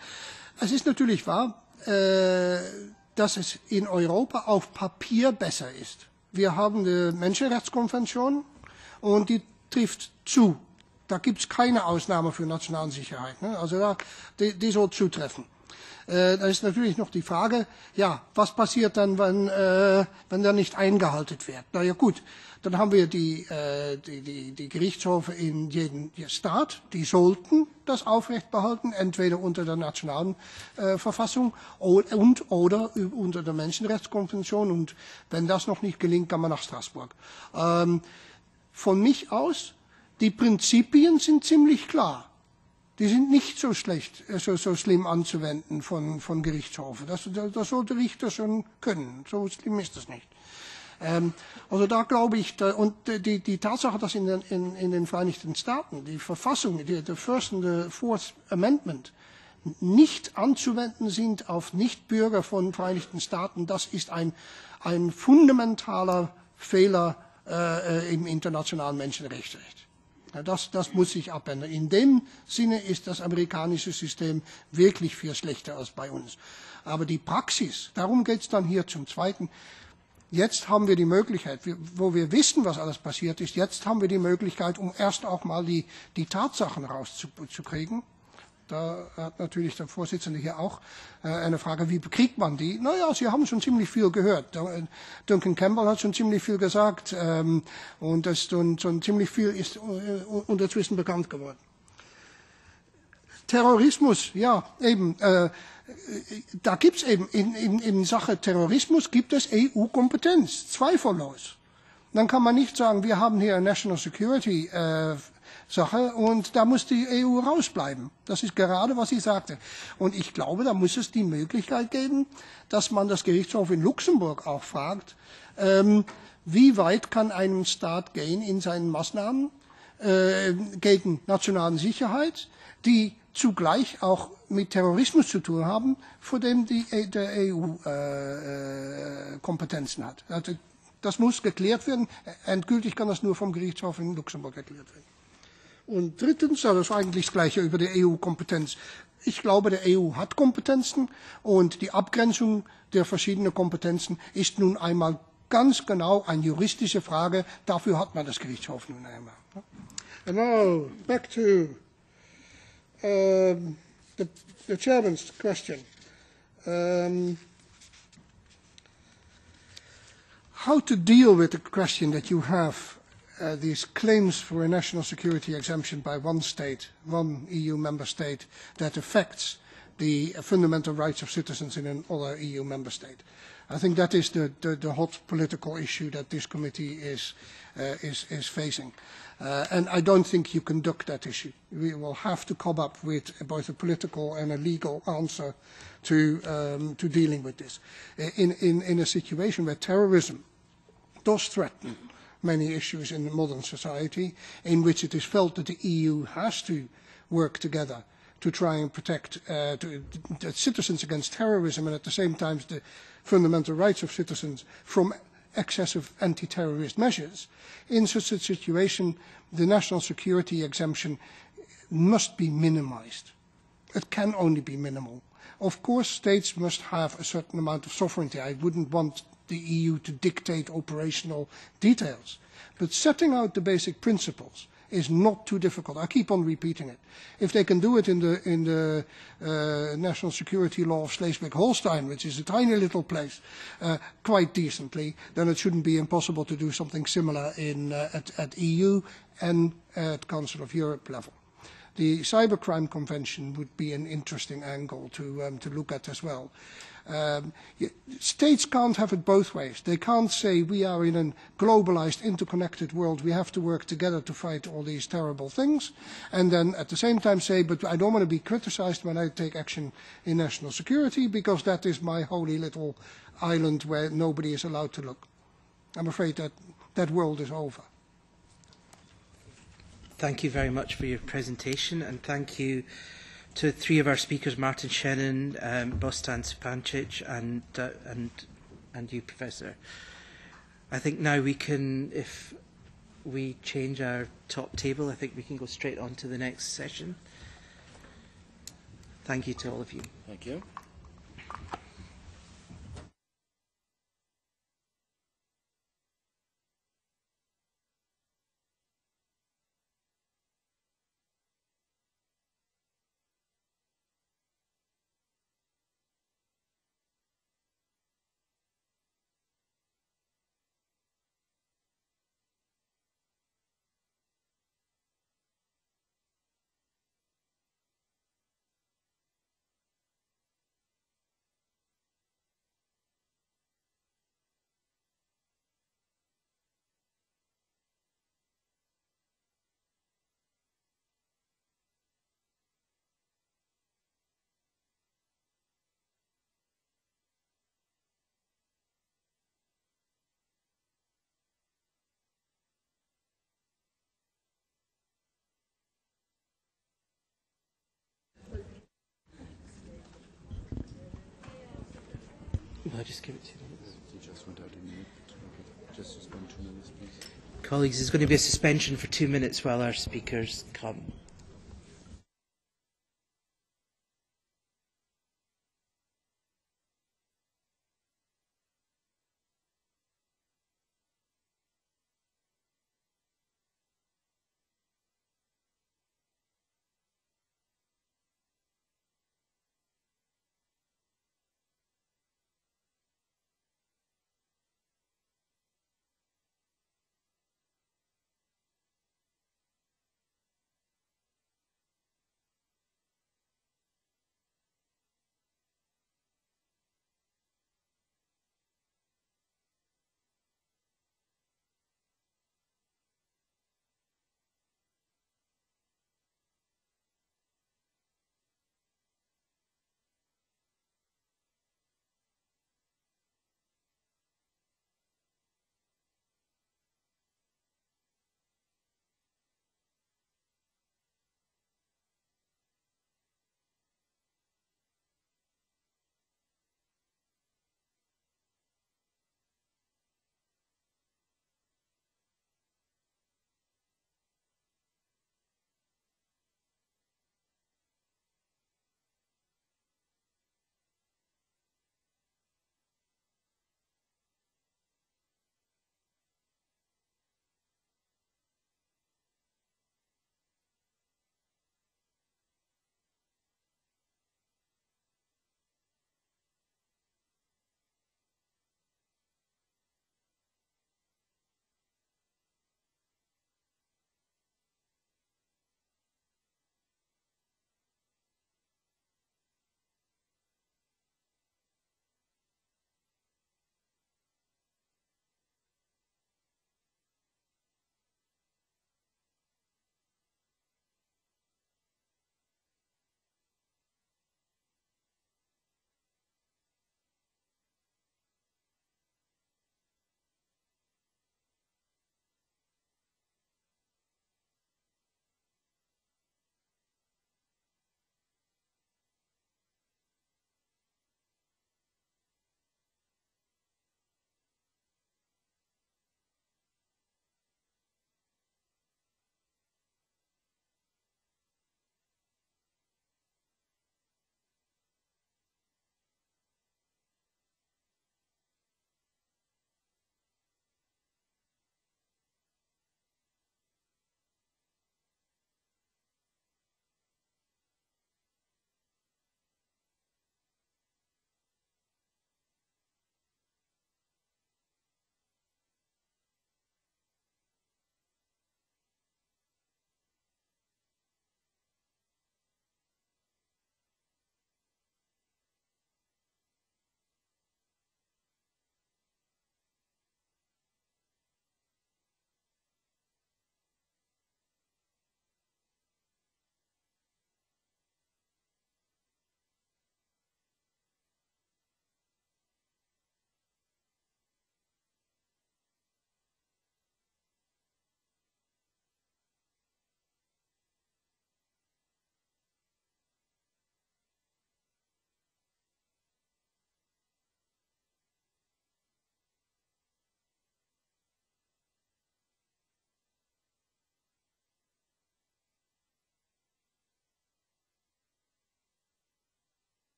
Es ist natürlich wahr, dass es in Europa auf Papier besser ist. Wir haben die Menschenrechtskonvention und die trifft zu. Da gibt es keine Ausnahme für nationale Sicherheit. Also da, die, die soll zutreffen. Da ist natürlich noch die Frage, ja, was passiert dann, wenn, wenn da nicht eingehalten wird? Na ja gut, dann haben wir die, die, die, die Gerichtshofe in jedem Staat, die sollten das aufrecht behalten, entweder unter der nationalen äh, Verfassung und, und oder unter der Menschenrechtskonvention. Und wenn das noch nicht gelingt, kann man nach Straßburg. Ähm, von mich aus, die Prinzipien sind ziemlich klar. Die sind nicht so schlecht, so, so schlimm anzuwenden von, von Gerichtshofen. Das, das sollte Richter schon können. So schlimm ist das nicht. Ähm, also da glaube ich, da, und die, die Tatsache, dass in den, in, in den Vereinigten Staaten die Verfassung, die, der First and the Fourth Amendment, nicht anzuwenden sind auf Nichtbürger von Vereinigten Staaten, das ist ein, ein fundamentaler Fehler äh, im internationalen Menschenrechtsrecht. Das, das muss sich abändern. In dem Sinne ist das amerikanische System wirklich viel schlechter als bei uns. Aber die Praxis, darum geht es dann hier zum Zweiten. Jetzt haben wir die Möglichkeit, wo wir wissen, was alles passiert ist, jetzt haben wir die Möglichkeit, um erst auch mal die, die Tatsachen rauszukriegen. Da hat natürlich der Vorsitzende hier auch eine Frage, wie bekriegt man die? Naja, Sie haben schon ziemlich viel gehört. Duncan Campbell hat schon ziemlich viel gesagt ähm, und das schon, schon ziemlich viel ist unterzwischen bekannt geworden. Terrorismus, ja, eben. Äh, da gibt es eben, in, in, in Sachen Terrorismus gibt es E U-Kompetenz, zweifellos. Dann kann man nicht sagen, wir haben hier eine National Security äh, Sache und da muss die E U rausbleiben. Das ist gerade, was ich sagte. Und ich glaube, da muss es die Möglichkeit geben, dass man das Gerichtshof in Luxemburg auch fragt, ähm, wie weit kann einem Staat gehen in seinen Maßnahmen äh, gegen nationale Sicherheit, die zugleich auch mit Terrorismus zu tun haben, vor dem die der E U äh, Kompetenzen hat. Das muss geklärt werden. Endgültig kann das nur vom Gerichtshof in Luxemburg geklärt werden. Und drittens, das war eigentlich das Gleiche über die E U-Kompetenz. Ich glaube, die E U hat Kompetenzen und die Abgrenzung der verschiedenen Kompetenzen ist nun einmal ganz genau eine juristische Frage. Dafür hat man das Gerichtshof nun einmal. And now, back to um, the, the chairman's question. Um, how to deal with the question that you have Uh, these claims for a national security exemption by one state, one E U member state, that affects the fundamental rights of citizens in another E U member state. I think that is the, the, the hot political issue that this committee is, uh, is, is facing. Uh, and I don't think you can duck that issue. We will have to come up with both a political and a legal answer to, um, to dealing with this. In, in, in a situation where terrorism does threaten many issues in the modern society, in which it is felt that the E U has to work together to try and protect uh, to, to citizens against terrorism, and at the same time the fundamental rights of citizens from excessive anti-terrorist measures, in such a situation the national security exemption must be minimized. It can only be minimal. Of course, states must have a certain amount of sovereignty. I wouldn't want the E U to dictate operational details. But setting out the basic principles is not too difficult. I keep on repeating it. If they can do it in the, in the uh, national security law of Schleswig-Holstein, which is a tiny little place, uh, quite decently, then it shouldn't be impossible to do something similar in, uh, at, at E U and at Council of Europe level. The Cybercrime Convention would be an interesting angle to, um, to look at as well. Um, states can't have it both ways. They can't say we are in a globalized, interconnected world, we have to work together to fight all these terrible things, and then at the same time say, but I don't want to be criticized when I take action in national security because that is my holy little island where nobody is allowed to look. I'm afraid that that world is over. Thank you very much for your presentation, and thank you to three of our speakers, Martin Scheinin, um, Bostjan Zupančič and, uh, and, and you, Professor. I think now we can, if we change our top table, I think we can go straight on to the next session. Thank you to all of you. Thank you. I'll just give it two minutes. You just went out a minute. Just suspend two minutes, please. Colleagues, there's going to be a suspension for two minutes while our speakers come.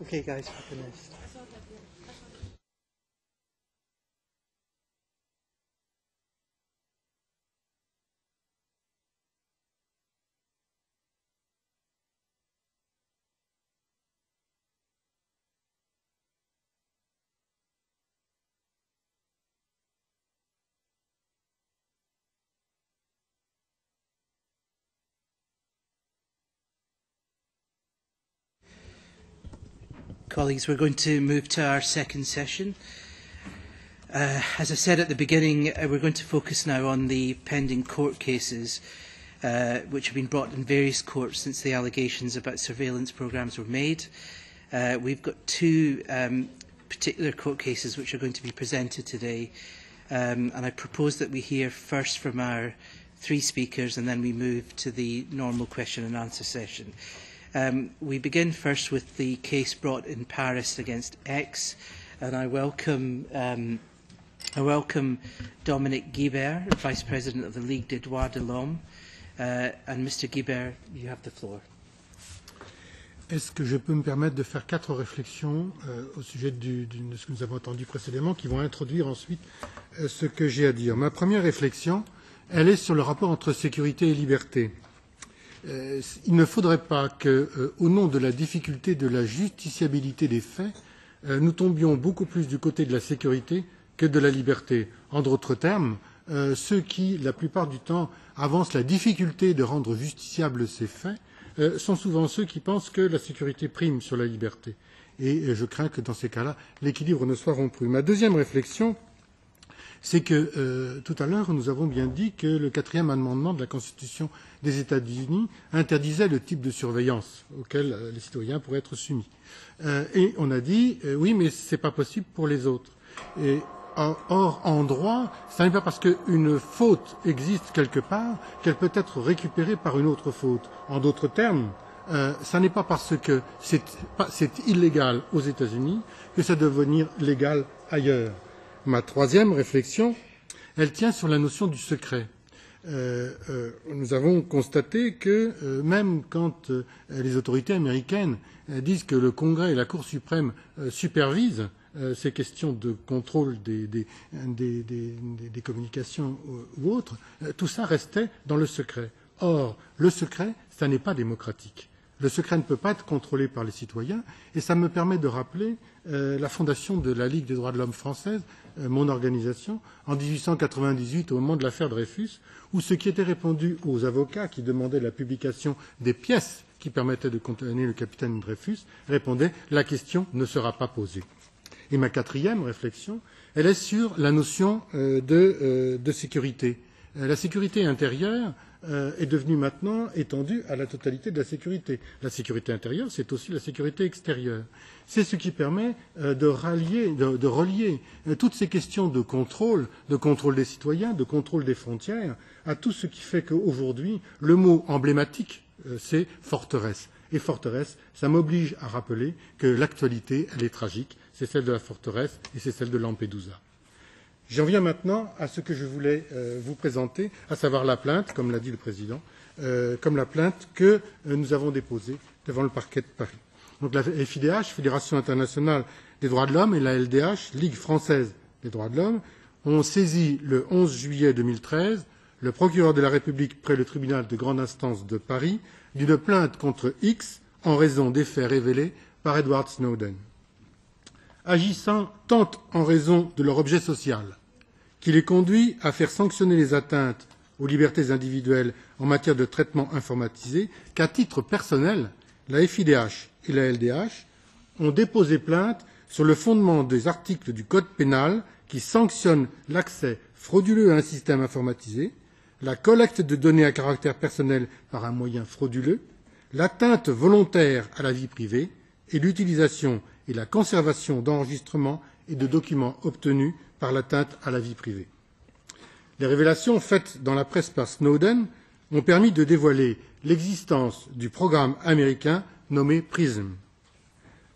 Okay, guys, for the next. Colleagues, we're going to move to our second session. Uh, as I said at the beginning, uh, we're going to focus now on the pending court cases uh, which have been brought in various courts since the allegations about surveillance programmes were made. Uh, we've got two um, particular court cases which are going to be presented today, um, and I propose that we hear first from our three speakers and then we move to the normal question and answer session. Um, we begin first with the case brought in Paris against X, and I welcome, um, I welcome Dominique Guibert, Vice President of the Ligue des Droits de l'Homme. Uh, and Mister Guibert, you have the floor. Est-ce que je peux me permettre de faire quatre réflexions euh, au sujet du, du, de ce que nous avons entendu précédemment, qui vont introduire ensuite euh, ce que j'ai à dire. Ma première réflexion, elle est sur le rapport entre sécurité et liberté. Il ne faudrait pas que, euh, au nom de la difficulté de la justiciabilité des faits, euh, nous tombions beaucoup plus du côté de la sécurité que de la liberté. En d'autres termes, euh, ceux qui, la plupart du temps, avancent la difficulté de rendre justiciables ces faits euh, sont souvent ceux qui pensent que la sécurité prime sur la liberté. Et euh, je crains que, dans ces cas-là, l'équilibre ne soit rompu. Ma deuxième réflexion, c'est que euh, tout à l'heure, nous avons bien dit que le quatrième amendement de la Constitution des États-Unis interdisait le type de surveillance auquel euh, les citoyens pourraient être soumis. Euh, et on a dit, euh, oui, mais ce n'est pas possible pour les autres. Et, or, en droit, ce n'est pas parce qu'une faute existe quelque part qu'elle peut être récupérée par une autre faute. En d'autres termes, euh, ce n'est pas parce que c'est illégal aux États-Unis que ça doit devenir légal ailleurs. Ma troisième réflexion, elle tient sur la notion du secret. Euh, euh, nous avons constaté que euh, même quand euh, les autorités américaines euh, disent que le Congrès et la Cour suprême euh, supervisent euh, ces questions de contrôle des, des, des, des, des communications euh, ou autres, euh, tout ça restait dans le secret. Or, le secret, ça n'est pas démocratique. Le secret ne peut pas être contrôlé par les citoyens, et ça me permet de rappeler euh, la fondation de la Ligue des droits de l'homme française, euh, mon organisation, en mille huit cent quatre-vingt-dix-huit, au moment de l'affaire Dreyfus, où ce qui était répondu aux avocats qui demandaient la publication des pièces qui permettaient de condamner le capitaine Dreyfus, répondait « la question ne sera pas posée ». Et ma quatrième réflexion, elle est sur la notion euh, de, euh, de sécurité. Euh, la sécurité intérieure est devenue maintenant étendue à la totalité de la sécurité. La sécurité intérieure, c'est aussi la sécurité extérieure. C'est ce qui permet de, rallier, de, de relier toutes ces questions de contrôle, de contrôle des citoyens, de contrôle des frontières, à tout ce qui fait qu'aujourd'hui, le mot emblématique, c'est forteresse. Et forteresse, ça m'oblige à rappeler que l'actualité, elle est tragique. C'est celle de la forteresse et c'est celle de Lampedusa. J'en viens maintenant à ce que je voulais euh, vous présenter, à savoir la plainte, comme l'a dit le Président, euh, comme la plainte que euh, nous avons déposée devant le parquet de Paris. Donc la F I D H, Fédération internationale des droits de l'homme, et la L D H, Ligue française des droits de l'homme, ont saisi le onze juillet deux mille treize le procureur de la République près le tribunal de grande instance de Paris d'une plainte contre X en raison des faits révélés par Edward Snowden. Agissant tant en raison de leur objet social, qui les conduit à faire sanctionner les atteintes aux libertés individuelles en matière de traitement informatisé, qu'à titre personnel, la F I D H et la L D H ont déposé plainte sur le fondement des articles du Code pénal qui sanctionnent l'accès frauduleux à un système informatisé, la collecte de données à caractère personnel par un moyen frauduleux, l'atteinte volontaire à la vie privée et l'utilisation et la conservation d'enregistrements et de documents obtenus par l'atteinte à la vie privée. Les révélations faites dans la presse par Snowden ont permis de dévoiler l'existence du programme américain nommé PRISM.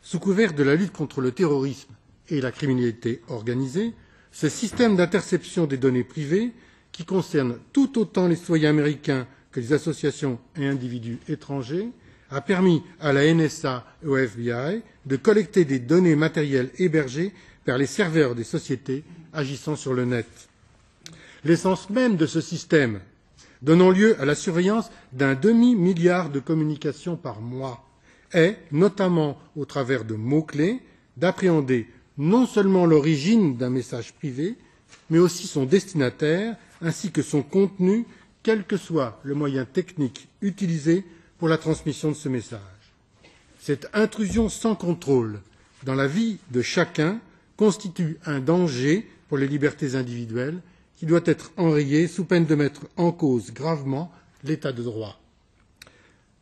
Sous couvert de la lutte contre le terrorisme et la criminalité organisée, ce système d'interception des données privées, qui concerne tout autant les citoyens américains que les associations et individus étrangers, a permis à la N S A et au F B I de collecter des données matérielles hébergées par les serveurs des sociétés agissant sur le net. L'essence même de ce système, donnant lieu à la surveillance d'un demi-milliard de communications par mois, est, notamment au travers de mots-clés, d'appréhender non seulement l'origine d'un message privé, mais aussi son destinataire, ainsi que son contenu, quel que soit le moyen technique utilisé pour la transmission de ce message. Cette intrusion sans contrôle dans la vie de chacun constitue un danger pour les libertés individuelles qui doit être enrayé sous peine de mettre en cause gravement l'état de droit.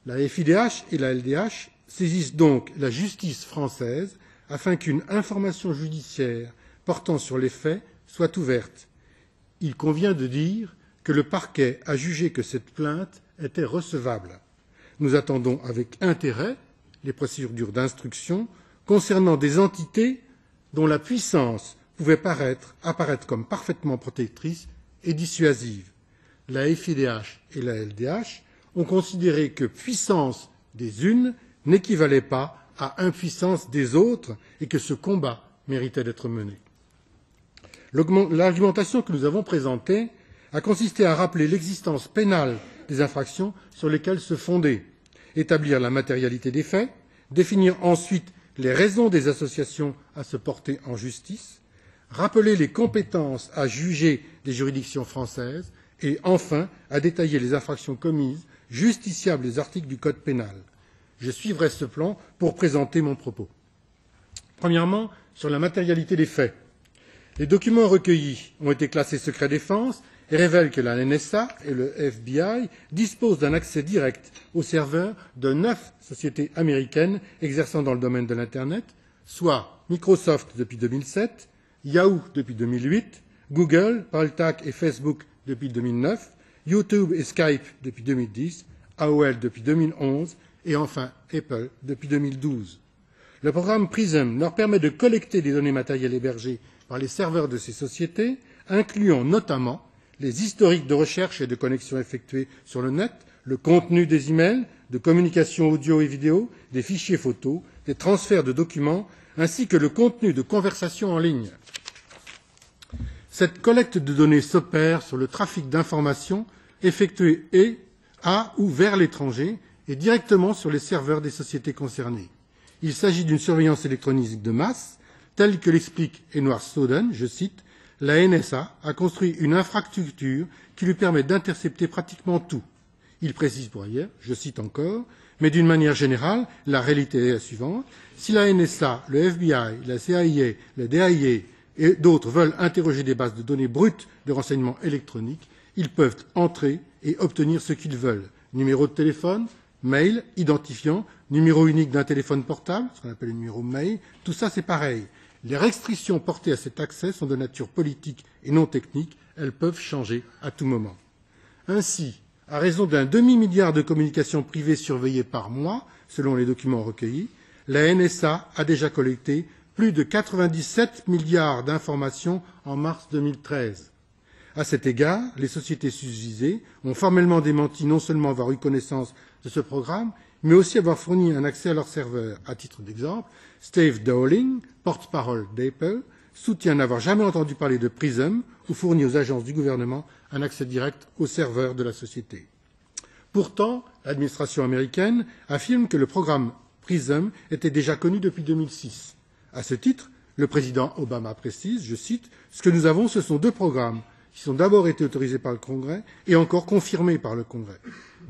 La F I D H et la L D H saisissent donc la justice française afin qu'une information judiciaire portant sur les faits soit ouverte. Il convient de dire que le parquet a jugé que cette plainte était recevable. Nous attendons avec intérêt les procédures d'instruction concernant des entités dont la puissance pouvait paraître, apparaître comme parfaitement protectrice et dissuasive. La F I D H et la L D H ont considéré que puissance des unes n'équivalait pas à impuissance des autres et que ce combat méritait d'être mené. L'argumentation que nous avons présentée a consisté à rappeler l'existence pénale des infractions sur lesquelles se fonder, établir la matérialité des faits, définir ensuite les raisons des associations à se porter en justice, rappeler les compétences à juger des juridictions françaises et enfin à détailler les infractions commises justiciables des articles du Code pénal. Je suivrai ce plan pour présenter mon propos. Premièrement, sur la matérialité des faits. Les documents recueillis ont été classés secret défense et révèlent que la N S A et le F B I disposent d'un accès direct aux serveurs de neuf sociétés américaines exerçant dans le domaine de l'Internet, soit Microsoft depuis deux mille sept, Yahoo depuis deux mille huit, Google, Paltac et Facebook depuis deux mille neuf, YouTube et Skype depuis deux mille dix, A O L depuis deux mille onze et enfin Apple depuis deux mille douze. Le programme PRISM leur permet de collecter des données matérielles hébergées par les serveurs de ces sociétés, incluant notamment les historiques de recherche et de connexions effectuées sur le net, le contenu des emails, de communications audio et vidéo, des fichiers photos, des transferts de documents, ainsi que le contenu de conversations en ligne. Cette collecte de données s'opère sur le trafic d'informations effectué et, à ou vers l'étranger et directement sur les serveurs des sociétés concernées. Il s'agit d'une surveillance électronique de masse, telle que l'explique Edward Snowden, je cite, « La N S A a construit une infrastructure qui lui permet d'intercepter pratiquement tout. » Il précise pour ailleurs, je cite encore, « Mais d'une manière générale, la réalité est la suivante. Si la N S A, le F B I, la C I A, la D I A et d'autres veulent interroger des bases de données brutes de renseignements électroniques, ils peuvent entrer et obtenir ce qu'ils veulent. Numéro de téléphone, mail, identifiant, numéro unique d'un téléphone portable, ce qu'on appelle le numéro mail, tout ça c'est pareil. Les restrictions portées à cet accès sont de nature politique et non technique. Elles peuvent changer à tout moment. Ainsi, à raison d'un demi-milliard de communications privées surveillées par mois, selon les documents recueillis, la N S A a déjà collecté plus de quatre-vingt-dix-sept milliards d'informations en mars deux mille treize. À cet égard, les sociétés susvisées ont formellement démenti non seulement avoir eu connaissance de ce programme, mais aussi avoir fourni un accès à leurs serveurs. À titre d'exemple, Steve Dowling, porte-parole d'Apple, soutient n'avoir jamais entendu parler de PRISM ou fourni aux agences du gouvernement un accès direct aux serveurs de la société. Pourtant, l'administration américaine affirme que le programme PRISM était déjà connu depuis deux mille six. À ce titre, le président Obama précise, je cite, « Ce que nous avons, ce sont deux programmes qui sont d'abord été autorisés par le Congrès et encore confirmés par le Congrès.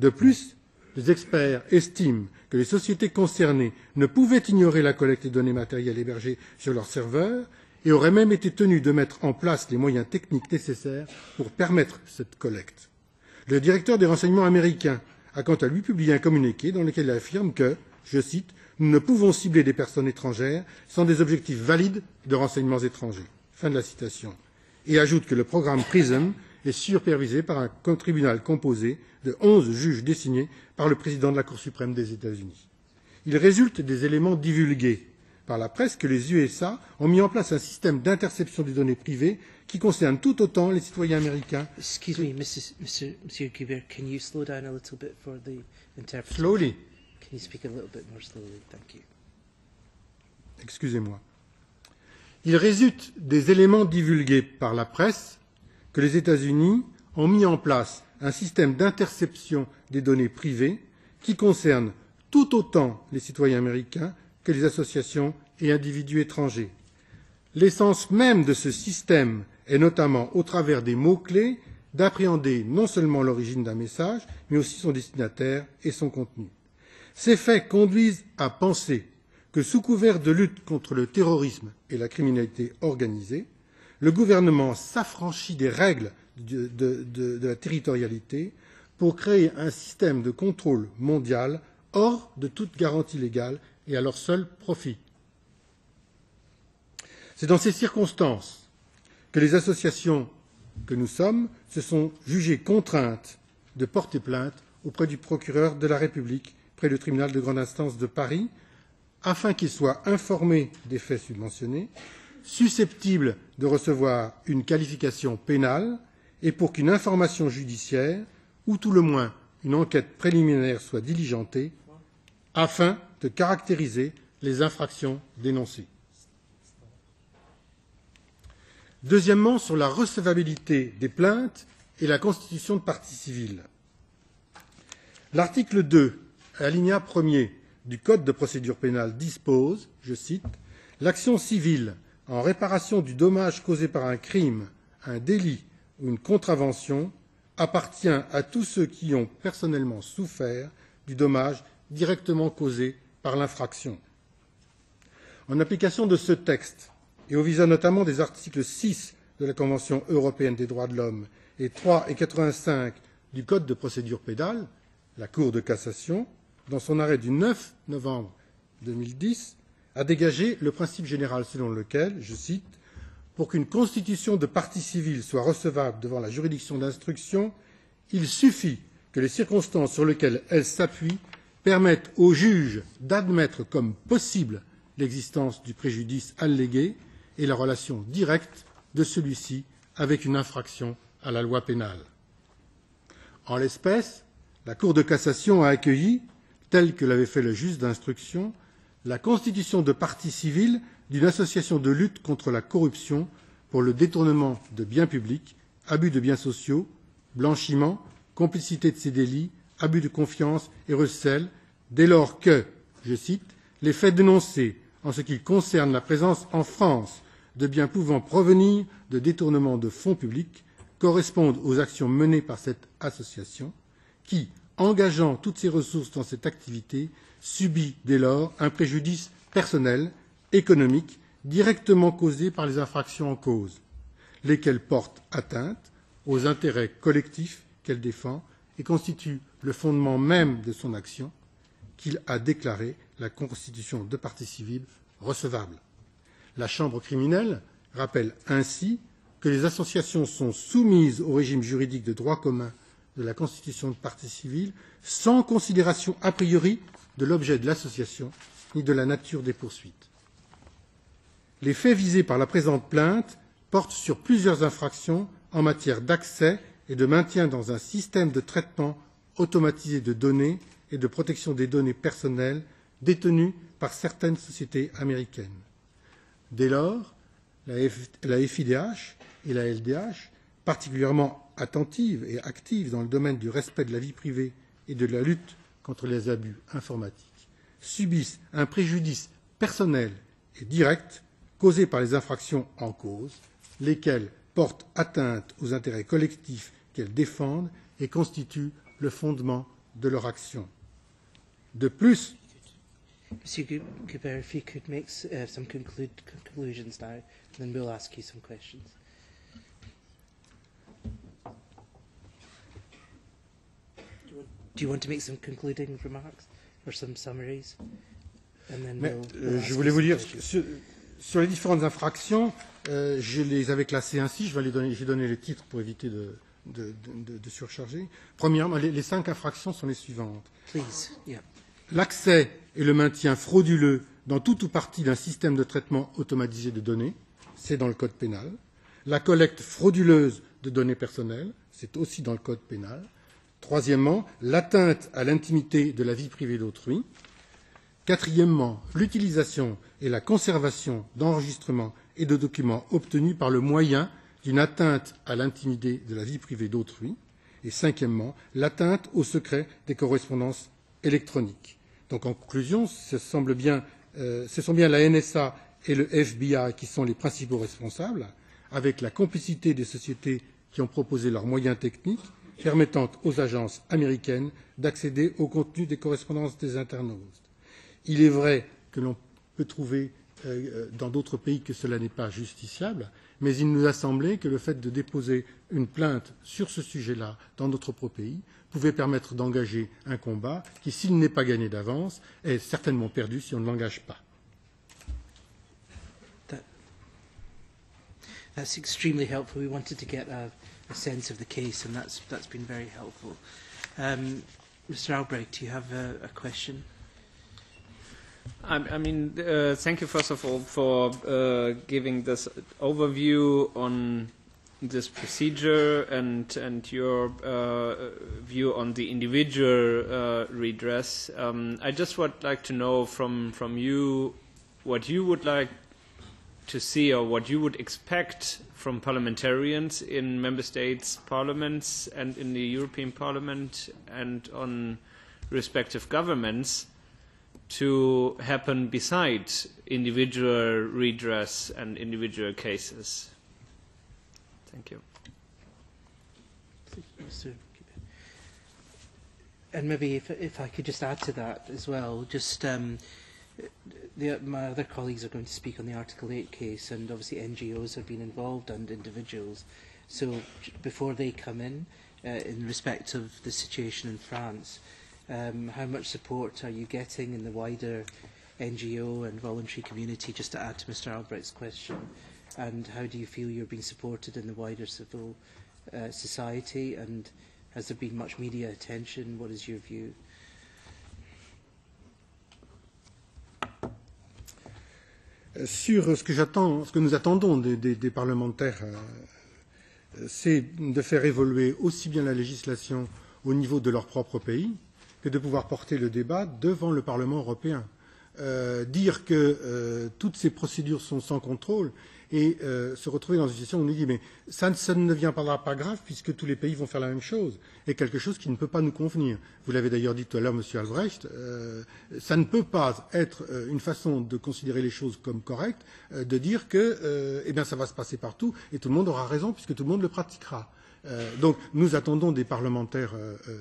De plus, les experts estiment que les sociétés concernées ne pouvaient ignorer la collecte des données matérielles hébergées sur leurs serveurs et auraient même été tenues de mettre en place les moyens techniques nécessaires pour permettre cette collecte. » Le directeur des renseignements américains a quant à lui publié un communiqué dans lequel il affirme que, je cite, « Nous ne pouvons cibler des personnes étrangères sans des objectifs valides de renseignements étrangers. » Fin de la citation. Et ajoute que le programme PRISM est supervisé par un tribunal composé de onze juges désignés par le président de la Cour suprême des États-Unis. Il résulte des éléments divulgués par la presse que les U S A ont mis en place un système d'interception des données privées qui concerne tout autant les citoyens américains. Excuse me, Mrs. Mister Monsieur Guibert, can you slow down a little bit for the interpretation? Slowly. Can you speak a little bit more slowly? Thank you. Excusez-moi. Il résulte des éléments divulgués par la presse que les États-Unis ont mis en place un système d'interception des données privées qui concerne tout autant les citoyens américains que les associations et individus étrangers. L'essence même de ce système est notamment, au travers des mots-clés, d'appréhender non seulement l'origine d'un message, mais aussi son destinataire et son contenu. Ces faits conduisent à penser que, sous couvert de lutte contre le terrorisme et la criminalité organisée, le gouvernement s'affranchit des règles de, de, de, de la territorialité pour créer un système de contrôle mondial hors de toute garantie légale et à leur seul profit. C'est dans ces circonstances que les associations que nous sommes se sont jugées contraintes de porter plainte auprès du procureur de la République, près du tribunal de grande instance de Paris, afin qu'il soit informé des faits subventionnés, susceptibles de recevoir une qualification pénale et pour qu'une information judiciaire, ou tout le moins une enquête préliminaire, soit diligentée, afin de caractériser les infractions dénoncées. Deuxièmement, sur la recevabilité des plaintes et la constitution de partie civile. L'article deux, alinéa premier du Code de procédure pénale dispose, je cite, « L'action civile, en réparation du dommage causé par un crime, un délit ou une contravention, appartient à tous ceux qui ont personnellement souffert du dommage directement causé par l'infraction. » En application de ce texte, et au visa notamment des articles six de la Convention européenne des droits de l'homme et trois et quatre-vingt-cinq du Code de procédure pénale, la Cour de cassation, dans son arrêt du neuf novembre deux mille dix, a dégagé le principe général selon lequel, je cite, « Pour qu'une constitution de partie civile soit recevable devant la juridiction d'instruction, il suffit que les circonstances sur lesquelles elle s'appuie permettent au juge d'admettre comme possible l'existence du préjudice allégué et la relation directe de celui-ci avec une infraction à la loi pénale. » En l'espèce, la Cour de cassation a accueilli, telle que l'avait fait le juge d'instruction, la constitution de partie civile d'une association de lutte contre la corruption pour le détournement de biens publics, abus de biens sociaux, blanchiment, complicité de ces délits, abus de confiance et recel, dès lors que, je cite, « les faits dénoncés en ce qui concerne la présence en France de biens pouvant provenir de détournement de fonds publics correspondent aux actions menées par cette association qui, engageant toutes ses ressources dans cette activité, subit dès lors un préjudice personnel, économique, directement causé par les infractions en cause, lesquelles portent atteinte aux intérêts collectifs qu'elle défend et constituent le fondement même de son action, qu'il a déclaré la constitution de partie civile recevable. » La Chambre criminelle rappelle ainsi que les associations sont soumises au régime juridique de droit commun de la constitution de partie civile sans considération a priori de l'objet de l'association ni de la nature des poursuites. Les faits visés par la présente plainte portent sur plusieurs infractions en matière d'accès et de maintien dans un système de traitement automatisé de données et de protection des données personnelles détenues par certaines sociétés américaines. Dès lors, la, F... la F I D H et la L D H, particulièrement attentives et actives dans le domaine du respect de la vie privée et de la lutte contre les abus informatiques, subissent un préjudice personnel et direct causé par les infractions en cause, lesquelles portent atteinte aux intérêts collectifs qu'elles défendent et constituent le fondement de leur action. De plus, Monsieur Goubert, if you could make uh, some conclude, conclusions now, then we'll ask you some questions. Do you want, do you want to make some concluding remarks or some summaries? And then Mais, we'll, we'll je voulais vous dire, sur, sur les différentes infractions, euh, je les avais classées ainsi, je vais les donner, j'ai donné les titres pour éviter de... De, de, de surcharger. Premièrement, les, les cinq infractions sont les suivantes. Yeah. L'accès et le maintien frauduleux dans toute ou partie d'un système de traitement automatisé de données, c'est dans le code pénal. La collecte frauduleuse de données personnelles, c'est aussi dans le code pénal. Troisièmement, l'atteinte à l'intimité de la vie privée d'autrui. Quatrièmement, l'utilisation et la conservation d'enregistrements et de documents obtenus par le moyen d'une atteinte à l'intimité de la vie privée d'autrui. Et cinquièmement, l'atteinte au secret des correspondances électroniques. Donc en conclusion, ce, semble bien, euh, ce sont bien la N S A et le F B I qui sont les principaux responsables, avec la complicité des sociétés qui ont proposé leurs moyens techniques permettant aux agences américaines d'accéder au contenu des correspondances des internautes. Il est vrai que l'on peut trouver euh, dans d'autres pays que cela n'est pas justifiable, mais il nous a semblé que le fait de déposer une plainte sur ce sujet-là dans notre propre pays pouvait permettre d'engager un combat qui, s'il n'est pas gagné d'avance, est certainement perdu si on ne l'engage pas. That, that's extremely helpful. We wanted to get a, a sense of the case, and that's, that's been very helpful. Um, Mister Albrecht, do you have a, a question? I, I mean, uh, thank you first of all for uh, giving this overview on this procedure and and your uh, view on the individual uh, redress. Um, I just would like to know from from you what you would like to see or what you would expect from parliamentarians in member states' parliaments and in the European Parliament and on respective governments to happen besides individual redress and individual cases. Thank you. And maybe if, if I could just add to that as well, just um, the, my other colleagues are going to speak on the Article eight case, and obviously N G Os have been involved and individuals. So before they come in, uh, in respect of the situation in France, Um, how much support are you getting in the wider N G O and voluntary community, just to add to Mister Albrecht's question, and how do you feel you're being supported in the wider civil uh, society, and has there been much media attention? What is your view? Sur ce que j'attends, ce que nous attendons des, des, des parlementaires, euh, c'est de faire évoluer aussi bien la législation au niveau de leur propre pays, que de pouvoir porter le débat devant le Parlement européen. Euh, dire que euh, toutes ces procédures sont sans contrôle et euh, se retrouver dans une situation où on nous dit mais ça, ça ne deviendra pas grave puisque tous les pays vont faire la même chose, et quelque chose qui ne peut pas nous convenir. Vous l'avez d'ailleurs dit tout à l'heure, Monsieur Albrecht, euh, ça ne peut pas être euh, une façon de considérer les choses comme correctes, euh, de dire que euh, eh bien, ça va se passer partout et tout le monde aura raison puisque tout le monde le pratiquera. Euh, donc nous attendons des parlementaires euh, euh,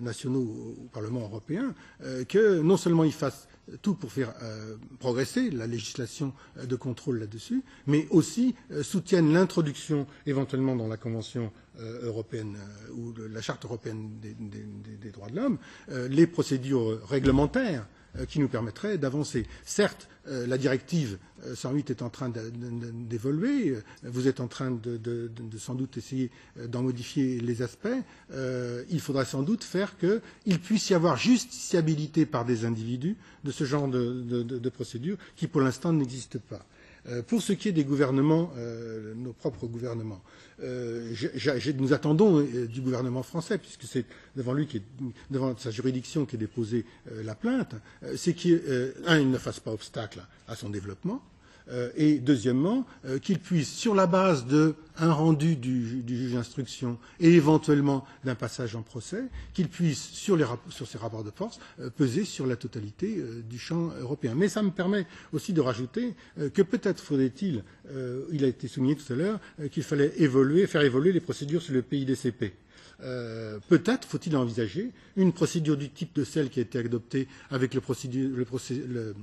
nationaux au Parlement européen, euh, que non seulement ils fassent tout pour faire euh, progresser la législation euh, de contrôle là-dessus, mais aussi euh, soutiennent l'introduction éventuellement dans la Convention euh, européenne euh, ou le, la Charte européenne des, des, des, des droits de l'homme, euh, les procédures réglementaires euh, qui nous permettraient d'avancer. Certes, euh, la directive cent huit est en train d'évoluer, vous êtes en train de, de, de sans doute essayer d'en modifier les aspects, euh, il faudra sans doute faire qu'il puisse y avoir justiciabilité par des individus de ce genre de, de, de, de procédure qui pour l'instant n'existe pas. Euh, pour ce qui est des gouvernements, euh, nos propres gouvernements, euh, je, je, nous attendons euh, du gouvernement français, puisque c'est devant lui, qui est, devant sa juridiction qu'est déposée euh, la plainte, euh, c'est qu'il euh, un, il ne fasse pas obstacle à son développement, euh, et deuxièmement, euh, qu'il puisse, sur la base d'un rendu du, du juge d'instruction et éventuellement d'un passage en procès, qu'il puisse, sur, les rap sur ces rapports de force, euh, peser sur la totalité euh, du champ européen. Mais ça me permet aussi de rajouter euh, que peut-être faudrait-il, euh, il a été souligné tout à l'heure, euh, qu'il fallait évoluer, faire évoluer les procédures sur le P I D C P. Euh, peut-être faut-il envisager une procédure du type de celle qui a été adoptée avec le procédure, le procé le,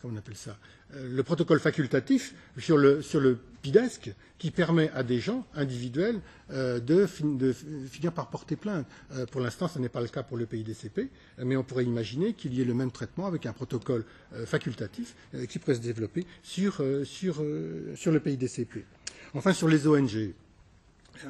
comment on appelle ça, le protocole facultatif sur le, sur le P I D E S C qui permet à des gens individuels euh, de, fin, de finir par porter plainte. Euh, pour l'instant, ce n'est pas le cas pour le P I D C P, mais on pourrait imaginer qu'il y ait le même traitement avec un protocole euh, facultatif euh, qui pourrait se développer sur, euh, sur, euh, sur le P I D C P. Enfin, sur les O N G,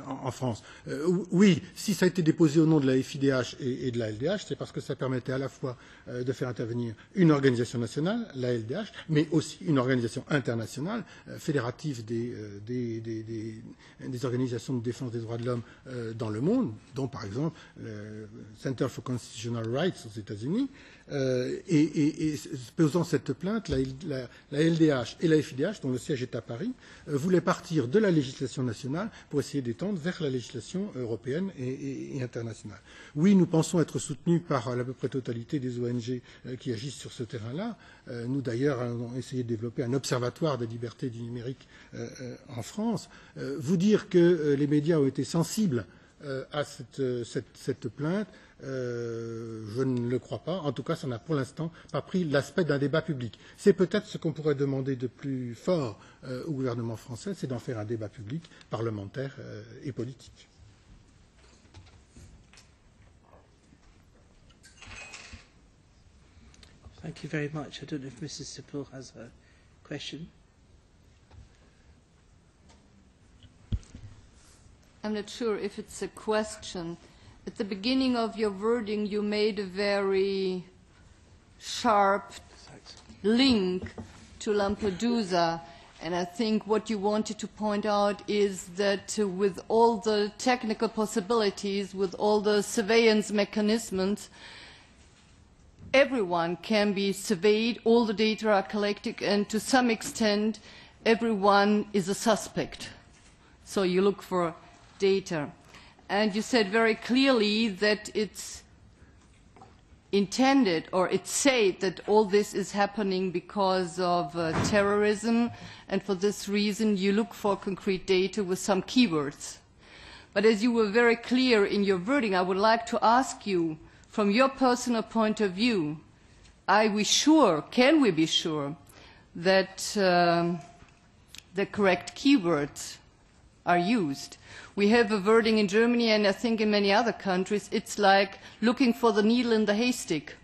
en France. Euh, oui, si ça a été déposé au nom de la F I D H et, et de la L D H, c'est parce que ça permettait à la fois euh, de faire intervenir une organisation nationale, la L D H, mais aussi une organisation internationale, euh, fédérative des, euh, des, des, des, des organisations de défense des droits de l'homme euh, dans le monde, dont par exemple le Center for Constitutional Rights aux États-Unis. Euh, et, et, et posant cette plainte, la, la, la L D H et la F I D H, dont le siège est à Paris, euh, voulaient partir de la législation nationale pour essayer d'étendre vers la législation européenne et, et, et internationale. Oui, nous pensons être soutenus par à peu près totalité des O N G euh, qui agissent sur ce terrain-là. Euh, nous, d'ailleurs, avons essayé de développer un observatoire des libertés du numérique euh, euh, en France. Euh, vous dire que euh, les médias ont été sensibles euh, à cette, euh, cette, cette plainte, Euh, je ne le crois pas. En tout cas, ça n'a pour l'instant pas pris l'aspect d'un débat public. C'est peut-être ce qu'on pourrait demander de plus fort euh, au gouvernement français, c'est d'en faire un débat public, parlementaire euh, et politique. Thank you very much. I don't know if Missus Sippel has a question. I'm not sure if it's a question. At the beginning of your wording, you made a very sharp link to Lampedusa, and I think what you wanted to point out is that uh, with all the technical possibilities, with all the surveillance mechanisms, everyone can be surveyed, all the data are collected, and to some extent, everyone is a suspect. So you look for data. And you said very clearly that it's intended, or it's said that all this is happening because of uh, terrorism, and for this reason you look for concrete data with some keywords. But as you were very clear in your wording, I would like to ask you, from your personal point of view, are we sure, can we be sure, that uh, the correct keywords are used? We have a wording in Germany, and I think in many other countries, it's like looking for the needle in the haystack.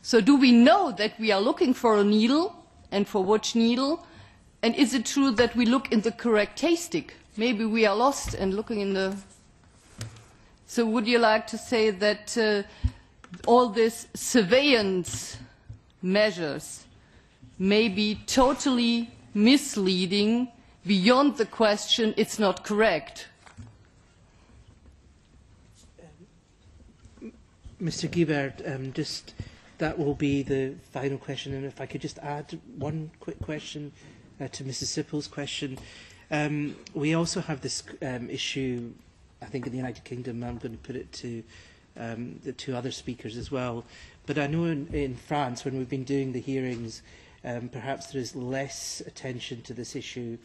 So do we know that we are looking for a needle, and for which needle? And is it true that we look in the correct haystack? Maybe we are lost and looking in the... So would you like to say that uh, all these surveillance measures may be totally misleading, beyond the question, it's not correct? Um, Mister Guibert, um, just that will be the final question, and if I could just add one quick question uh, to Missus Sippel's question. Um, we also have this um, issue, I think, in the United Kingdom. I'm going to put it to um, the two other speakers as well. But I know in, in France, when we've been doing the hearings, um, perhaps there is less attention to this issue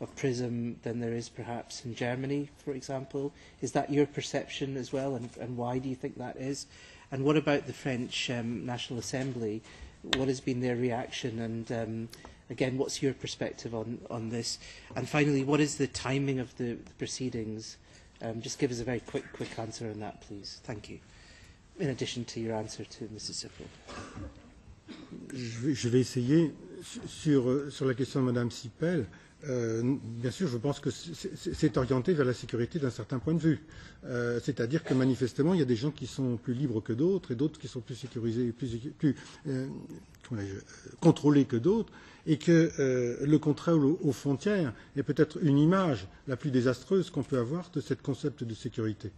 of PRISM than there is perhaps in Germany, for example. Is that your perception as well, and, and why do you think that is? And what about the French um, National Assembly? What has been their reaction, and um, again, what's your perspective on, on this? And finally, what is the timing of the, the proceedings? Um, just give us a very quick, quick answer on that, please. Thank you. In addition to your answer to Missus Sippel. Je vais essayer sur, sur la question de Madame Sippel. Euh, bien sûr, je pense que c'est orienté vers la sécurité d'un certain point de vue. Euh, C'est-à-dire que manifestement, il y a des gens qui sont plus libres que d'autres et d'autres qui sont plus sécurisés, plus, plus euh, contrôlés que d'autres, et que euh, le contrôle aux, aux frontières est peut-être une image la plus désastreuse qu'on peut avoir de ce concept de sécurité.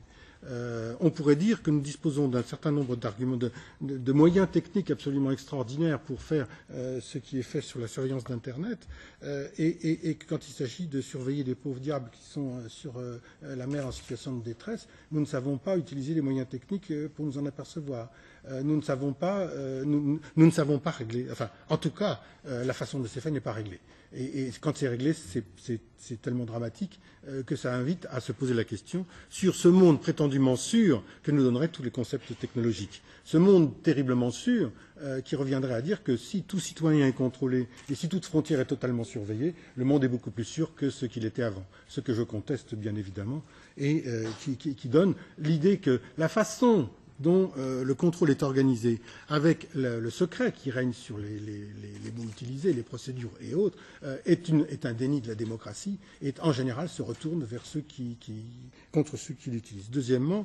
Euh, on pourrait dire que nous disposons d'un certain nombre d'arguments, de, de, de moyens techniques absolument extraordinaires pour faire euh, ce qui est fait sur la surveillance d'Internet, euh, et, et, et quand il s'agit de surveiller des pauvres diables qui sont euh, sur euh, la mer en situation de détresse, nous ne savons pas utiliser les moyens techniques euh, pour nous en apercevoir. Euh, nous ne savons pas, euh, nous, nous ne savons pas régler, enfin, en tout cas, euh, la façon de s'y faire n'est pas réglée. Et, et quand c'est réglé, c'est tellement dramatique euh, que ça invite à se poser la question sur ce monde prétendument sûr que nous donneraient tous les concepts technologiques. Ce monde terriblement sûr euh, qui reviendrait à dire que si tout citoyen est contrôlé et si toute frontière est totalement surveillée, le monde est beaucoup plus sûr que ce qu'il était avant. Ce que je conteste, bien évidemment, et euh, qui, qui, qui donne l'idée que la façon dont euh, le contrôle est organisé, avec le, le secret qui règne sur les, les, les, les mots utilisés, les procédures et autres, euh, est, une, est un déni de la démocratie et en général se retourne vers ceux qui, qui, contre ceux qui l'utilisent. Deuxièmement,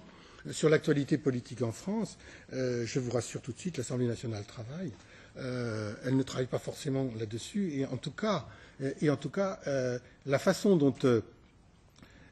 sur l'actualité politique en France, euh, je vous rassure tout de suite, l'Assemblée nationale travaille. Euh, elle ne travaille pas forcément là-dessus et en tout cas, et en tout cas euh, la façon dont euh,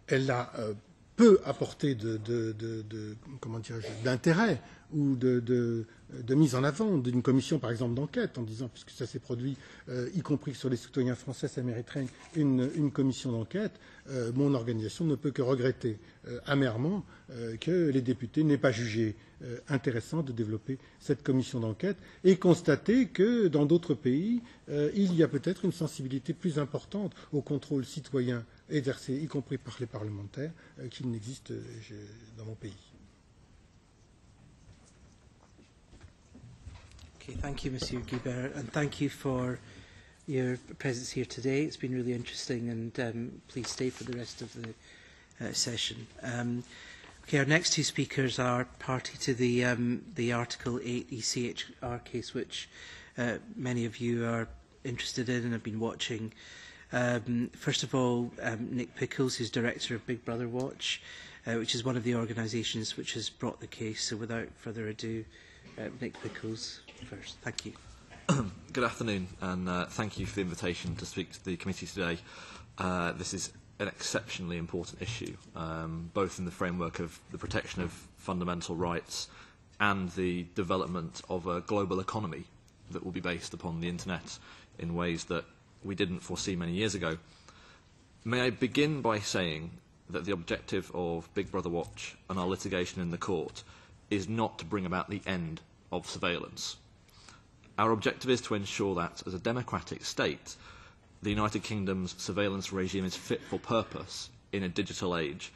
elle a euh, peut apporter de, de, de, de, comment dirais-je, d'intérêt ou de, de, de mise en avant d'une commission, par exemple, d'enquête, en disant, puisque ça s'est produit, euh, y compris sur les citoyens français, ça mériterait une, une commission d'enquête, euh, mon organisation ne peut que regretter euh, amèrement euh, que les députés n'aient pas jugé euh, intéressant de développer cette commission d'enquête et constater que dans d'autres pays, euh, il y a peut-être une sensibilité plus importante au contrôle citoyen exercé, y compris par les parlementaires, euh, qu'il n'existe euh, dans mon pays. Okay, thank you, Monsieur Guibert, and thank you for your presence here today. It's been really interesting, and um, please stay for the rest of the uh, session. Um, okay, our next two speakers are party to the, um, the Article eight E C H R case, which uh, many of you are interested in and have been watching. Um, first of all, um, Nick Pickles, who's director of Big Brother Watch, uh, which is one of the organisations which has brought the case. So without further ado, uh, Nick Pickles first. Thank you. Good afternoon, and uh, thank you for the invitation to speak to the committee today. Uh, this is an exceptionally important issue, um, both in the framework of the protection of fundamental rights and the development of a global economy that will be based upon the internet in ways that we didn't foresee many years ago. May I begin by saying that the objective of Big Brother Watch and our litigation in the court is not to bring about the end of surveillance. Our objective is to ensure that, as a democratic state, the United Kingdom's surveillance regime is fit for purpose in a digital age,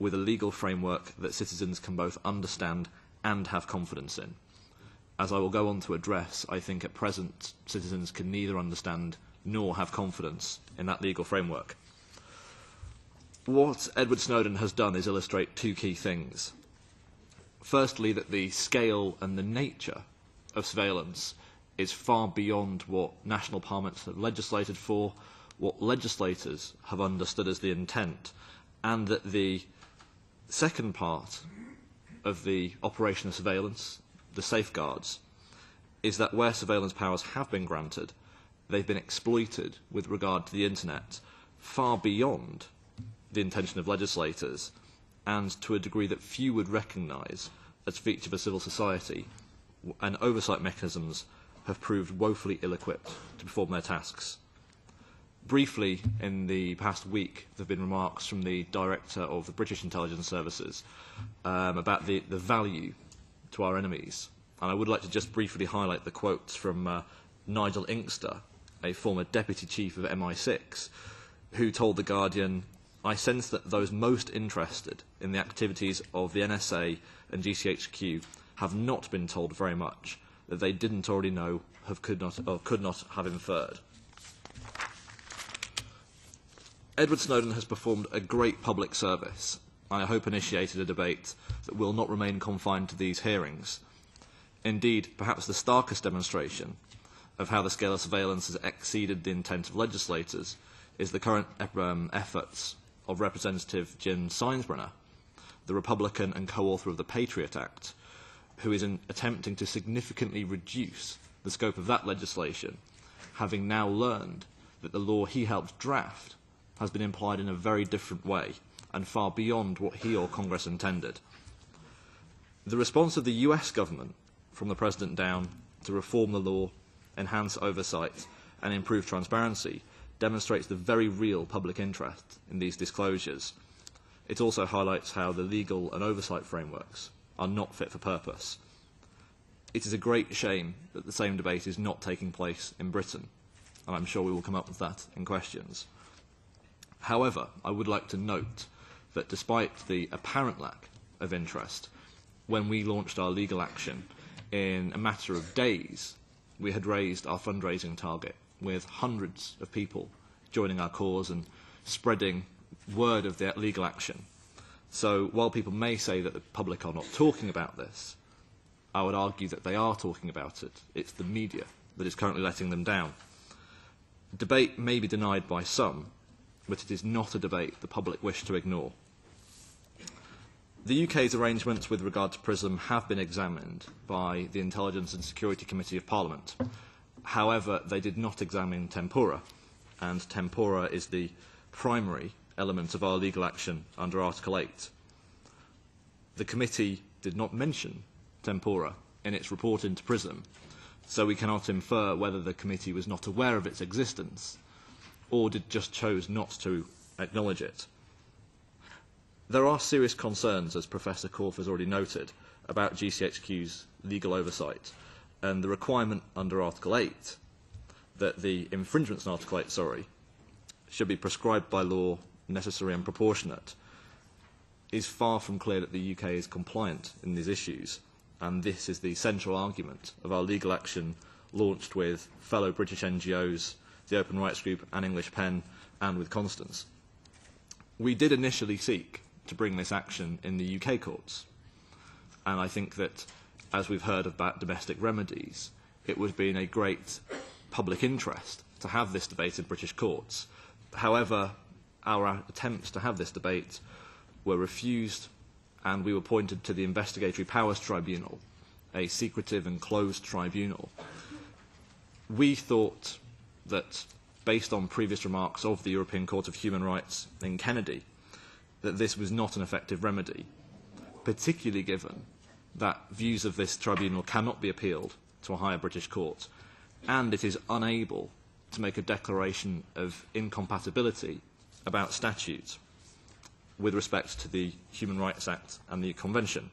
with a legal framework that citizens can both understand and have confidence in. As I will go on to address, I think at present citizens can neither understand nor have confidence in that legal framework. What Edward Snowden has done is illustrate two key things. Firstly, that the scale and the nature of surveillance is far beyond what national parliaments have legislated for, what legislators have understood as the intent, and that the second part of the operation of surveillance, the safeguards, is that where surveillance powers have been granted, they've been exploited with regard to the internet far beyond the intention of legislators and to a degree that few would recognise as a feature of a civil society, and oversight mechanisms have proved woefully ill-equipped to perform their tasks. Briefly, in the past week, there have been remarks from the director of the British Intelligence Services um, about the, the value to our enemies. And I would like to just briefly highlight the quotes from uh, Nigel Inkster, a former deputy chief of M I six, who told The Guardian, "I sense that those most interested in the activities of the N S A and G C H Q have not been told very much that they didn't already know have could not, or could not have inferred." Edward Snowden has performed a great public service. I hope initiated a debate that will not remain confined to these hearings. Indeed, perhaps the starkest demonstration of how the scale of surveillance has exceeded the intent of legislators is the current um, efforts of Representative Jim Seinsbrenner, the Republican and co-author of the Patriot Act, who is in attempting to significantly reduce the scope of that legislation, having now learned that the law he helped draft has been implied in a very different way and far beyond what he or Congress intended. The response of the U S government, from the President down, to reform the law, enhance oversight and improve transparency demonstrates the very real public interest in these disclosures. It also highlights how the legal and oversight frameworks are not fit for purpose. It is a great shame that the same debate is not taking place in Britain, and I'm sure we will come up with that in questions. However, I would like to note that despite the apparent lack of interest, when we launched our legal action in a matter of days, we had raised our fundraising target, with hundreds of people joining our cause and spreading word of their legal action. So while people may say that the public are not talking about this, I would argue that they are talking about it. It's the media that is currently letting them down. Debate may be denied by some, but it is not a debate the public wish to ignore. The U K's arrangements with regard to PRISM have been examined by the Intelligence and Security Committee of Parliament. However, they did not examine Tempora, and Tempora is the primary element of our legal action under Article eight. The committee did not mention Tempora in its report into PRISM, so we cannot infer whether the committee was not aware of its existence or did just chose not to acknowledge it. There are serious concerns, as Professor Korff has already noted, about G C H Q's legal oversight, and the requirement under Article eight that the infringements in Article eight, sorry, should be prescribed by law, necessary and proportionate, is far from clear that the U K is compliant in these issues, and this is the central argument of our legal action launched with fellow British N G Os, the Open Rights Group and English Pen, and with Constance. We did initially seek to bring this action in the U K courts, and I think that, as we've heard about domestic remedies, it would be in a great public interest to have this debate in British courts. However, our attempts to have this debate were refused, and we were pointed to the Investigatory Powers Tribunal, a secretive and closed tribunal. We thought that, based on previous remarks of the European Court of Human Rights in Kennedy, that this was not an effective remedy, particularly given that views of this tribunal cannot be appealed to a higher British court, and it is unable to make a declaration of incompatibility about statutes with respect to the Human Rights Act and the Convention.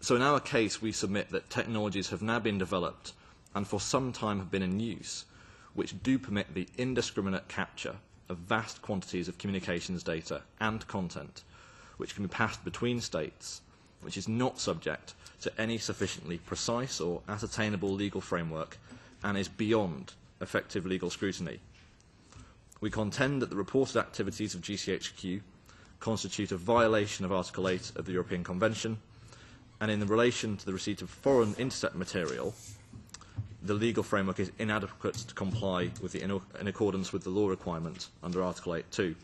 So in our case, we submit that technologies have now been developed and for some time have been in use, which do permit the indiscriminate capture of vast quantities of communications data and content, which can be passed between states, which is not subject to any sufficiently precise or ascertainable legal framework and is beyond effective legal scrutiny. We contend that the reported activities of G C H Q constitute a violation of Article eight of the European Convention, and in relation to the receipt of foreign intercept material, the legal framework is inadequate to comply with the in, in accordance with the law requirement under Article eight point two.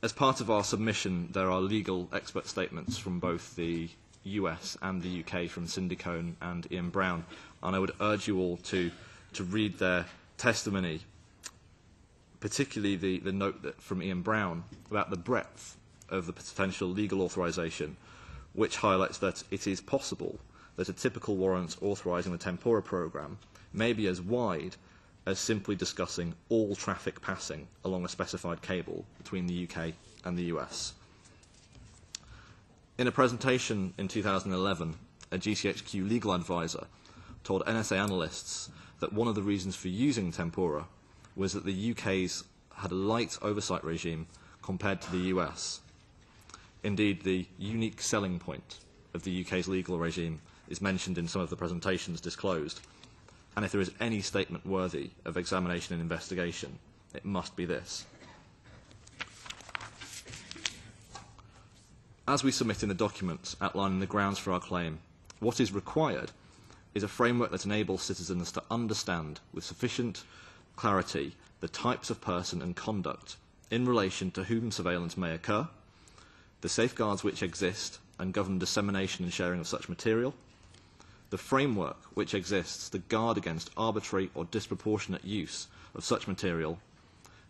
As part of our submission, there are legal expert statements from both the U S and the U K from Cindy Cohn and Ian Brown, and I would urge you all to, to read their testimony, particularly the, the note that, from Ian Brown about the breadth of the potential legal authorisation, which highlights that it is possible that a typical warrant authorising the Tempora programme may be as wide as simply discussing all traffic passing along a specified cable between the U K and the U S. In a presentation in two thousand eleven, a G C H Q legal advisor told N S A analysts that one of the reasons for using Tempora was that the U K's had a light oversight regime compared to the U S. Indeed, the unique selling point of the U K's legal regime is mentioned in some of the presentations disclosed. And if there is any statement worthy of examination and investigation, it must be this. As we submit in the document outlining the grounds for our claim, what is required is a framework that enables citizens to understand with sufficient clarity the types of person and conduct in relation to whom surveillance may occur, the safeguards which exist and govern dissemination and sharing of such material, the framework which exists to guard against arbitrary or disproportionate use of such material,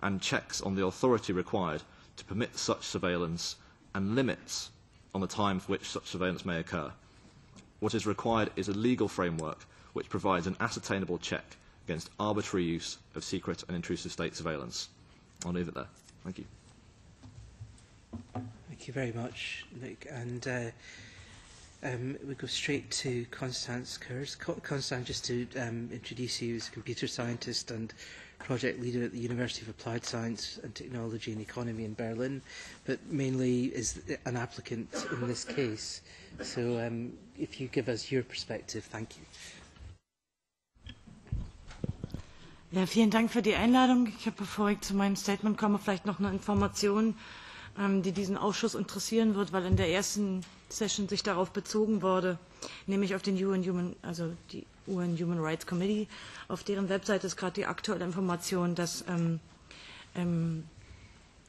and checks on the authority required to permit such surveillance and limits on the time for which such surveillance may occur. What is required is a legal framework which provides an ascertainable check against arbitrary use of secret and intrusive state surveillance. I'll leave it there. Thank you. Thank you very much, Nick. And, uh, Um, we go straight to Constance Kurz. Constance, just to um, introduce you, as a computer scientist and project leader at the University of Applied Science and Technology and Economy in Berlin, but mainly is an applicant in this case. So um, if you give us your perspective, thank you. Ja, vielen Dank für die Einladung. Ich habe, bevor ich zu meinem Statement komme, vielleicht noch eine Information ähm, die diesen Ausschuss interessieren wird, weil in der ersten Session sich darauf bezogen wurde, nämlich auf den U N Human, also die U N Human Rights Committee, auf deren Website ist gerade die aktuelle Information, dass ähm, ähm,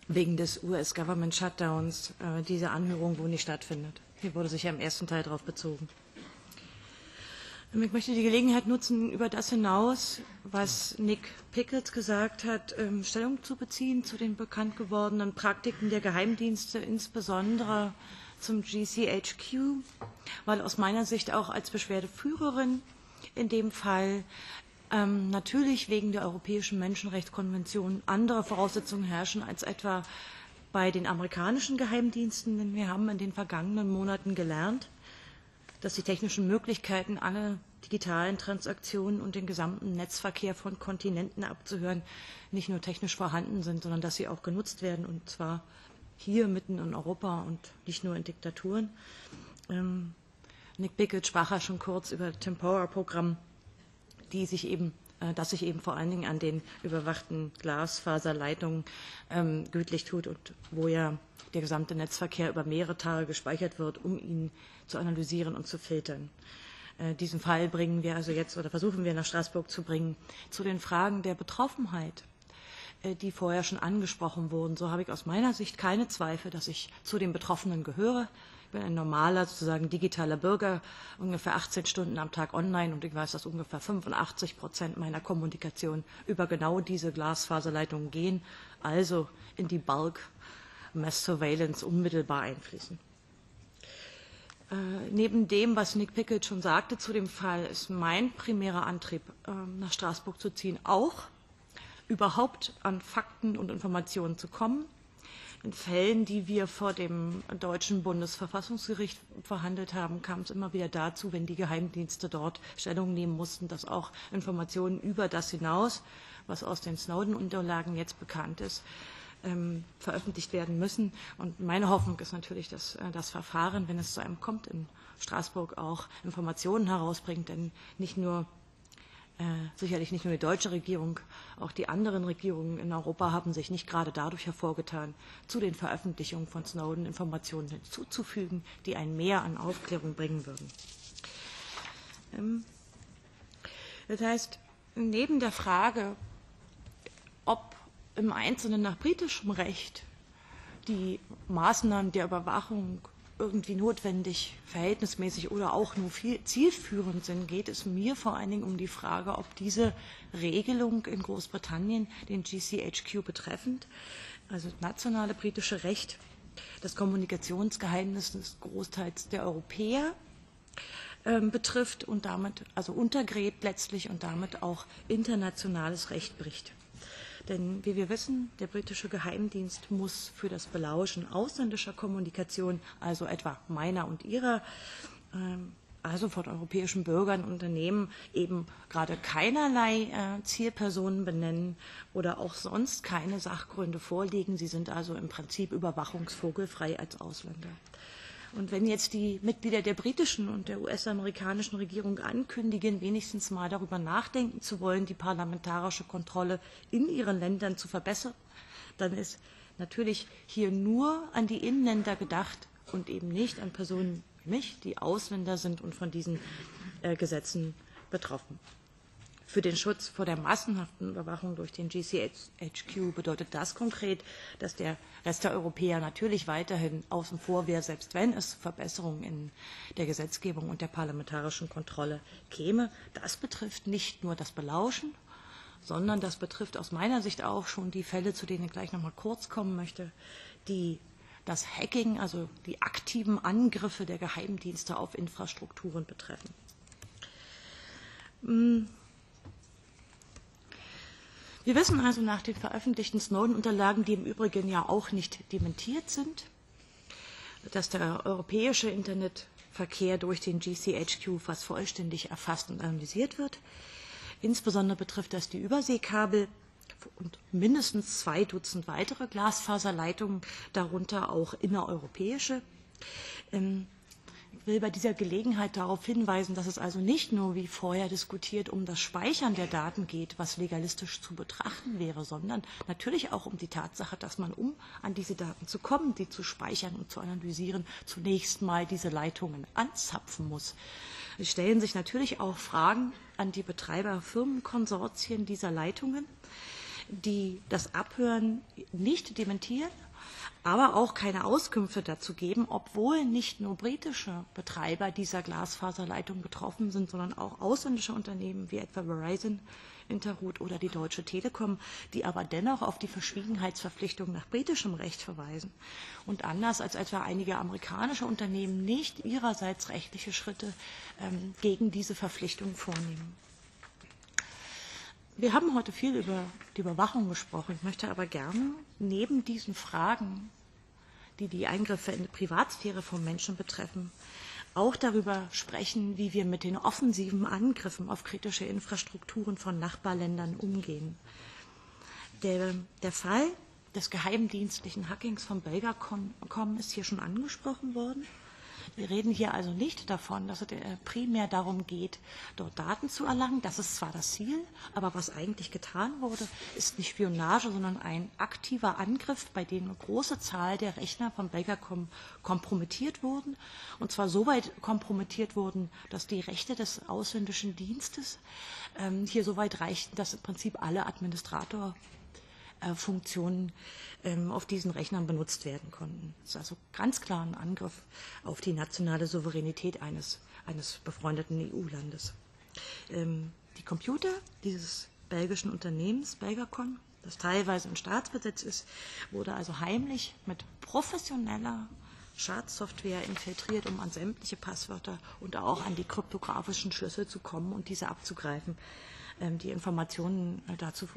wegen des U S-Government-Shutdowns äh, diese Anhörung wohl nicht stattfindet. Hier wurde sich ja im ersten Teil darauf bezogen. Ich möchte die Gelegenheit nutzen, über das hinaus, was Nick Pickles gesagt hat, Stellung zu beziehen zu den bekannt gewordenen Praktiken der Geheimdienste, insbesondere zum G C H Q, weil aus meiner Sicht auch als Beschwerdeführerin in dem Fall ähm, natürlich wegen der Europäischen Menschenrechtskonvention andere Voraussetzungen herrschen als etwa bei den amerikanischen Geheimdiensten, denn wir haben in den vergangenen Monaten gelernt, dass die technischen Möglichkeiten, alle digitalen Transaktionen und den gesamten Netzverkehr von Kontinenten abzuhören, nicht nur technisch vorhanden sind, sondern dass sie auch genutzt werden, und zwar hier mitten in Europa und nicht nur in Diktaturen. Ähm, Nick Pickles sprach ja schon kurz über das Tempora-Programm, die sich eben, äh, das sich eben vor allen Dingen an den überwachten Glasfaserleitungen ähm, gütlich tut und wo ja der gesamte Netzverkehr über mehrere Tage gespeichert wird, um ihn zu analysieren und zu filtern. Äh, diesen Fall bringen wir also jetzt oder versuchen wir nach Straßburg zu bringen zu den Fragen der Betroffenheit, äh, die vorher schon angesprochen wurden. So habe ich aus meiner Sicht keine Zweifel, dass ich zu den Betroffenen gehöre. Ich bin ein normaler, sozusagen digitaler Bürger, ungefähr achtzehn Stunden am Tag online, und ich weiß, dass ungefähr fünfundachtzig Prozent meiner Kommunikation über genau diese Glasfaserleitungen gehen, also in die Bulk Mass Surveillance unmittelbar einfließen. Äh, neben dem, was Nick Pickles schon sagte zu dem Fall, ist mein primärer Antrieb, äh, nach Straßburg zu ziehen, auch überhaupt an Fakten und Informationen zu kommen. In Fällen, die wir vor dem deutschen Bundesverfassungsgericht verhandelt haben, kam es immer wieder dazu, wenn die Geheimdienste dort Stellung nehmen mussten, dass auch Informationen über das hinaus, was aus den Snowden-Unterlagen jetzt bekannt ist, ähm, veröffentlicht werden müssen. Und meine Hoffnung ist natürlich, dass äh, das Verfahren, wenn es zu einem kommt, in Straßburg auch Informationen herausbringt, denn nicht nur äh, sicherlich nicht nur die deutsche Regierung, auch die anderen Regierungen in Europa haben sich nicht gerade dadurch hervorgetan, zu den Veröffentlichungen von Snowden Informationen hinzuzufügen, die ein Mehr an Aufklärung bringen würden. Ähm, das heißt, neben der Frage, ob im Einzelnen nach britischem Recht die Maßnahmen der Überwachung irgendwie notwendig, verhältnismäßig oder auch nur viel zielführend sind, geht es mir vor allen Dingen um die Frage, ob diese Regelung in Großbritannien, den G C H Q betreffend, also nationale britische Recht, das Kommunikationsgeheimnis des Großteils der Europäer äh, betrifft und damit also untergräbt letztlich und damit auch internationales Recht bricht. Denn wie wir wissen, der britische Geheimdienst muss für das Belauschen ausländischer Kommunikation, also etwa meiner und ihrer, also von europäischen Bürgern und Unternehmen, eben gerade keinerlei Zielpersonen benennen oder auch sonst keine Sachgründe vorlegen. Sie sind also im Prinzip überwachungsvogelfrei als Ausländer. Und wenn jetzt die Mitglieder der britischen und der U S-amerikanischen Regierung ankündigen, wenigstens mal darüber nachdenken zu wollen, die parlamentarische Kontrolle in ihren Ländern zu verbessern, dann ist natürlich hier nur an die Inländer gedacht und eben nicht an Personen wie mich, die Ausländer sind und von diesen äh, Gesetzen betroffen. Für den Schutz vor der massenhaften Überwachung durch den G C H Q bedeutet das konkret, dass der Rest der Europäer natürlich weiterhin außen vor wäre, selbst wenn es Verbesserungen in der Gesetzgebung und der parlamentarischen Kontrolle käme. Das betrifft nicht nur das Belauschen, sondern das betrifft aus meiner Sicht auch schon die Fälle, zu denen ich gleich noch mal kurz kommen möchte, die das Hacking, also die aktiven Angriffe der Geheimdienste auf Infrastrukturen betreffen. Hm. Wir wissen also nach den veröffentlichten Snowden-Unterlagen, die im Übrigen ja auch nicht dementiert sind, dass der europäische Internetverkehr durch den G C H Q fast vollständig erfasst und analysiert wird. Insbesondere betrifft das die Überseekabel und mindestens zwei Dutzend weitere Glasfaserleitungen, darunter auch innereuropäische. Ich will bei dieser Gelegenheit darauf hinweisen, dass es also nicht nur, wie vorher diskutiert, um das Speichern der Daten geht, was legalistisch zu betrachten wäre, sondern natürlich auch um die Tatsache, dass man, um an diese Daten zu kommen, die zu speichern und zu analysieren, zunächst mal diese Leitungen anzapfen muss. Es stellen sich natürlich auch Fragen an die Betreiber-Firmenkonsortien dieser Leitungen, die das Abhören nicht dementieren, aber auch keine Auskünfte dazu geben, obwohl nicht nur britische Betreiber dieser Glasfaserleitung betroffen sind, sondern auch ausländische Unternehmen wie etwa Verizon, Interroute oder die Deutsche Telekom, die aber dennoch auf die Verschwiegenheitsverpflichtung nach britischem Recht verweisen und anders als etwa einige amerikanische Unternehmen nicht ihrerseits rechtliche Schritte ähm, gegen diese Verpflichtung vornehmen. Wir haben heute viel über die Überwachung gesprochen. Ich möchte aber gerne neben diesen Fragen, die die Eingriffe in die Privatsphäre von Menschen betreffen, auch darüber sprechen, wie wir mit den offensiven Angriffen auf kritische Infrastrukturen von Nachbarländern umgehen. Der, der Fall des geheimdienstlichen Hackings von Belgacom ist hier schon angesprochen worden. Wir reden hier also nicht davon, dass es primär darum geht, dort Daten zu erlangen. Das ist zwar das Ziel, aber was eigentlich getan wurde, ist nicht Spionage, sondern ein aktiver Angriff, bei dem eine große Zahl der Rechner von Belgacom kompromittiert wurden. Und zwar so weit kompromittiert wurden, dass die Rechte des ausländischen Dienstes ähm, hier so weit reichten, dass im Prinzip alle Administrator Funktionen ähm, auf diesen Rechnern benutzt werden konnten. Das ist also ganz klar ein Angriff auf die nationale Souveränität eines, eines befreundeten E U-Landes. Ähm, die Computer dieses belgischen Unternehmens, Belgacom, das teilweise in Staatsbesitz ist, wurde also heimlich mit professioneller Schadsoftware infiltriert, um an sämtliche Passwörter und auch an die kryptografischen Schlüssel zu kommen und diese abzugreifen. Ähm, die Informationen dazu,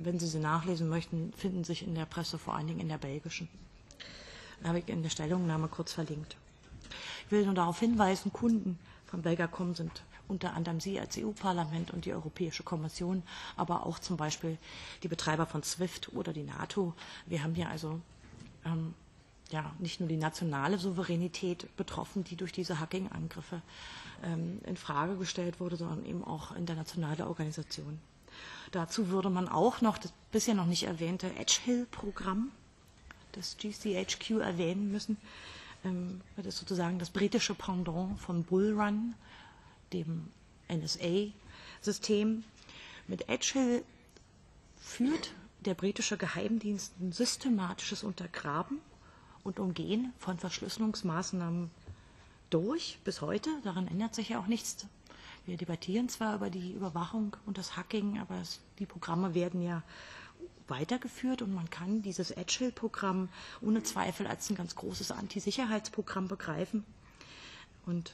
wenn Sie sie nachlesen möchten, finden sich in der Presse, vor allen Dingen in der belgischen. Da habe ich in der Stellungnahme kurz verlinkt. Ich will nur darauf hinweisen, Kunden von Belgacom sind unter anderem Sie als E U-Parlament und die Europäische Kommission, aber auch zum Beispiel die Betreiber von SWIFT oder die NATO. Wir haben hier also ähm, ja, nicht nur die nationale Souveränität betroffen, die durch diese Hacking-Angriffe ähm, in Frage gestellt wurde, sondern eben auch internationale Organisationen. Dazu würde man auch noch das bisher noch nicht erwähnte ECHR-Programm, das G C H Q, erwähnen müssen. Das ist sozusagen das britische Pendant von Bull Run, dem N S A-System. Mit ECHR führt der britische Geheimdienst ein systematisches Untergraben und Umgehen von Verschlüsselungsmaßnahmen durch bis heute. Daran ändert sich ja auch nichts. Wir debattieren zwar über die Überwachung und das Hacking, aber es, die Programme werden ja weitergeführt und man kann dieses ECHR-Programm ohne Zweifel als ein ganz großes Antisicherheitsprogramm begreifen und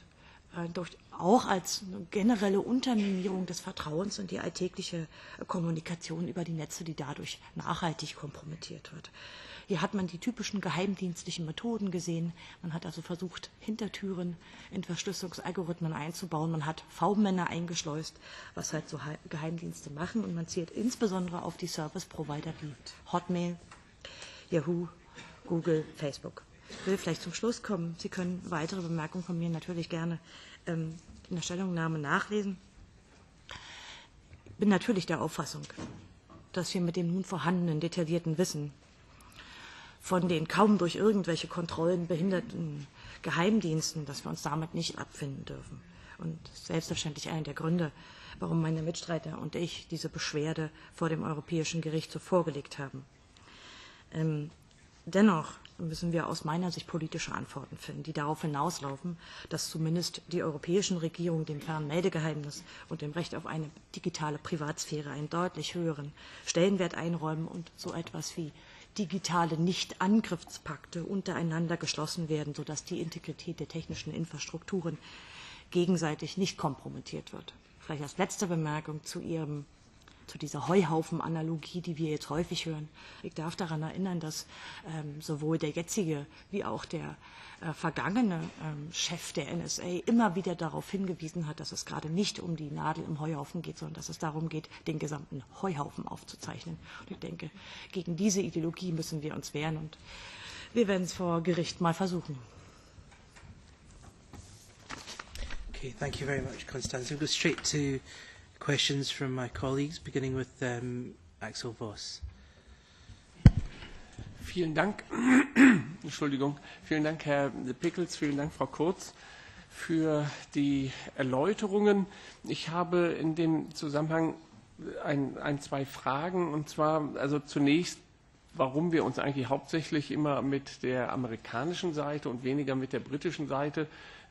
äh, durch, auch als eine generelle Unterminierung des Vertrauens in die alltägliche Kommunikation über die Netze, die dadurch nachhaltig kompromittiert wird. Hier hat man die typischen geheimdienstlichen Methoden gesehen. Man hat also versucht, Hintertüren in Verschlüsselungsalgorithmen einzubauen. Man hat V-Männer eingeschleust, was halt so Geheimdienste machen. Und man zielt insbesondere auf die Service-Provider wie Hotmail, Yahoo, Google, Facebook. Ich will vielleicht zum Schluss kommen. Sie können weitere Bemerkungen von mir natürlich gerne ähm, in der Stellungnahme nachlesen. Ich bin natürlich der Auffassung, dass wir mit dem nun vorhandenen detaillierten Wissen von den kaum durch irgendwelche Kontrollen behinderten Geheimdiensten, dass wir uns damit nicht abfinden dürfen. Und selbstverständlich einer der Gründe, warum meine Mitstreiter und ich diese Beschwerde vor dem Europäischen Gerichtshof vorgelegt haben. Ähm, dennoch müssen wir aus meiner Sicht politische Antworten finden, die darauf hinauslaufen, dass zumindest die europäischen Regierungen dem Fernmeldegeheimnis und dem Recht auf eine digitale Privatsphäre einen deutlich höheren Stellenwert einräumen und so etwas wie digitale Nicht-Angriffspakte untereinander geschlossen werden, sodass die Integrität der technischen Infrastrukturen gegenseitig nicht kompromittiert wird. Vielleicht als letzte Bemerkung zu Ihrem, zu dieser Heuhaufen-Analogie, die wir jetzt häufig hören. Ich darf daran erinnern, dass ähm, sowohl der jetzige wie auch der äh, vergangene ähm, Chef der N S A immer wieder darauf hingewiesen hat, dass es gerade nicht um die Nadel im Heuhaufen geht, sondern dass es darum geht, den gesamten Heuhaufen aufzuzeichnen. Und ich denke, gegen diese Ideologie müssen wir uns wehren und wir werden es vor Gericht mal versuchen. Okay, thank you very much, Constance. We'll go straight to questions from my colleagues, beginning with um, Axel Voss. Vielen Dank, Entschuldigung, vielen Dank, Herr Pickles, vielen Dank, Frau Kurz, für die Erläuterungen. Ich habe in dem Zusammenhang ein, ein, zwei Fragen, und zwar also zunächst, warum wir uns eigentlich hauptsächlich immer mit der amerikanischen Seite und weniger mit der britischen Seite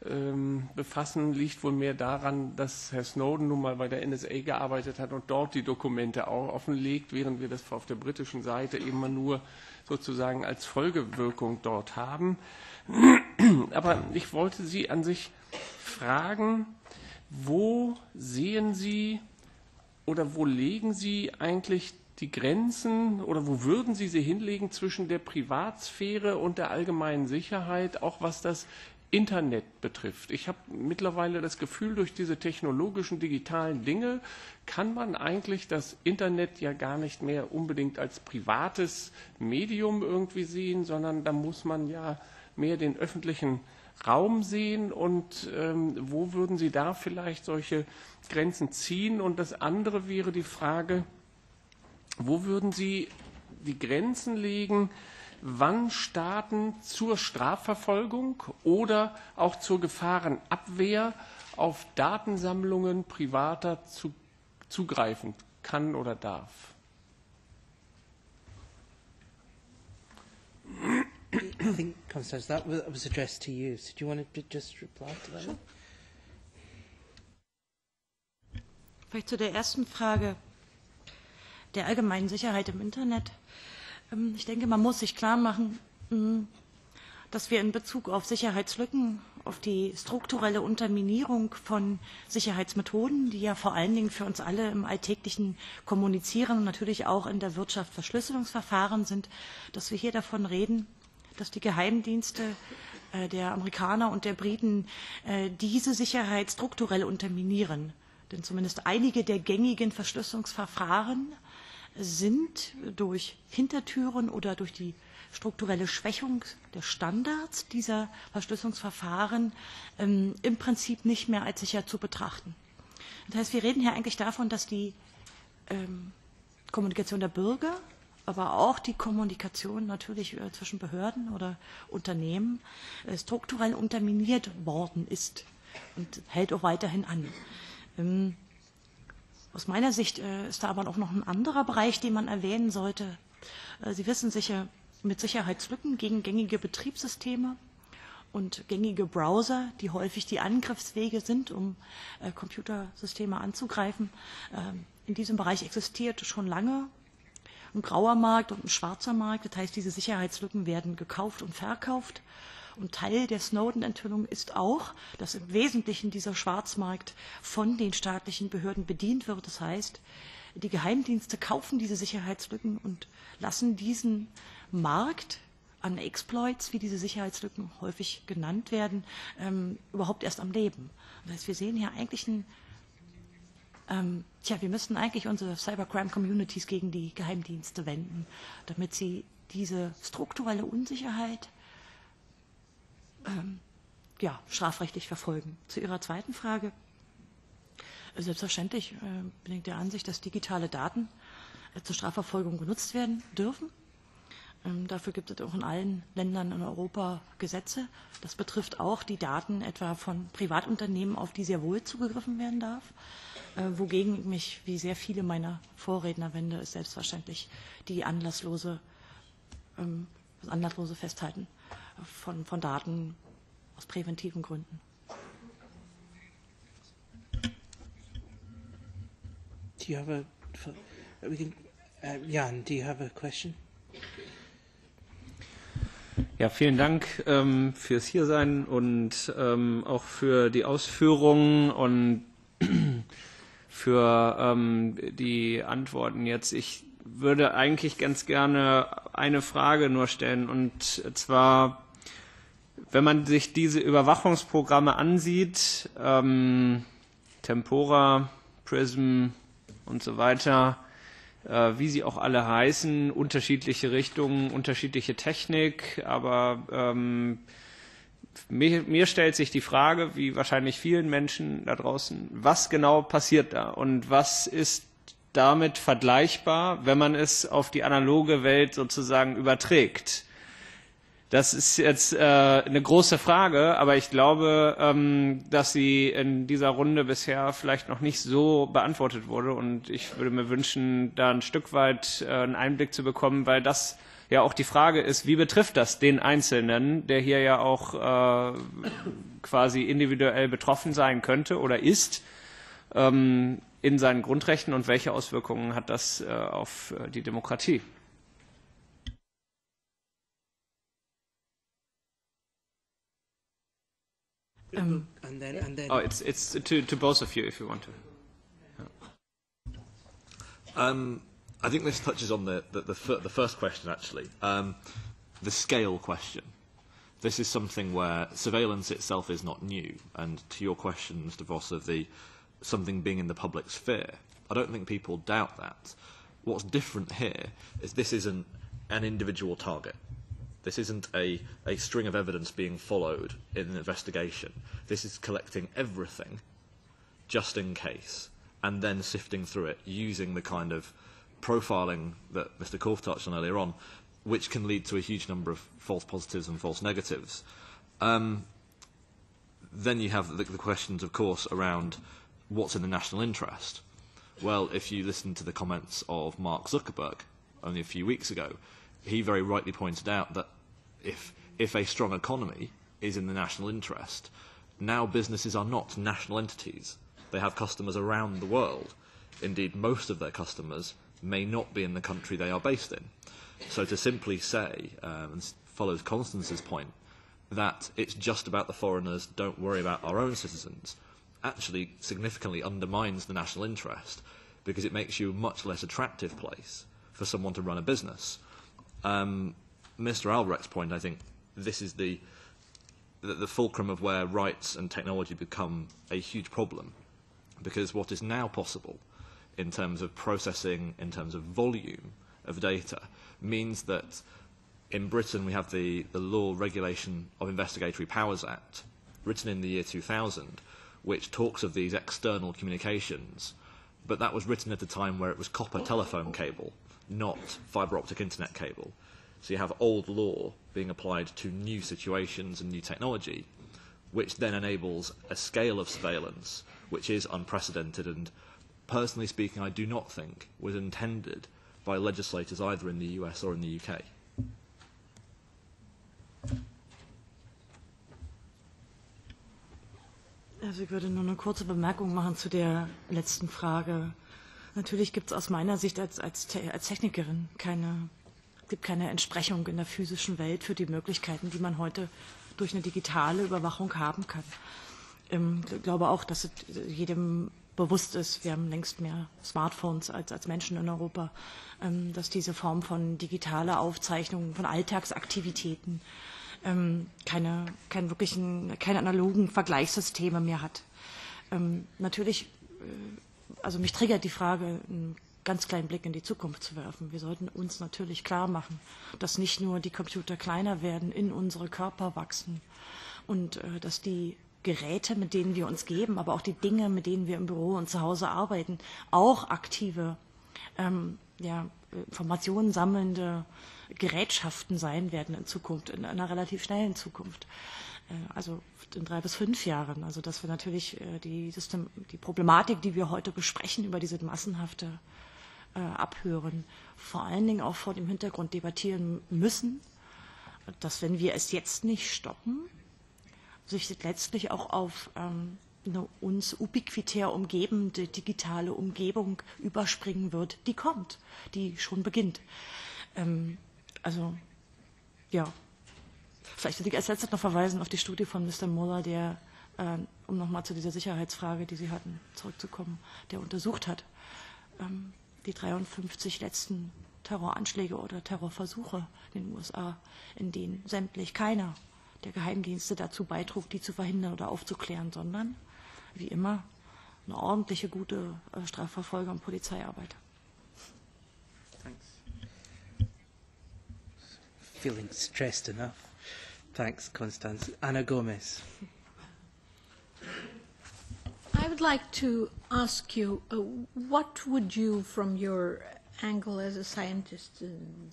ähm, befassen, liegt wohl mehr daran, dass Herr Snowden nun mal bei der N S A gearbeitet hat und dort die Dokumente auch offenlegt, während wir das auf der britischen Seite immer nur sozusagen als Folgewirkung dort haben. Aber ich wollte Sie an sich fragen, wo sehen Sie oder wo legen Sie eigentlich die Grenzen oder wo würden Sie sie hinlegen zwischen der Privatsphäre und der allgemeinen Sicherheit, auch was das Internet betrifft? Ich habe mittlerweile das Gefühl, durch diese technologischen, digitalen Dinge kann man eigentlich das Internet ja gar nicht mehr unbedingt als privates Medium irgendwie sehen, sondern da muss man ja mehr den öffentlichen Raum sehen. Und ähm, wo würden Sie da vielleicht solche Grenzen ziehen? Und das andere wäre die Frage, wo würden Sie die Grenzen legen, wann Staaten zur Strafverfolgung oder auch zur Gefahrenabwehr auf Datensammlungen privater zu, zugreifen kann oder darf? I think, Constance, that was addressed to you. So do you want to just reply to that? Sure. Vielleicht zu der ersten Frage der allgemeinen Sicherheit im Internet. Ich denke, man muss sich klar machen, dass wir in Bezug auf Sicherheitslücken, auf die strukturelle Unterminierung von Sicherheitsmethoden, die ja vor allen Dingen für uns alle im alltäglichen Kommunizieren und natürlich auch in der Wirtschaft Verschlüsselungsverfahren sind, dass wir hier davon reden, dass die Geheimdienste der Amerikaner und der Briten diese Sicherheit strukturell unterminieren. Denn zumindest einige der gängigen Verschlüsselungsverfahren sind durch Hintertüren oder durch die strukturelle Schwächung der Standards dieser Verschlüsselungsverfahren ähm, im Prinzip nicht mehr als sicher zu betrachten. Das heißt, wir reden hier eigentlich davon, dass die ähm, Kommunikation der Bürger, aber auch die Kommunikation natürlich äh, zwischen Behörden oder Unternehmen äh, strukturell unterminiert worden ist und hält auch weiterhin an. Ähm, Aus meiner Sicht äh, ist da aber auch noch ein anderer Bereich, den man erwähnen sollte. Äh, Sie wissen sicher, mit Sicherheitslücken gegen gängige Betriebssysteme und gängige Browser, die häufig die Angriffswege sind, um äh, Computersysteme anzugreifen. Äh, in diesem Bereich existiert schon lange ein grauer Markt und ein schwarzer Markt. Das heißt, diese Sicherheitslücken werden gekauft und verkauft. Und Teil der Snowden-Enthüllung ist auch, dass im Wesentlichen dieser Schwarzmarkt von den staatlichen Behörden bedient wird. Das heißt, die Geheimdienste kaufen diese Sicherheitslücken und lassen diesen Markt an Exploits, wie diese Sicherheitslücken häufig genannt werden, ähm, überhaupt erst am Leben. Das heißt, wir sehen hier eigentlich ein, ähm, tja, wir müssten eigentlich unsere Cybercrime-Communities gegen die Geheimdienste wenden, damit sie diese strukturelle Unsicherheit Ähm, ja, strafrechtlich verfolgen. Zu Ihrer zweiten Frage. Selbstverständlich äh, bin ich der Ansicht, dass digitale Daten äh, zur Strafverfolgung genutzt werden dürfen. Ähm, dafür gibt es auch in allen Ländern in Europa Gesetze. Das betrifft auch die Daten etwa von Privatunternehmen, auf die sehr wohl zugegriffen werden darf. Äh, wogegen ich mich, wie sehr viele meiner Vorredner wende, ist selbstverständlich die anlasslose, ähm, das anlasslose Festhalten Von, von Daten aus präventiven Gründen. Do you have a, we can, uh, Jan, do you have a question? Ja, vielen Dank ähm, fürs Hiersein und ähm, auch für die Ausführungen und für ähm, die Antworten jetzt. Ich würde eigentlich ganz gerne eine Frage nur stellen, und zwar: Wenn man sich diese Überwachungsprogramme ansieht, ähm, Tempora, PRISM und so weiter, äh, wie sie auch alle heißen, unterschiedliche Richtungen, unterschiedliche Technik, aber ähm, Mir, mir stellt sich die Frage, wie wahrscheinlich vielen Menschen da draußen, was genau passiert da und was ist damit vergleichbar, wenn man es auf die analoge Welt sozusagen überträgt? Das ist jetzt äh, eine große Frage, aber ich glaube, ähm, dass sie in dieser Runde bisher vielleicht noch nicht so beantwortet wurde und ich würde mir wünschen, da ein Stück weit äh, einen Einblick zu bekommen, weil das ja auch die Frage ist, wie betrifft das den Einzelnen, der hier ja auch äh, quasi individuell betroffen sein könnte oder ist ähm, in seinen Grundrechten und welche Auswirkungen hat das äh, auf die Demokratie? Um, and then, and then. Oh, it's, it's to, to both of you if you want to. Yeah. Um, I think this touches on the, the, the, fir the first question, actually, um, the scale question. This is something where surveillance itself is not new. And to your question, Mister Voss, of the, something being in the public sphere, I don't think people doubt that. What's different here is this isn't an individual target. This isn't a, a string of evidence being followed in an investigation. This is collecting everything just in case and then sifting through it using the kind of profiling that Mister Korff touched on earlier on, which can lead to a huge number of false positives and false negatives. Um, then you have the, the questions, of course, around what's in the national interest. Well, if you listen to the comments of Mark Zuckerberg only a few weeks ago, he very rightly pointed out that if, if a strong economy is in the national interest, now businesses are not national entities. They have customers around the world. Indeed, most of their customers may not be in the country they are based in. So to simply say, um, and this follows Constance's point, that it's just about the foreigners, don't worry about our own citizens, actually significantly undermines the national interest because it makes you a much less attractive place for someone to run a business. Um, Mister Albrecht's point, I think, this is the, the, the fulcrum of where rights and technology become a huge problem, because what is now possible in terms of processing, in terms of volume of data, means that in Britain we have the, the Law Regulation of Investigatory Powers Act, written in the year two thousand, which talks of these external communications, but that was written at a time where it was copper telephone cable, not fibre optic internet cable. So you have old law being applied to new situations and new technology, which then enables a scale of surveillance which is unprecedented and, personally speaking, I do not think was intended by legislators either in the U S or in the U K. Also ich würde nur eine kurze Bemerkung machen zu der letzten Frage. Natürlich gibt es aus meiner Sicht als, als, als Technikerin keine, gibt keine Entsprechung in der physischen Welt für die Möglichkeiten, die man heute durch eine digitale Überwachung haben kann. Ähm, ich glaube auch, dass es jedem bewusst ist, wir haben längst mehr Smartphones als, als Menschen in Europa, ähm, dass diese Form von digitaler Aufzeichnung, von Alltagsaktivitäten ähm, keine, kein wirklichen, keine analogen Vergleichssysteme mehr hat. Ähm, natürlich äh, Also mich triggert die Frage, einen ganz kleinen Blick in die Zukunft zu werfen. Wir sollten uns natürlich klar machen, dass nicht nur die Computer kleiner werden, in unsere Körper wachsen und äh, dass die Geräte, mit denen wir uns geben, aber auch die Dinge, mit denen wir im Büro und zu Hause arbeiten, auch aktive, ähm, ja, Informationen sammelnde Gerätschaften sein werden in Zukunft, in einer relativ schnellen Zukunft. Also in drei bis fünf Jahren. Also dass wir natürlich die, System, die Problematik, die wir heute besprechen, über diese massenhafte äh, Abhören, vor allen Dingen auch vor dem Hintergrund debattieren müssen, dass wenn wir es jetzt nicht stoppen, sich letztlich auch auf ähm, eine uns ubiquitär umgebende digitale Umgebung überspringen wird, die kommt, die schon beginnt. Ähm, also, ja. Vielleicht würde ich als letztes noch verweisen auf die Studie von Mister Muller, der, äh, um nochmal zu dieser Sicherheitsfrage, die Sie hatten, zurückzukommen, der untersucht hat, ähm, die dreiundfünfzig letzten Terroranschläge oder Terrorversuche in den U S A, in denen sämtlich keiner der Geheimdienste dazu beitrug, die zu verhindern oder aufzuklären, sondern, wie immer, eine ordentliche, gute äh, Strafverfolger- und Polizeiarbeit. Thanks. Feeling stressed enough. Thanks, Constance. Ana Gomes. I would like to ask you, uh, what would you, from your angle as a scientist and,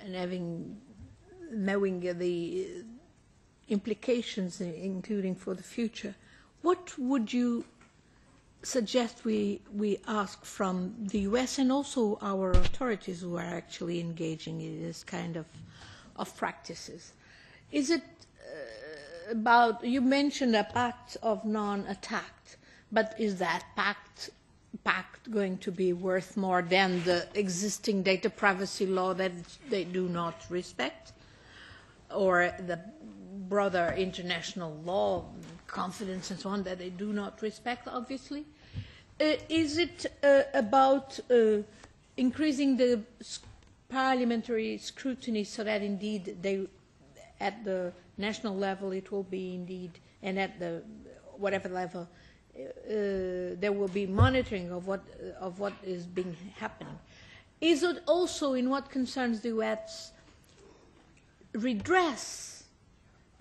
and having knowing the implications, including for the future, what would you suggest we, we ask from the U S and also our authorities who are actually engaging in this kind of, of practices? Is it uh, about, you mentioned a pact of non-attack, but is that pact, pact going to be worth more than the existing data privacy law that they do not respect? Or the broader international law, confidence and so on, that they do not respect, obviously? Uh, is it uh, about uh, increasing the parliamentary scrutiny so that indeed they, at the national level it will be indeed, and at the whatever level, uh, there will be monitoring of what, uh, of what is being happening? Is it also, in what concerns the U S, redress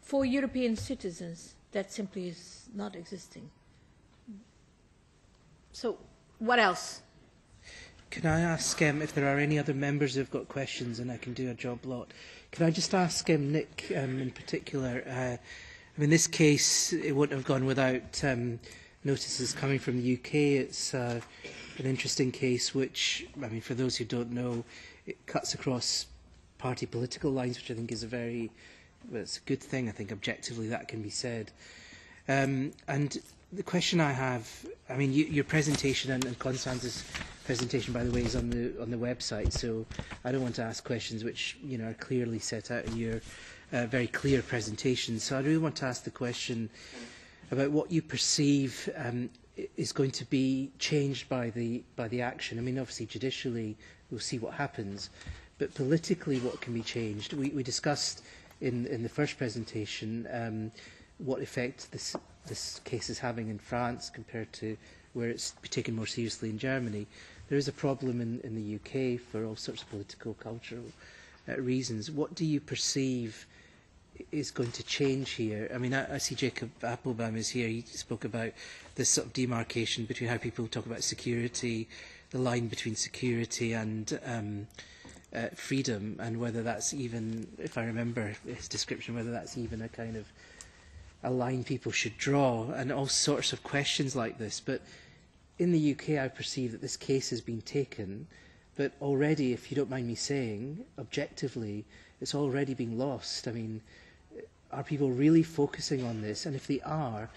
for European citizens that simply is not existing? So, what else? Can I ask um, if there are any other members who have got questions, and I can do a job lot? Can I just ask um, Nick um, in particular, uh, I mean, this case, it wouldn't have gone without um, notices coming from the U K. It's uh, an interesting case which, I mean, for those who don't know, it cuts across party political lines, which I think is a very, well, it's a good thing. I think objectively that can be said. Um, and the question I have, I mean, you, your presentation and, and Constance's presentation, by the way, is on the on the website. So I don't want to ask questions which you know are clearly set out in your uh, very clear presentation. So I really want to ask the question about what you perceive um, is going to be changed by the by the action. I mean, obviously, judicially, we'll see what happens. But politically, what can be changed? We, we discussed in, in the first presentation um, what effect this, this case is having in France compared to where it's taken more seriously in Germany. There is a problem in, in the U K for all sorts of political, cultural uh, reasons. What do you perceive is going to change here? I mean, I, I see Jacob Appelbaum is here. He spoke about this sort of demarcation between how people talk about security, the line between security and Um, Uh, freedom, and whether that's even, if I remember his description, whether that's even a kind of a line people should draw, and all sorts of questions like this. But in the U K, I perceive that this case has been taken, but already, if you don't mind me saying, objectively, it's already being lost. I mean, are people really focusing on this? And if they are,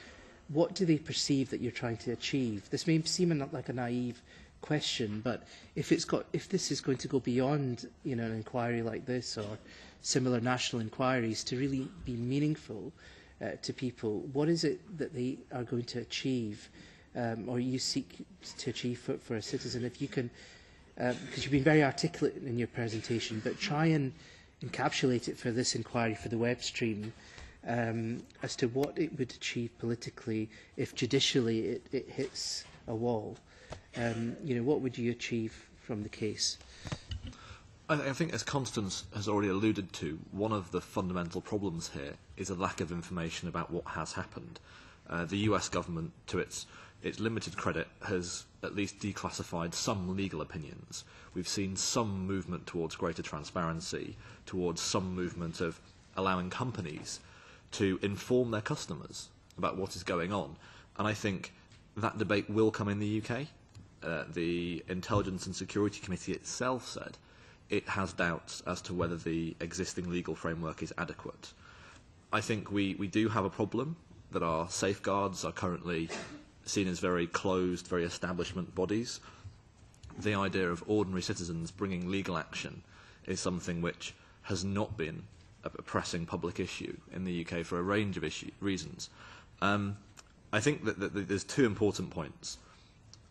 what do they perceive that you're trying to achieve? This may seem like a naive question, but if it's got, if this is going to go beyond, you know, an inquiry like this or similar national inquiries to really be meaningful uh, to people, what is it that they are going to achieve, um, or you seek to achieve for, for a citizen? If you can, because um, you've been very articulate in your presentation, but try and encapsulate it for this inquiry, for the web stream, um, as to what it would achieve politically if judicially it, it hits a wall. Um, you know, what would you achieve from the case? I, I think, as Constance has already alluded to, one of the fundamental problems here is a lack of information about what has happened. Uh, the U S government, to its, its limited credit, has at least declassified some legal opinions. We've seen some movement towards greater transparency, towards some movement of allowing companies to inform their customers about what is going on. And I think that debate will come in the U K. Uh, the Intelligence and Security Committee itself said it has doubts as to whether the existing legal framework is adequate. I think we, we do have a problem that our safeguards are currently seen as very closed, very establishment bodies. The idea of ordinary citizens bringing legal action is something which has not been a pressing public issue in the U K for a range of issue, reasons. Um, I think that, that, that there's two important points.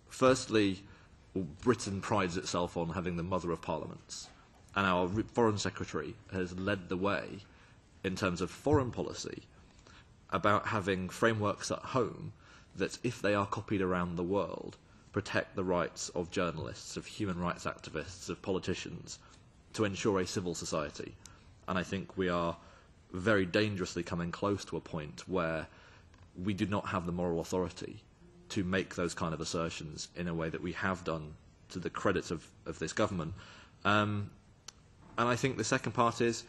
Firstly, Britain prides itself on having the mother of parliaments, and our foreign secretary has led the way in terms of foreign policy about having frameworks at home that, if they are copied around the world, protect the rights of journalists, of human rights activists, of politicians, to ensure a civil society. And I think we are very dangerously coming close to a point where we do not have the moral authority to make those kind of assertions in a way that we have done, to the credit of, of this government. Um, and I think the second part is,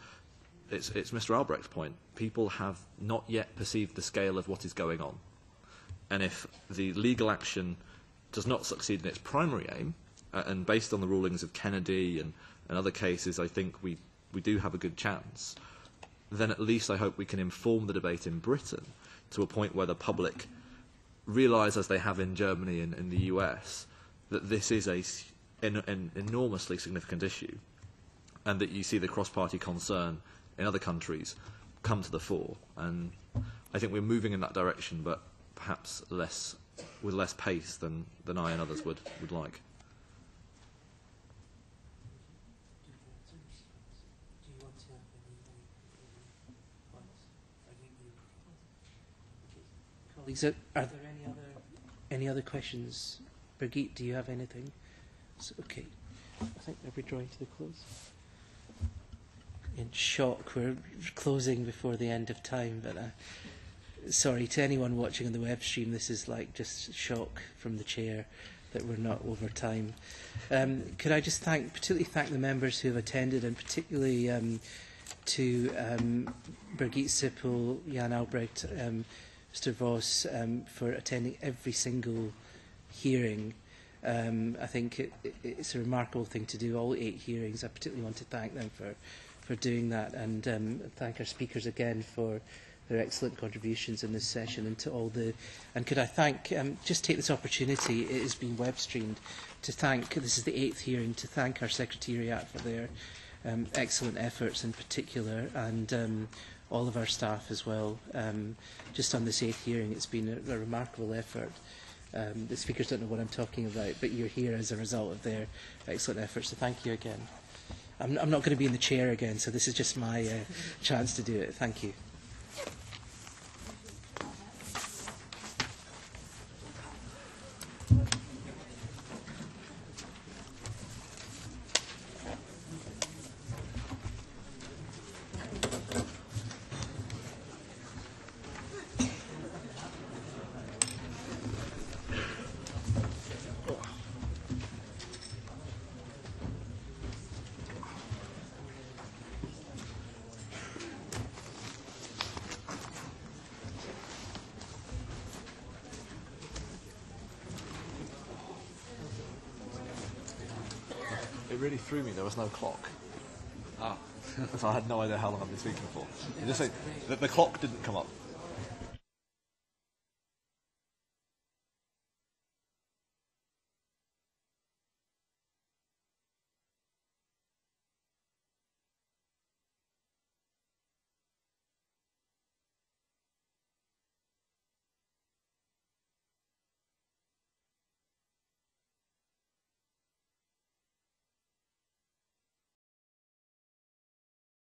it's, it's Mister Albrecht's point. People have not yet perceived the scale of what is going on. And if the legal action does not succeed in its primary aim, uh, and based on the rulings of Kennedy and, and other cases, I think we, we do have a good chance, then at least I hope we can inform the debate in Britain to a point where the public realise, as they have in Germany and in the U S, that this is a, an, an enormously significant issue, and that you see the cross-party concern in other countries come to the fore. And I think we're moving in that direction, but perhaps less, with less pace than, than I and others would, would like. Colleagues, are there any other, any other questions? Birgit, do you have anything? So, okay, I think we're drawing to the close. In shock, we're closing before the end of time, but uh, sorry to anyone watching on the web stream, this is like just shock from the chair that we're not over time. Um, could I just thank, particularly thank the members who have attended, and particularly um, to um, Birgit Sippel, Jan Albrecht, um, Mister Voss, um, for attending every single hearing. Um, I think it, it, it's a remarkable thing to do, all eight hearings. I particularly want to thank them for, for doing that, and um, thank our speakers again for their excellent contributions in this session, and to all the... And could I thank, um, just take this opportunity, it has been web streamed, to thank, this is the eighth hearing, to thank our Secretariat for their um, excellent efforts in particular, and um, all of our staff as well. Um, just on this eighth hearing, it's been a, a remarkable effort. Um, the speakers don't know what I'm talking about, but you're here as a result of their excellent efforts, so thank you again. I'm, I'm not going to be in the chair again, so this is just my uh, chance to do it. Thank you. No clock. Ah. So I had no idea how long I'd been speaking for. No, just like, the, the clock didn't come up.